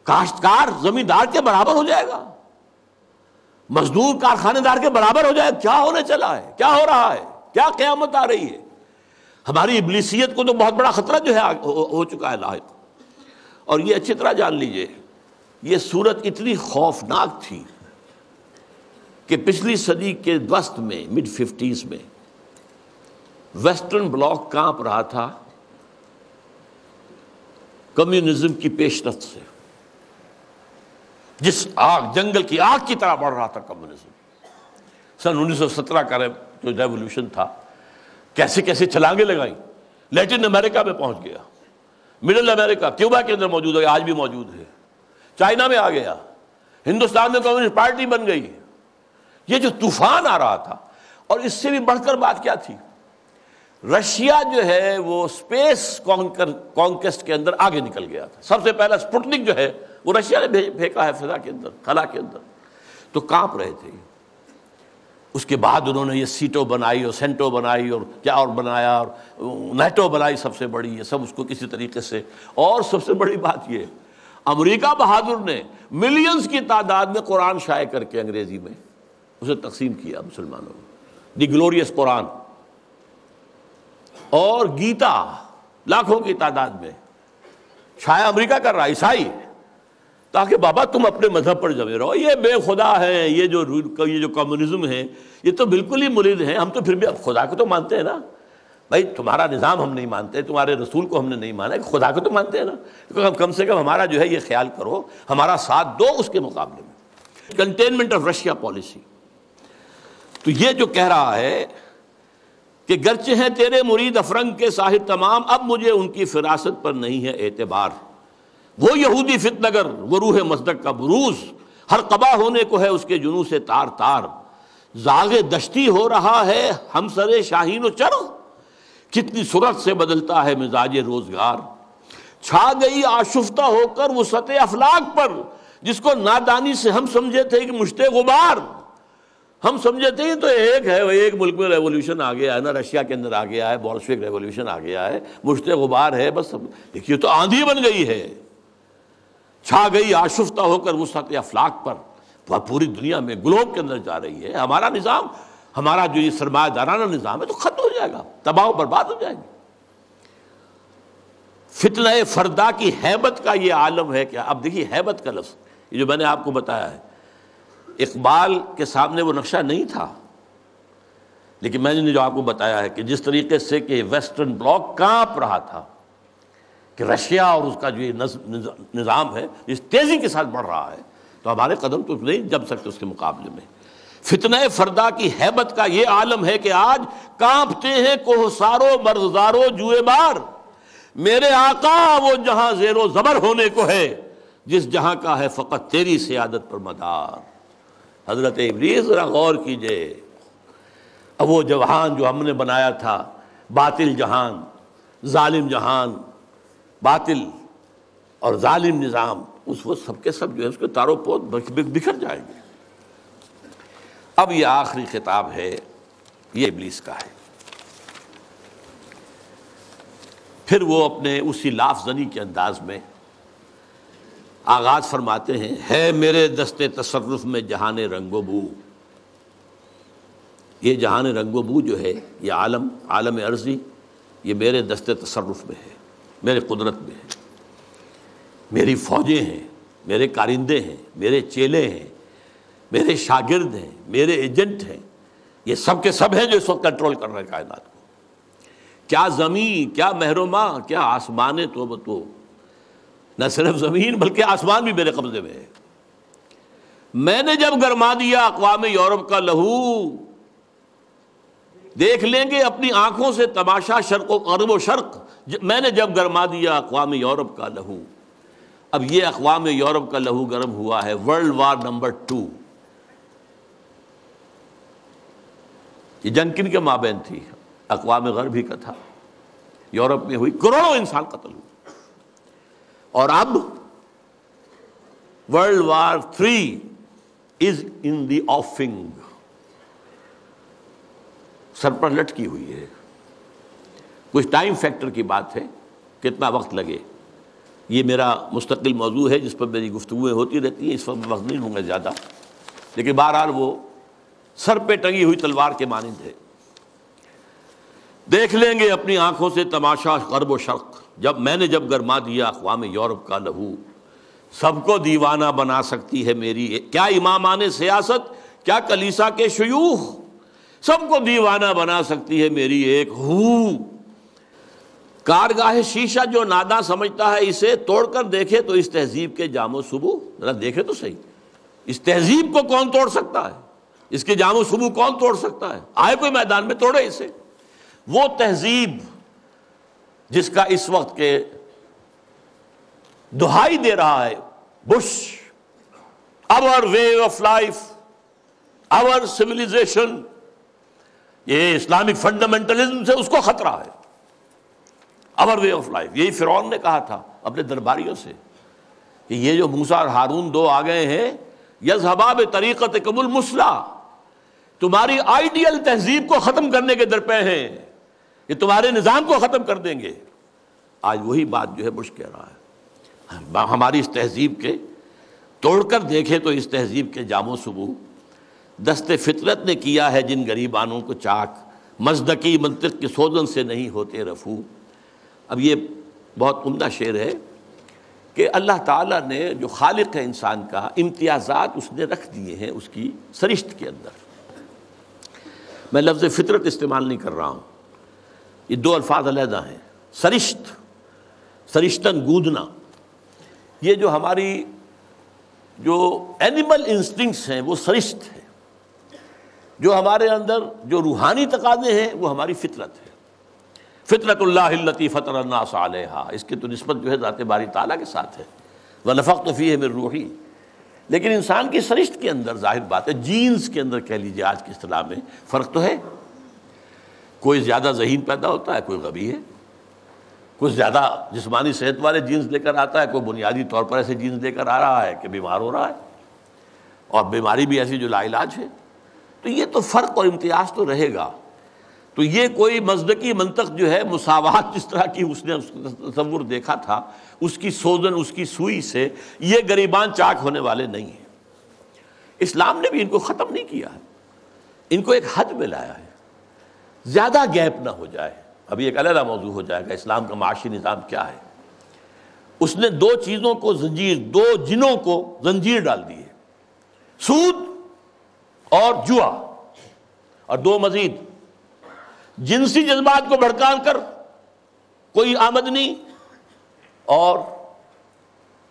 काश्तकार जमींदार के बराबर हो जाएगा, मजदूर कारखानेदार के बराबर हो जाएगा। क्या होने चला है, क्या हो रहा है, क्या क़यामत आ रही है। हमारी इब्लीसियत को तो बहुत बड़ा ख़तरा जो है हो चुका है लाहिक। और ये अच्छी तरह जान लीजिए, ये सूरत इतनी खौफनाक थी कि पिछली सदी के वस्त में, मिड-50s में, वेस्टर्न ब्लॉक कांप रहा था कम्युनिज्म की पेशरफ से। जिस आग, जंगल की आग की तरह बढ़ रहा था कम्युनिज्म। सन 1917 का जो रेवोल्यूशन था, कैसे कैसे छलांगें लगाई, लैटिन अमेरिका में पहुंच गया, मिडिल अमेरिका, क्यूबा के अंदर मौजूद है, आज भी मौजूद है, चाइना में आ गया, हिंदुस्तान में कम्युनिस्ट पार्टी बन गई। ये जो तूफान आ रहा था, और इससे भी बढ़कर बात क्या थी, रशिया जो है वो स्पेस कॉन्केस्ट के अंदर आगे निकल गया था। सबसे पहला स्पुतनिक जो है वो रशिया ने फेंका है फिजा के अंदर, खला के अंदर। तो कांप रहे थे। उसके बाद उन्होंने ये सीटो बनाई और सेंटो बनाई और क्या और बनाया और नेटो बनाई, सबसे बड़ी ये सब उसको किसी तरीके से। और सबसे बड़ी बात ये, अमेरिका बहादुर ने मिलियंस की तादाद में कुरान शाये करके अंग्रेजी में उसे तकसीम किया मुसलमानों में, दी ग्लोरियस कुरान। और गीता लाखों की तादाद में शाया अमेरिका कर रहा ईसाई, ताकि बाबा तुम अपने मजहब पर जमे रहो। ये बेखुदा है, ये जो कम्युनिज्म है, ये तो बिल्कुल ही मुरीद हैं। हम तो फिर भी खुदा को तो मानते हैं ना भाई, तुम्हारा निज़ाम हम नहीं मानते, तुम्हारे रसूल को हमने नहीं माना, खुदा को तो मानते हैं ना। तो कम से कम हमारा जो है ये ख्याल करो, हमारा साथ दो उसके मुकाबले में। कंटेनमेंट ऑफ रशिया पॉलिसी, तो ये जो कह रहा है कि गरचे हैं तेरे मुरीद अफरंग के साहिब तमाम, अब मुझे उनकी फिरासत पर नहीं है एतबार। वो यहूदी फितनगर, वो रूह मसदक का बुरूज, हर कबा होने को है उसके जुनू से तार तार। जागे दश्ती हो रहा है हम सरे शाहीन चर, कितनी सुरत से बदलता है मिजाज रोजगार। छा गई आशुफ्ता होकर वो सतह अफलाक पर, जिसको नादानी से हम समझे थे कि मुश्ते गुबार। हम समझे थे तो एक है, वह एक मुल्क में रेवोल्यूशन आ गया है ना, रशिया के अंदर आ गया है, बोल्शेविक रेवोल्यूशन आ गया है, मुश्ते गुबार है बस। देखिए तो आंधी बन गई है। छा गई आशुफ्ता होकर वो सतह अफलाक पर, वह पूरी दुनिया में ग्लोब के अंदर जा रही है। हमारा निज़ाम, हमारा जो ये सरमायादाराना निज़ाम है, तो ख़त्म हो जाएगा, तबाह बर्बाद हो जाएगी। फितने फरदा की हैबत का ये आलम है क्या। अब देखिए हैबत का लफ्ज़, ये जो मैंने आपको बताया है, इकबाल के सामने वो नक्शा नहीं था, लेकिन मैंने जो आपको बताया है कि जिस तरीके से कि वेस्टर्न ब्लॉक काँप रहा था, कि रशिया और उसका जो ये निज़ाम है इस तेज़ी के साथ बढ़ रहा है, तो हमारे कदम तो नहीं जम सकते उसके मुकाबले में। फितने फरदा की हैबत का ये आलम है कि आज कांपते हैं कोहसारो मर्गजारो जुएबार, मेरे आका वो जहां जेरो ज़बर होने को है, जिस जहां का है फ़कत तेरी सियादत पर मदार। हज़रत इब्लीस ज़रा गौर कीजिए, अब वो जहान जो हमने बनाया था, बातिल जहान, जालिम जहान, बातिल और जालिम निज़ाम, उस वो सबके सब जो है उसके तारों पोत बिखर जाएंगे। अब ये आखिरी खिताब है, ये इब्लीस का है। फिर वो अपने उसी लाफजनी के अंदाज में आगाज़ फरमाते हैं, है मेरे दस्ते तसर्रुफ़ में जहाने रंगोबू। ये जहाने रंगोबू जो है, ये आलम, आलम अर्जी, ये मेरे दस्ते तसर्रुफ़ में है, मेरे कुदरत में है। मेरी फ़ौजें हैं, मेरे कारिंदे हैं, मेरे चेले हैं, मेरे शागिर्द हैं, मेरे एजेंट हैं, ये सब के सब हैं जो इसको कंट्रोल कर रहे हैं कायनात को। क्या ज़मीन, क्या महरोमा, क्या आसमाने, तो न सिर्फ ज़मीन बल्कि आसमान भी मेरे कब्ज़े में है। मैंने जब गरमा दिया अक़वाम यूरोप का लहू, देख लेंगे अपनी आँखों से तमाशा शर्क़ व ग़र्ब व शर्क़, मैंने जब गरमा दिया अक़वाम यूरोप का लहू। अब ये अक़वाम यूरोप का लहू गर्म हुआ है वर्ल्ड वार नंबर 2। ये जंग किन के माबैन थी, अक़वाम ग़र्ब ही का था। यूरोप में हुई, करोड़ों इंसान कत्ल हुए। और अब world war 3 is in the offing, सर पर लटकी हुई है। कुछ टाइम फैक्टर की बात है, कितना वक्त लगे, ये मेरा मुस्तकिल मौजू है जिस पर मेरी गुफ्तगुएं होती रहती हैं। इस पर वक्त नहीं लूँगा ज़्यादा, लेकिन बहरहाल वो सर पे टंगी हुई तलवार के मानिंद है। देख लेंगे अपनी आँखों से तमाशा ग़र्ब व शर्क़, जब मैंने जब गरमा दिया अक़वाम यूरोप का लहू। सबको दीवाना बना सकती है मेरी क्या इमामान सियासत, क्या कलीसा के शयूख़, सबको दीवाना बना सकती है मेरी एक हू। कारगाह शीशा जो नादा समझता है इसे, तोड़कर देखे तो इस तहजीब के जामो सुबू, जरा देखे तो सही, इस तहजीब को कौन तोड़ सकता है, इसके जामो सुबू कौन तोड़ सकता है। आए कोई मैदान में तोड़े इसे। वो तहजीब जिसका इस वक्त के दुहाई दे रहा है Bush, our way of life, our civilization, ये इस्लामिक फंडामेंटलिज्म से उसको खतरा है। आवर वे ऑफ लाइफ, यही फिरौन ने कहा था अपने दरबारियों से कि ये जो मूसा और हारून दो आ गए हैं, यज़हबा बितरीक़त कबुल मुस्ला, तुम्हारी आइडियल तहजीब को ख़त्म करने के दर पे हैं, ये तुम्हारे निज़ाम को ख़त्म कर देंगे। आज वही बात जो है बुश कह रहा है, हमारी इस तहजीब के तोड़ कर देखें तो इस तहजीब के जामो सबू दस्ते फितरत ने किया है जिन गरीबानों को चाक, मज़दकी मंतिक की सोजन से नहीं होते रफू। अब ये बहुत उम्दा शेर है कि अल्लाह ताला ने जो खालिक है इंसान का, इम्तियाज़ात उसने रख दिए हैं उसकी सरिश्त के अंदर। मैं लफ्ज़ फितरत इस्तेमाल नहीं कर रहा हूँ, ये दो अल्फाज अलहदा हैं। सरिश्त, सरिश्तन गूदना, ये जो हमारी जो एनिमल इंस्टिंक्ट्स हैं वो सरिश्त है, जो हमारे अंदर जो रूहानी तकाज़े हैं वो हमारी फितरत है। फितरतुल्लाह लती फ़तरन्नास अलैहा, इसकी तो निस्बत जो है ज़ाते बारी ताला के साथ है। व नफ़ख्तु फ़ीही मिन रूही, लेकिन इंसान की सरिश्त के अंदर ज़ाहिर बात है, जीन्स के अंदर कह लीजिए आज के इस्लाम में, फ़र्क तो है। कोई ज़्यादा ज़हीन पैदा होता है, कोई गबी है, कुछ ज़्यादा जिस्मानी सेहत वाले जीन्स लेकर आता है, कोई बुनियादी तौर पर ऐसे जीन्स लेकर आ रहा है कि बीमार हो रहा है और बीमारी भी ऐसी जो लाइलाज है। तो ये तो फ़र्क और इम्तियाज़ तो रहेगा। तो ये कोई मज़दकी मंतक जो है मुसावात जिस तरह की उसने तस्वुर देखा था, उसकी सोजन उसकी सुई से ये गरीबान चाक होने वाले नहीं हैं। इस्लाम ने भी इनको ख़त्म नहीं किया है, इनको एक हद में लाया है, ज़्यादा गैप ना हो जाए। अभी एक अलग मौजू हो जाएगा इस्लाम का माशी निज़ाम क्या है। उसने दो चीज़ों को जंजीर, दो जिनों को जंजीर डाल दी है, सूद और जुआ, और दो मजीद जिनसी जज्बात को भड़का कर कोई आमदनी और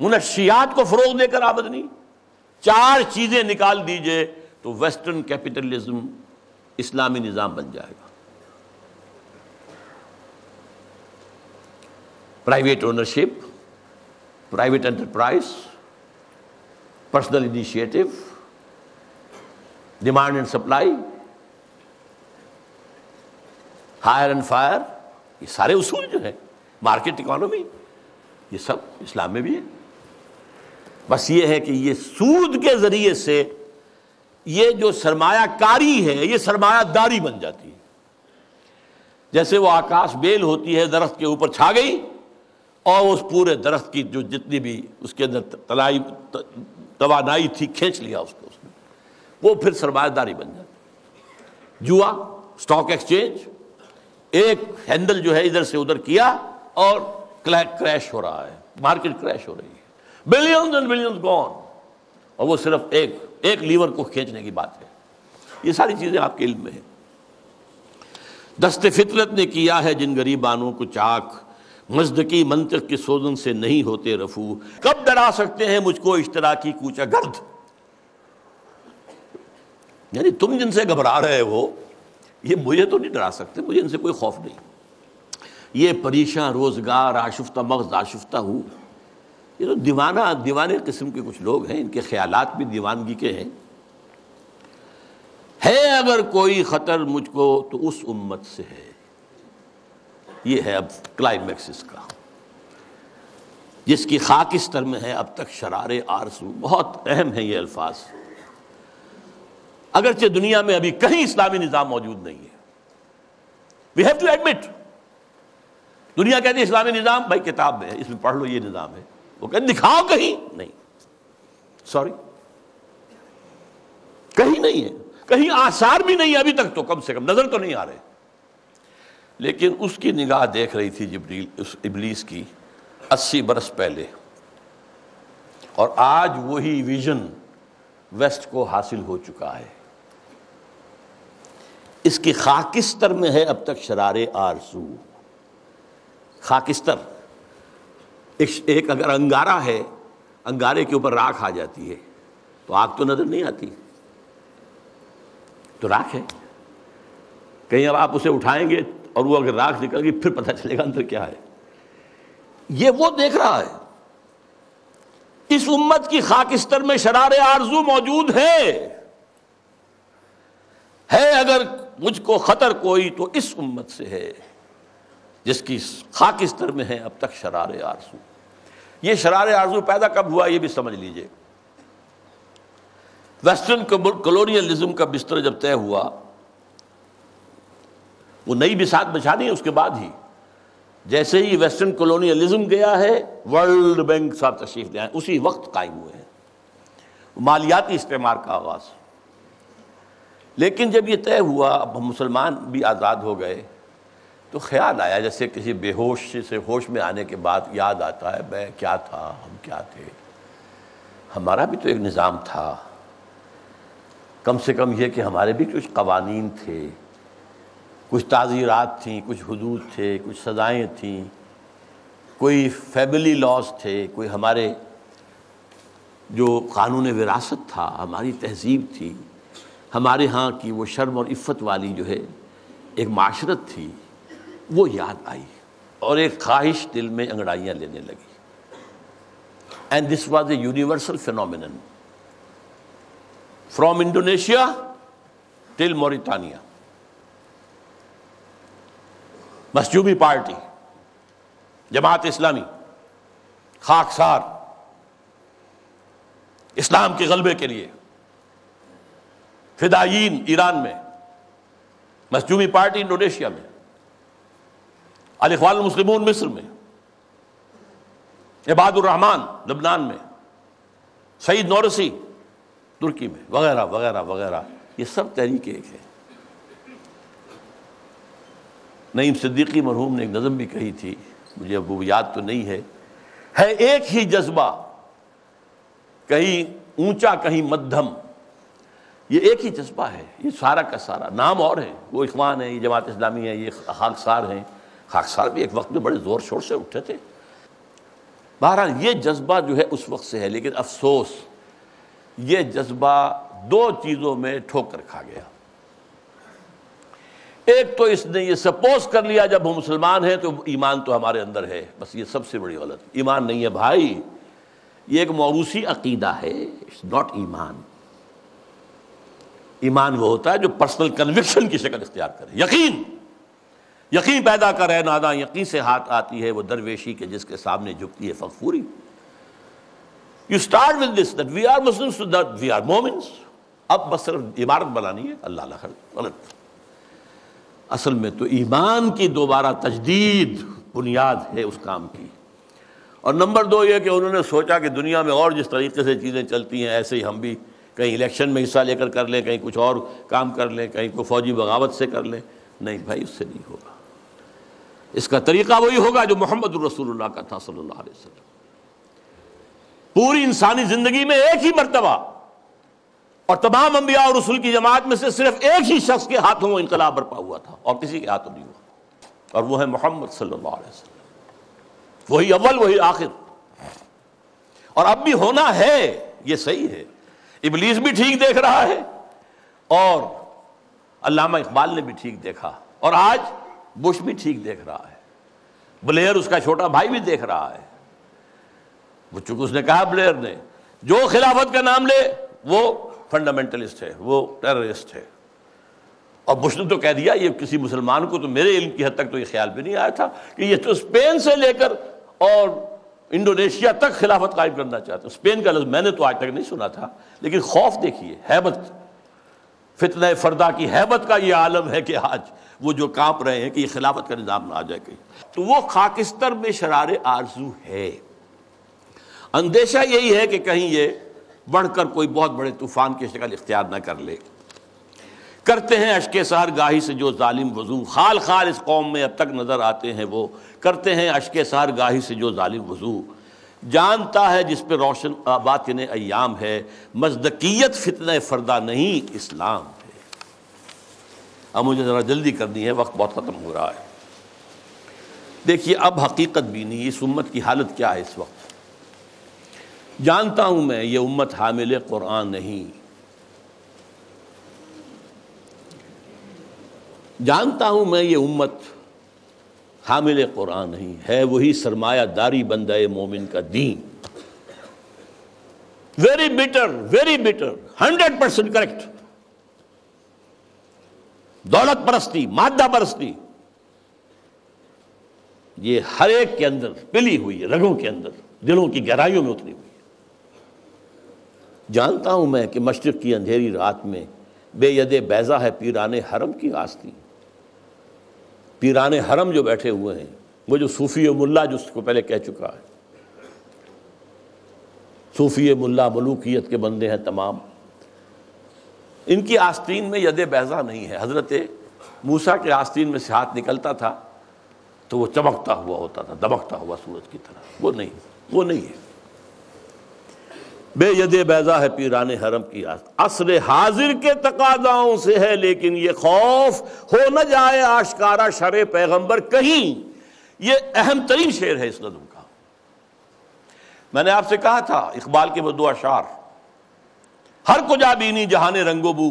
मुनशियात को फरोग देकर आमदनी, चार चीज़ें निकाल दीजिए तो वेस्टर्न कैपिटलिज्म इस्लामी निज़ाम बन जाएगा। Private ownership, private enterprise, personal initiative, demand and supply, hire and fire, ये सारे उसूल जो है, मार्केट इकोनॉमी, ये सब इस्लाम में भी है। बस ये है कि ये सूद के ज़रिए से ये जो सरमायाकारी है ये सरमायादारी बन जाती है। जैसे वो आकाश बेल होती है, दरख्त के ऊपर छा गई और उस पूरे दरख्त की जो जितनी भी उसके अंदर तलाई तवानाई थी खींच लिया उसको उसने, वो फिर सरमायादारी बन जाती। जुआ, स्टॉक एक्सचेंज, एक हैंडल जो है इधर से उधर किया और क्रैश हो रहा है, मार्केट क्रैश हो रही है, बिलियंस एंड बिलियंस गॉन, और वो सिर्फ एक लीवर को खींचने की बात है। ये सारी चीज़ें आपके इल्म में है। दस्ते फितरत ने किया है जिन गरीबानों को चाक, मज़दकी मंतक की सोजन से नहीं होते रफू। कब डरा सकते हैं मुझको इश्तराकी कूचा गर्द, यानी तुम जिनसे घबरा रहे हो ये मुझे तो नहीं डरा सकते, मुझे इनसे कोई खौफ नहीं। ये परेशान रोज़गार आशुफ्ता मग़ज़ आशुफ्ता हूँ, ये तो दीवाना दीवाने किस्म के कुछ लोग हैं, इनके ख्यालात भी दीवानगी के हैं। है अगर कोई ख़तर मुझको तो उस उम्मत से है, ये है अब क्लाइमैक्स इसका, जिसकी खाकिस्तर में है अब तक शरारे आरसू। बहुत अहम है ये अल्फाज, अगरचे दुनिया में अभी कहीं इस्लामी निज़ाम मौजूद नहीं है। वी हैव टू एडमिट, दुनिया कहती है इस्लामी निज़ाम, भाई किताब में है, इसमें पढ़ लो ये निज़ाम है, वो कहते दिखाओ कहीं नहीं, सॉरी कहीं नहीं है, कहीं आसार भी नहीं है अभी तक, तो कम से कम नज़र तो नहीं आ रहे। लेकिन उसकी निगाह देख रही थी जिब्रील उस इब्लीस की 80 बरस पहले, और आज वही विजन वेस्ट को हासिल हो चुका है। इसकी खाकिस्तर में है अब तक शरारे आरज़ू। खाकिस्तर एक अगर अंगारा है, अंगारे के ऊपर राख आ जाती है तो आग तो नज़र नहीं आती, तो राख है। कहीं अब आप उसे उठाएंगे और वो अगर राख निकल गई फिर पता चलेगा अंदर क्या है। ये वो देख रहा है, इस उम्मत की खाकिस्तर में शरार आरजू मौजूद है। अगर मुझको खतर कोई तो इस उम्मत से है जिसकी खाकिस्तर में है अब तक शरार आरजू। ये शरार आरजू पैदा कब हुआ ये भी समझ लीजिए। वेस्टर्न कॉलोनियलिज्म का बिस्तर जब तय हुआ, वो नई बिसात बिछानी है उसके बाद ही, जैसे ही वेस्टर्न कॉलोनियलिज्म गया है, वर्ल्ड बैंक साहब तशरीफ ले आए, उसी वक्त कायम हुए हैं मालियाती इस्तेमार का आगाज़। लेकिन जब ये तय हुआ अब मुसलमान भी आज़ाद हो गए, तो ख्याल आया जैसे किसी बेहोश से होश में आने के बाद याद आता है, मैं क्या था, हम क्या थे, हमारा भी तो एक निज़ाम था, कम से कम यह कि हमारे भी कुछ कवानीन थे, कुछ ताज़ीरात थीं, कुछ हुदूद थे, कुछ सज़ाएँ थीं, कोई फैमिली लॉज थे, कोई हमारे जो कानून विरासत था, हमारी तहजीब थी, हमारे यहाँ की वो शर्म और इफ़्फ़त वाली जो है एक माशरत थी, वो याद आई और एक ख्वाहिश दिल में अंगड़ाइयाँ लेने लगी। And this was a universal phenomenon from Indonesia till Mauritania. मस्जूबी पार्टी, जमात इस्लामी, खाकसार, इस्लाम के गलबे के लिए फिदायीन ईरान में, मस्जूबी पार्टी इंडोनेशिया में, अल इख्वान अल मुस्लिमून मिस्र में, इबादुर रहमान लबनान में, सईद नौरसी तुर्की में, वगैरह वगैरह वगैरह। ये सब तहरीक एक है। नईम सिद्दीकी मरहूम ने एक नज़म भी कही थी, मुझे अब वो याद तो नहीं है, है एक ही जज्बा, कहीं ऊंचा कहीं मध्यम, ये एक ही जज्बा है, ये सारा का सारा। नाम और है, वो इख्वान है, ये जमात इस्लामी है, ये खाकसार हैं। खाकसार भी एक वक्त में बड़े ज़ोर शोर से उठे थे। बहरहाल ये जज्बा जो है उस वक्त से है, लेकिन अफसोस ये जज्बा दो चीज़ों में ठोकर खा गया। एक तो इसने ये सपोज कर लिया जब हम मुसलमान हैं तो ईमान तो हमारे अंदर है, बस ये सबसे बड़ी गलत। ईमान नहीं है भाई, ये एक मौरूसी अकीदा है, इट्स नॉट ईमान। ईमान वो होता है जो पर्सनल कन्विक्शन की शक्ल इख्तियार करे, यकीन, यकीन पैदा कर है नादा, यकीन से हाथ आती है वो दरवेशी के जिसके सामने झुकती है फगफूरी। You start with this that we are Muslims, that we are momins. अब बस सिर्फ इमारत बनानी है, अल्लाह अल्लाह गलत। असल में तो ईमान की दोबारा तजदीद बुनियाद है उस काम की। और नंबर दो ये कि उन्होंने सोचा कि दुनिया में और जिस तरीके से चीज़ें चलती हैं ऐसे ही हम भी कहीं इलेक्शन में हिस्सा लेकर कर लें, कहीं कुछ और काम कर लें, कहीं को फौजी बगावत से कर लें। नहीं भाई, उससे नहीं होगा। इसका तरीक़ा वही होगा जो मोहम्मद रसूलुल्लाह का था सल्लल्लाहु अलैहि वसल्लम। पूरी इंसानी ज़िंदगी में एक ही मरतबा और तमाम अंबिया और रसूल की जमात में से सिर्फ एक ही शख्स के हाथों वो इनकलाब बरपा हुआ था और किसी के हाथों नहीं हुआ, और वो है मोहम्मद सल्लल्लाहु अलैहि वसल्लम। वही अव्वल, वही आखिर, और अब भी होना है। ये सही है, इबलीस भी ठीक देख रहा है और अल्लामा इकबाल ने भी ठीक देखा, और आज बुश भी ठीक देख रहा है, ब्लेयर उसका छोटा भाई भी देख रहा है। वो चूंकि उसने कहा, ब्लेयर ने, जो खिलाफत का नाम ले वो फंडामेंटलिस्ट है, वो टेररिस्ट है। और बुश ने तो कह दिया, ये किसी मुसलमान को तो मेरे इल्म की हद तक तो ये ख्याल भी नहीं आया था कि ये तो स्पेन से लेकर और इंडोनेशिया तक खिलाफत कायम करना चाहते। स्पेन का लफ्ज़ मैंने तो आज तक नहीं सुना था, लेकिन खौफ देखिए, हैबत, फितने फरदा की हैबत का ये आलम है कि आज वो जो काँप रहे हैं कि ये खिलाफत का निज़ाम ना आ जाए कहीं। तो वो खाकिस्तर में शरार आरजू है। अंदेशा यही है कि कहीं ये बढ़कर कोई बहुत बड़े तूफ़ान की शक्ल इख्तियार न कर ले। करते हैं अश्के सहर गाही से जो जालिम वजू, खाल खाल इस कौम में अब तक नज़र आते हैं वो। करते हैं अश्के सहर गाही से जो जालिम वजू, जानता है जिस पर रोशन आबातिन अयाम है। मज़दकियत फितने फरदा नहीं, इस्लाम है। अब मुझे ज़रा जल्दी करनी है, वक्त बहुत ख़त्म हो रहा है। देखिए अब हकीकत बीनी, इस उम्मत की हालत क्या है इस वक्त। जानता हूं मैं ये उम्मत हामिल कुरान नहीं, जानता हूं मैं ये उम्मत हामिल कुरान नहीं है, वही सरमायादारी बंदा मोमिन का दीन। Very bitter 100% correct. दौलत परस्ती, मादा परस्ती ये हर एक के अंदर पिली हुई है, रगों के अंदर, दिलों की गहराइयों में उतरी हुई है। जानता हूं मैं कि मशरिक की अंधेरी रात में बेयदे बैजा है पीराने हरम की आस्ती। पीराने हरम जो बैठे हुए हैं, वो जो सूफी मुल्ला जिसको पहले कह चुका है, सूफी मुल्ला मलूकियत के बंदे हैं तमाम, इनकी आस्तीन में यदे बैजा नहीं है। हजरत मूसा के आस्तीन में से हाथ निकलता था तो वो चमकता हुआ होता था, दमकता हुआ सूरज की तरह, वो नहीं है। बेयदे बैजा है पीराने हरम की असर हाजिर के तकादाओं से है, लेकिन ये खौफ हो न जाए आशकारा शरे पैगंबर कहीं। ये अहम तरीन शेर है इस नज़्म का। मैंने आपसे कहा था इकबाल के वो दो अशार, हर कुजा बीनी जहाने रंगोबू,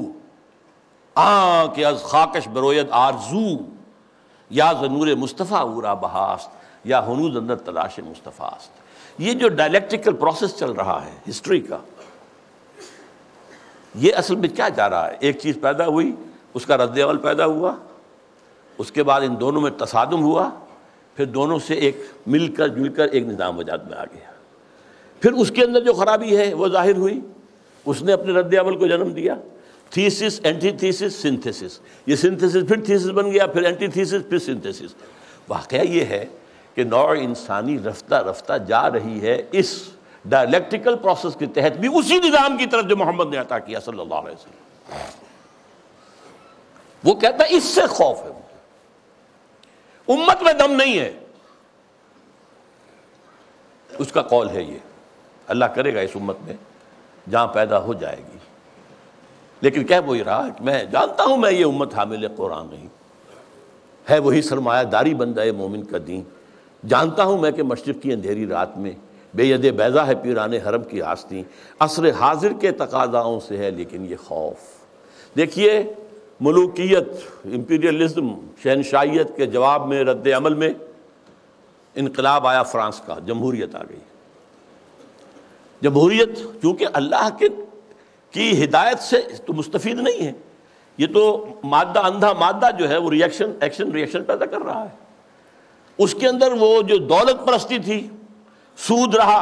आ के अज खाकश बरोयत आरजू, या जनूर मुस्तफ़ा उरा बहास्त, या हनूज अंदर तलाश मुस्तफ़ास्त। ये जो डायलेक्टिकल प्रोसेस चल रहा है हिस्ट्री का, ये असल में क्या जा रहा है? एक चीज़ पैदा हुई, उसका रद्दअमल पैदा हुआ, उसके बाद इन दोनों में तसादुम हुआ, फिर दोनों से एक मिलकर जुलकर एक निज़ाम वजाद में आ गया। फिर उसके अंदर जो खराबी है वो जाहिर हुई, उसने अपने रद्दअमल को जन्म दिया। थीसिस, एंटीथीसिस, सिंथेसिस, ये सिंथेसिस फिर थीसिस बन गया, फिर एंटीथीसिस, फिर सिंथेसिस। वाकया ये है कि नौ इंसानी रफ्ता रफ्ता जा रही है इस डायलेक्टिकल प्रोसेस के तहत भी उसी निज़ाम की तरफ जो मोहम्मद ने अता किया सल्लल्लाहु अलैहि वसल्लम। वो कहता है इससे खौफ है, उम्मत में दम नहीं है। उसका कौल है ये, अल्लाह करेगा इस उम्मत में जहां पैदा हो जाएगी। लेकिन कह वो ही रहा कि मैं जानता हूं मैं ये उम्मत हामिल कुरान नहीं है, वही सरमायादारी बंदा है मोमिन का दीन। जानता हूं मैं कि मशरिक़ की अंधेरी रात में बेयदे बैजा है पीराने हरम की आस्तीं, असर हाजिर के तकाज़ाओं से है, लेकिन ये खौफ। देखिए मलूकियत, इम्पीरियलिज्म, शहनशाहियत के जवाब में रद्द अमल में इनकलाब आया, फ्रांस का जमहूरियत आ गई। जमहूरियत चूँकि अल्लाह की हिदायत से तो मुस्तफ़ीद नहीं है, ये तो मादा, अंधा मादा जो है वो रिएक्शन, एक्शन रिएक्शन पैदा कर रहा है। उसके अंदर वो जो दौलत परस्ती थी, सूद रहा,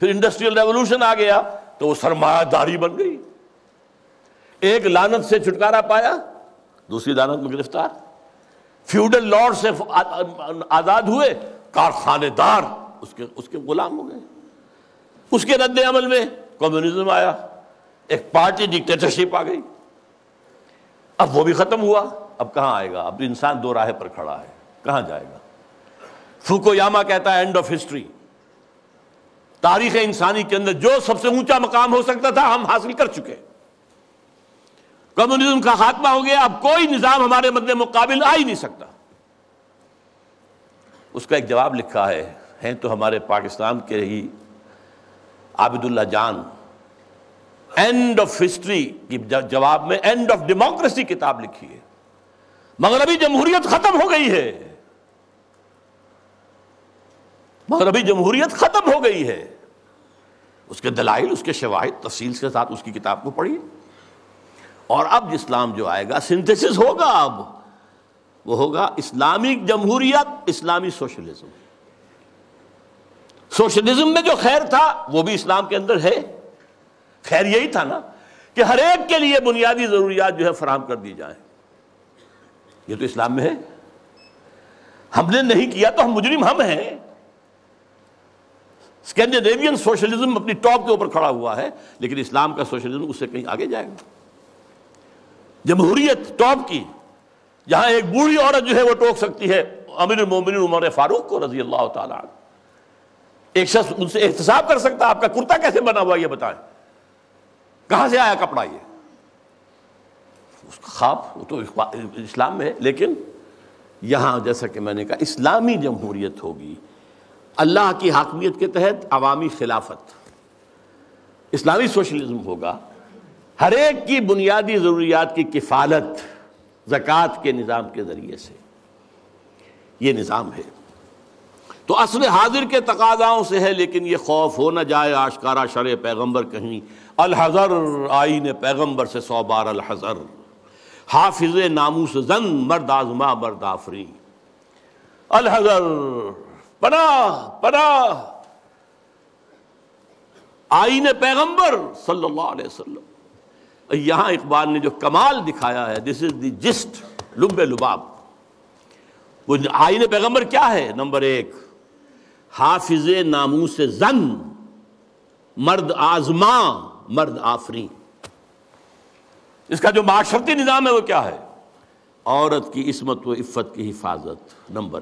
फिर इंडस्ट्रियल रेवोल्यूशन आ गया तो वो सरमायादारी बन गई। एक लानत से छुटकारा पाया, दूसरी लानत में गिरफ्तार। फ्यूडल लॉर्ड से आज़ाद हुए, कारखानेदार उसके गुलाम हो गए। उसके रद्द अमल में कम्युनिज्म आया, एक पार्टी डिक्टेटरशिप आ गई। अब वो भी ख़त्म हुआ, अब कहाँ आएगा? अब इंसान दो राह पर खड़ा है, कहाँ जाएगा? फुकोयामा कहता है एंड ऑफ हिस्ट्री, तारीख़ इंसानी के अंदर जो सबसे ऊंचा मकाम हो सकता था हम हासिल कर चुके। कम्युनिज्म का खात्मा हो गया, अब कोई निज़ाम हमारे मद्दे मुकाबिल आ ही नहीं सकता। उसका एक जवाब लिखा है तो हमारे पाकिस्तान के ही आबिदुल्ला जान एंड ऑफ हिस्ट्री की जवाब में एंड ऑफ डेमोक्रेसी किताब लिखी है। मगरबी जमहूरियत खत्म हो गई है, मगरबी जमहूरियत खत्म हो गई है। उसके दलाइल, उसके शवाहिद तफसील के साथ उसकी किताब को पढ़िए। और अब इस्लाम जो आएगा, सिंथेसिस होगा, अब वो होगा इस्लामी जमहूरियत, इस्लामी सोशलिज्म। सोशलिज्म में जो खैर था वो भी इस्लाम के अंदर है। खैर यही था ना कि हर एक के लिए बुनियादी ज़रूरियात जो है फराहम कर दी जाए, ये तो इस्लाम में है। हमने नहीं किया तो हम मुजरिम हम हैं। स्कैंडिनेवियन सोशलिज्म अपनी टॉप के ऊपर खड़ा हुआ है, लेकिन इस्लाम का सोशलिज्म उससे कहीं आगे जाएगा। जमहूरियत टॉप की, जहां एक बूढ़ी औरत जो है वो टोक सकती है अमीरुल मोमिनीन उमर फारूक को रजी अल्लाह तआला, एक शख्स उनसे एहतसाब कर सकता आपका कुर्ता कैसे बना हुआ ये बताएं, कहां से आया कपड़ा ये? उसका ख्वाब वो तो इस्लाम में है, लेकिन यहां जैसा कि मैंने कहा इस्लामी जमहूरियत होगी, अल्लाह की हाकमियत के तहत अवामी खिलाफत, इस्लामी सोशलिज्म होगा। हर एक की बुनियादी ज़रूरियात की किफ़ालत ज़कात के निज़ाम के ज़रिए से, ये निज़ाम है। तो असल हाजिर के तकाज़ाओं से है, लेकिन ये खौफ हो न जाए आशकारा शर पैगम्बर कहीं अलहज़र आईन पैगम्बर से 100 बार अलहज़र, हाफिज नामूस जन मर्द आजमा मर्द आफरी अलहज़र, पना पना आईन पैगम्बर सल्लल्लाहु अलैहि वसल्लम। यहाँ इकबाल ने जो कमाल दिखाया है, दिस इज द जिस्ट लुब्बे लुबाब। वो आईन पैगम्बर क्या है? नंबर 1 हाफिज नामूस जन मर्द आजमा मर्द आफरी। इसका जो माशरती निज़ाम है वो क्या है? औरत की इस्मत व इफ़्फ़त की हिफाजत नंबर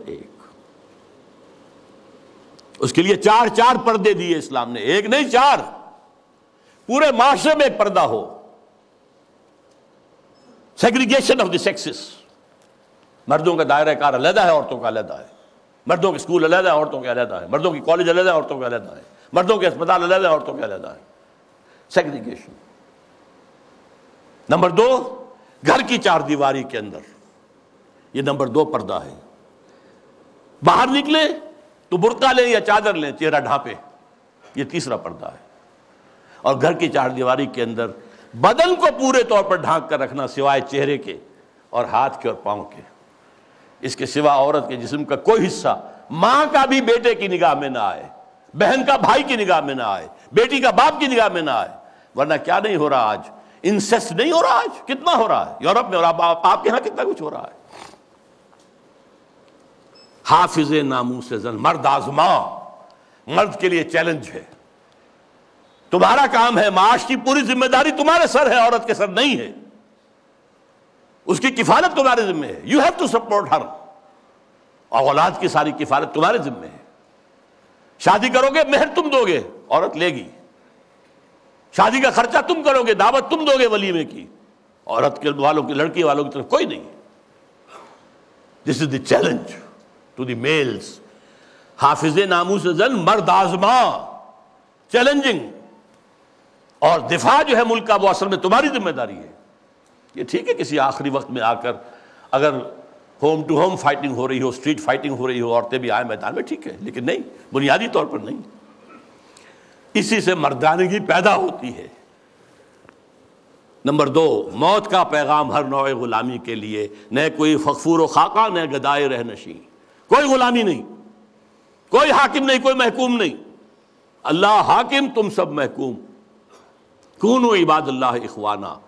1। उसके लिए 4 पर्दे दिए इस्लाम ने, 1 नहीं 4। पूरे माशरे में एक पर्दा हो, सेग्रीगेशन ऑफ द सेक्सेस। मर्दों का दायरा कार अलहदा है, औरतों का अलहदा है। मर्दों के स्कूल अलहदा है, औरतों के अलहदा है। मर्दों की कॉलेज अलहदा है, औरतों के अलहदा है। मर्दों के अस्पताल अलहदा है, औरतों के अलहदा है। सेग्रीगेशन नंबर 2 घर की 4 दीवारी के अंदर, ये नंबर 2 पर्दा है। बाहर निकले तो बुर्का लें या चादर लें, चेहरा ढांपे, ये तीसरा पर्दा है। और घर की 4 दीवारी के अंदर बदन को पूरे तौर पर ढांक कर रखना, सिवाय चेहरे के और हाथ के और पांव के। इसके सिवा औरत के जिस्म का कोई हिस्सा मां का भी बेटे की निगाह में ना आए, बहन का भाई की निगाह में ना आए, बेटी का बाप की निगाह में ना आए। वरना क्या नहीं हो रहा आज, इंसेस्ट नहीं हो रहा आज, कितना हो रहा है यूरोप में, और आपके यहां कितना कुछ हो रहा है। हाफिज नामूस जन मर्द आजमा, मर्द के लिए चैलेंज है। तुम्हारा काम है, माश की पूरी जिम्मेदारी तुम्हारे सर है, औरत के सर नहीं है। उसकी किफालत तुम्हारे जिम्मे है, you have to support her. और औलाद की सारी किफालत तुम्हारे जिम्मे है। शादी करोगे, मेहर तुम दोगे, औरत लेगी। शादी का खर्चा तुम करोगे, दावत तुम दोगे वलीमे की, औरत के वालों की, लड़की वालों की तरफ कोई नहीं। This is the challenge to the males. हाफिज नामूस जन मर्द आजमा, चैलेंजिंग। और दिफा जो है मुल्क का, वो असल में तुम्हारी जिम्मेदारी है। ये ठीक है किसी आखिरी वक्त में आकर अगर होम टू होम फाइटिंग हो रही हो, स्ट्रीट फाइटिंग हो रही हो, औरतें भी आए मैदान में, ठीक है, लेकिन नहीं, बुनियादी तौर पर नहीं। इसी से मर्दानगी पैदा होती है। नंबर 2 मौत का पैगाम हर नौए गुलामी के लिए, न कोई फकफूर खाका न गदाए रहनशी। कोई गुलामी नहीं, कोई हाकिम नहीं, कोई महकूम नहीं। अल्लाह हाकिम, तुम सब महकूम। कूनो इबादल्लाह इखवाना,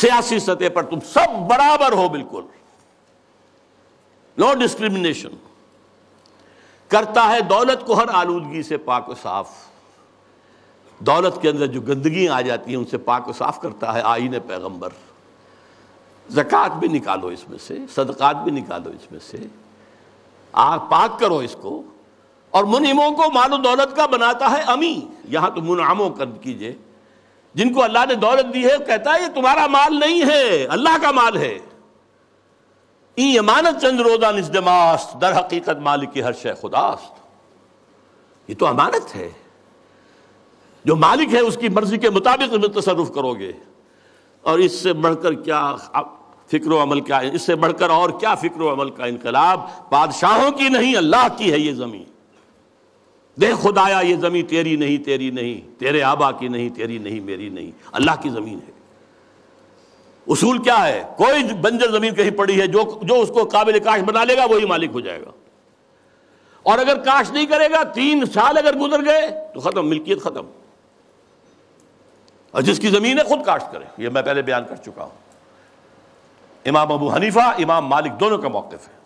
सियासी सतह पर तुम सब बराबर हो, बिल्कुल नो डिस्क्रिमिनेशन। करता है दौलत को हर आलूदगी से पाक व साफ। दौलत के अंदर जो गंदगी आ जाती है उनसे पाक व साफ करता है आईने पैगंबर। ज़कात भी निकालो इसमें से, सदकात भी निकालो इसमें से, पाक करो इसको। और मुनइमों को मालो दौलत का बनाता है अमी। यहाँ तो मुनअमों का कीजिए, जिनको अल्लाह ने दौलत दी है, कहता है ये तुम्हारा माल नहीं है, अल्लाह का माल है। ई अमानत चंद रोजा निजमास्त, दर हकीकत मालिक हर शे खुदास्त। ये तो अमानत है, जो मालिक है उसकी मर्जी के मुताबिक तुम तसर्रुफ करोगे। और इससे बढ़कर क्या फिक्र अमल का, इससे बढ़कर और क्या फिक्र अमल का इनकलाब। बादशाहों की नहीं, अल्लाह की है ये ज़मीं। देख खुदाया, ये ज़मीं तेरी नहीं, तेरी नहीं, तेरे आबा की नहीं, तेरी नहीं, मेरी नहीं, अल्लाह की ज़मीन है। उसूल क्या है? कोई बंजर ज़मीन कहीं पड़ी है, जो उसको काबिल काश बना लेगा वही मालिक हो जाएगा। और अगर काश नहीं करेगा, 3 साल अगर गुजर गए तो ख़त्म, मिल्कियत ख़त्म। और जिसकी ज़मीन है खुद काश्त करे, ये मैं पहले बयान कर चुका हूँ। इमाम अबू हनीफा, इमाम मालिक, दोनों का मौक़िफ़ है।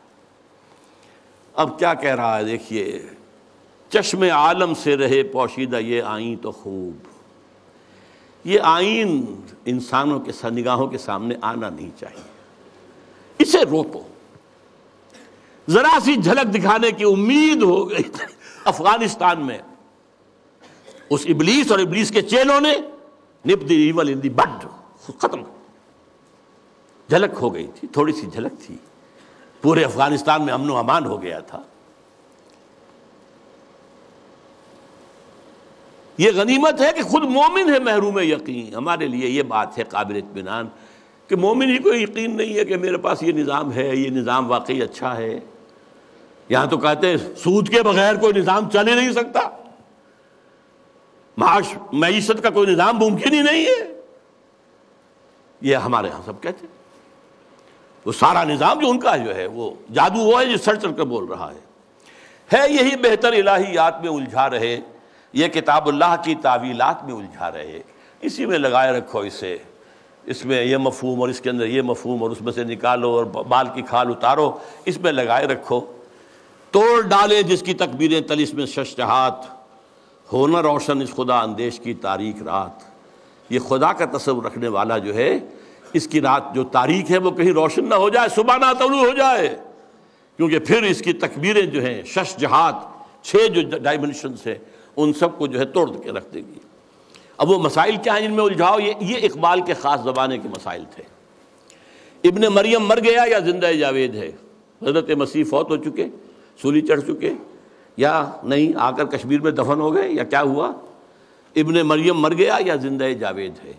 अब क्या कह रहा है, देखिए। चश्मे आलम से रहे पोशीदा ये आईन तो खूब। ये आईन इंसानों के निगाहों के सामने आना नहीं चाहिए। इसे रोको। ज़रा सी झलक दिखाने की उम्मीद हो गई अफगानिस्तान में, उस इबलीस और इबलीस के चेलों ने nip the evil in the bud, ख़त्म। झलक हो गई थी, थोड़ी सी झलक थी, पूरे अफगानिस्तान में अमन अमान हो गया था। ये गनीमत है कि खुद मोमिन है महरूम यकीन। हमारे लिए ये बात है काबिल इत्मीनान कि मोमिन ही कोई यकीन नहीं है कि मेरे पास ये निज़ाम है, ये निज़ाम वाकई अच्छा है, यहां तो कहते हैं सूद के बगैर कोई निजाम चल ही नहीं सकता, माश मईशत का कोई निजाम मुमकिन ही नहीं है। ये हमारे यहां सब कहते हैं। वो सारा निज़ाम जो उनका जो है वो जादू वो है जो सर चढ़ कर बोल रहा है। यही बेहतर इलाहियात में उलझा रहे, ये किताबुल्लाह की तावीलात में उलझा रहे, इसी में लगाए रखो इसे, इसमें यह मफहूम और इसके अंदर ये मफहूम और उसमें से निकालो और बाल की खाल उतारो, इसमें लगाए रखो। तोड़ डाले जिसकी तकबीरें तलिस में शशहात, होना रोशन इस खुदा अंदेश की तारीख रात। ये खुदा का तसव्वुर रखने वाला जो है इसकी रात जो तारीख है वो कहीं रोशन ना हो जाए, सुबह ना तलू हो जाए, क्योंकि फिर इसकी तकबीरें जो हैं शश जहात 6 जो डायमेंशन्स हैं उन सब को जो है तोड़ के रख देगी। अब वो मसाइल क्या हैं जिनमें उलझाओ, ये इकबाल के ख़ास ज़माने के मसाइल थे। इब्ने मरियम मर गया या जिंदा जावेद है, हज़रत मसीह फौत हो चुके, सूली चढ़ चुके या नहीं, आकर कश्मीर में दफन हो गए या क्या हुआ? इब्ने मरियम मर गया या जिंदा जावेद है?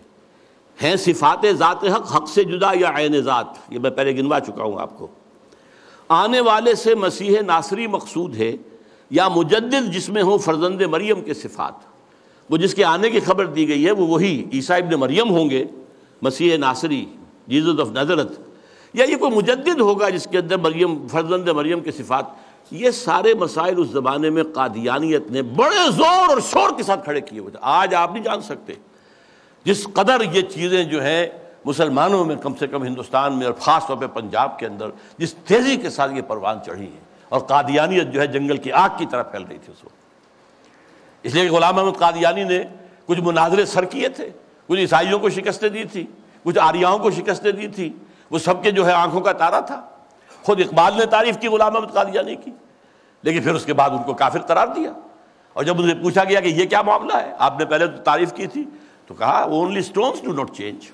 हैं सिफात ज़ात हक, हक से जुदा या आयन ज़ात, ये मैं पहले गिनवा चुका हूँ आपको। आने वाले से मसीह नासरी मकसूद है या मुजद्दिद जिसमें हो फर्जंद मरियम के सिफात, वो जिसके आने की खबर दी गई है वो वही ईसा इब्न मरियम होंगे, मसीह नासरी जीसस ऑफ नजरत, या ये कोई मुजद्दिद होगा जिसके अंदर मरियम फर्जंद मरियम के सिफात। ये सारे मसाइल उस ज़माने में कादियानियत ने बड़े ज़ोर और शोर के साथ खड़े किए हुए थे। आज आप नहीं जान सकते जिस कदर ये चीज़ें जो हैं मुसलमानों में, कम से कम हिंदुस्तान में और ख़ास तौर पे पंजाब के अंदर जिस तेज़ी के साथ ये परवान चढ़ी है, और कादियानियत जो है जंगल की आग की तरह फैल रही थी उसको। इसलिए गुलाम अहमद कादियानी ने कुछ मुनाजरे सर किए थे, कुछ ईसाइयों को शिकस्तें दी थी, कुछ आर्याओं को शिकस्तें दी थी, वो सबके जो है आँखों का तारा था। खुद इकबाल ने तारीफ़ की गुलाम अहमद कादियानी की, लेकिन फिर उसके बाद उनको काफिर करार दिया। और जब उनसे पूछा गया कि ये क्या मामला है, आपने पहले तो तारीफ़ की थी, तो कहा only stones do not change.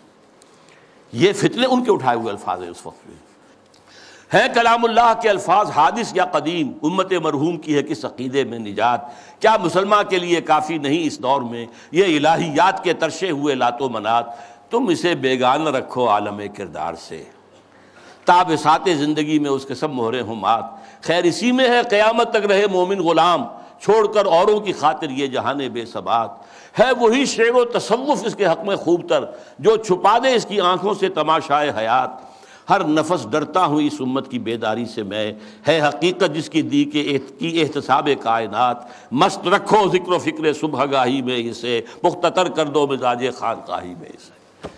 ये फितने उनके उठाए हुए अल्फाज हैं उस वक्त में। हैं कलामुल्लाह के अल्फाज हादिस या कदीम, उम्मत मरहूम की है किस अक़ीदे में निजात, क्या मुसलमान के लिए काफ़ी नहीं इस दौर में ये इलाहियात के तरशे हुए लातो मनात, तुम इसे बेगाना रखो आलम किरदार से, ताब सात ज़िंदगी में उसके सब मोहरे हों मात, खैर इसी में है क़यामत तक रहे मोमिन ग़ुलाम छोड़कर औरों की खातिर ये जहाने बेसबात है। वही शेर व तसव्वुफ़ इसके हक़ में खूबतर, जो छुपा दे इसकी आँखों से तमाशाए हयात, हर नफस डरता हूँ इस उम्मत की बेदारी से मैं, है हकीकत जिसकी दी के की एहतसाब कायनात, मस्त रखो ज़िक्र फ़िक्र सुबह गाही में इसे, मुख्तर कर दो मिजाज खानकाही में इसे।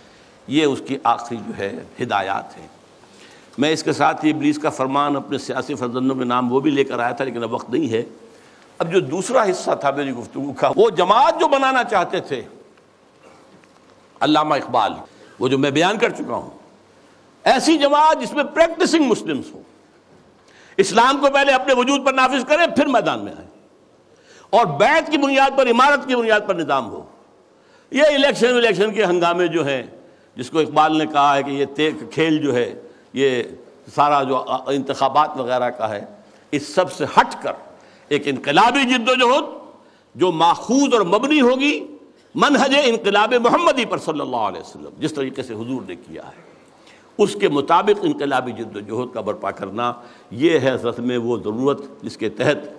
ये उसकी आखिरी जो है हिदायत है। मैं इसके साथ ही इब्लीस का फरमान अपने सियासी फरजंदों में नाम वो भी लेकर आया था, लेकिन अब वक्त नहीं है। अब जो दूसरा हिस्सा था मेरी गुफ्तगू का, वो जमात जो बनाना चाहते थे अल्लामा इकबाल, वो जो मैं बयान कर चुका हूं, ऐसी जमात जिसमें प्रैक्टिसिंग मुस्लिम्स हो, इस्लाम को पहले अपने वजूद पर नाफिज करें फिर मैदान में आए, और बैत की बुनियाद पर, इमारत की बुनियाद पर निज़ाम हो। ये इलेक्शन विलेक्शन के हंगामे जो हैं, जिसको इकबाल ने कहा है कि ये खेल जो है, ये सारा जो इंतखाबात वगैरह का है, इस सब से हट कर एक इनकलाबी जिद्दोजहद जो माखूज और मबनी होगी मनहज इनकलाब मोहम्मदी पर सल्लल्लाहु अलैहि वसल्लम, जिस तरीके से हुजूर ने किया है उसके मुताबिक इनकलाबी जिद्दोजहद का बर्पा करना, ये है असल में वो ज़रूरत जिसके तहत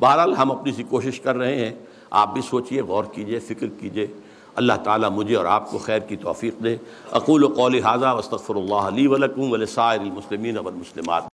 बहरहाल हम अपनी सी कोशिश कर रहे हैं। आप भी सोचिए, गौर कीजिए, फ़िक्र कीजिए। अल्लाह ताला मुझे और आपको खैर की तौफीक दे। अक़ूलु क़ौली हाज़ा वस्तग़फ़िरुल्लाह ली व लकुम व लिसाइरिल मुस्लिमीन वल मुस्लिमात।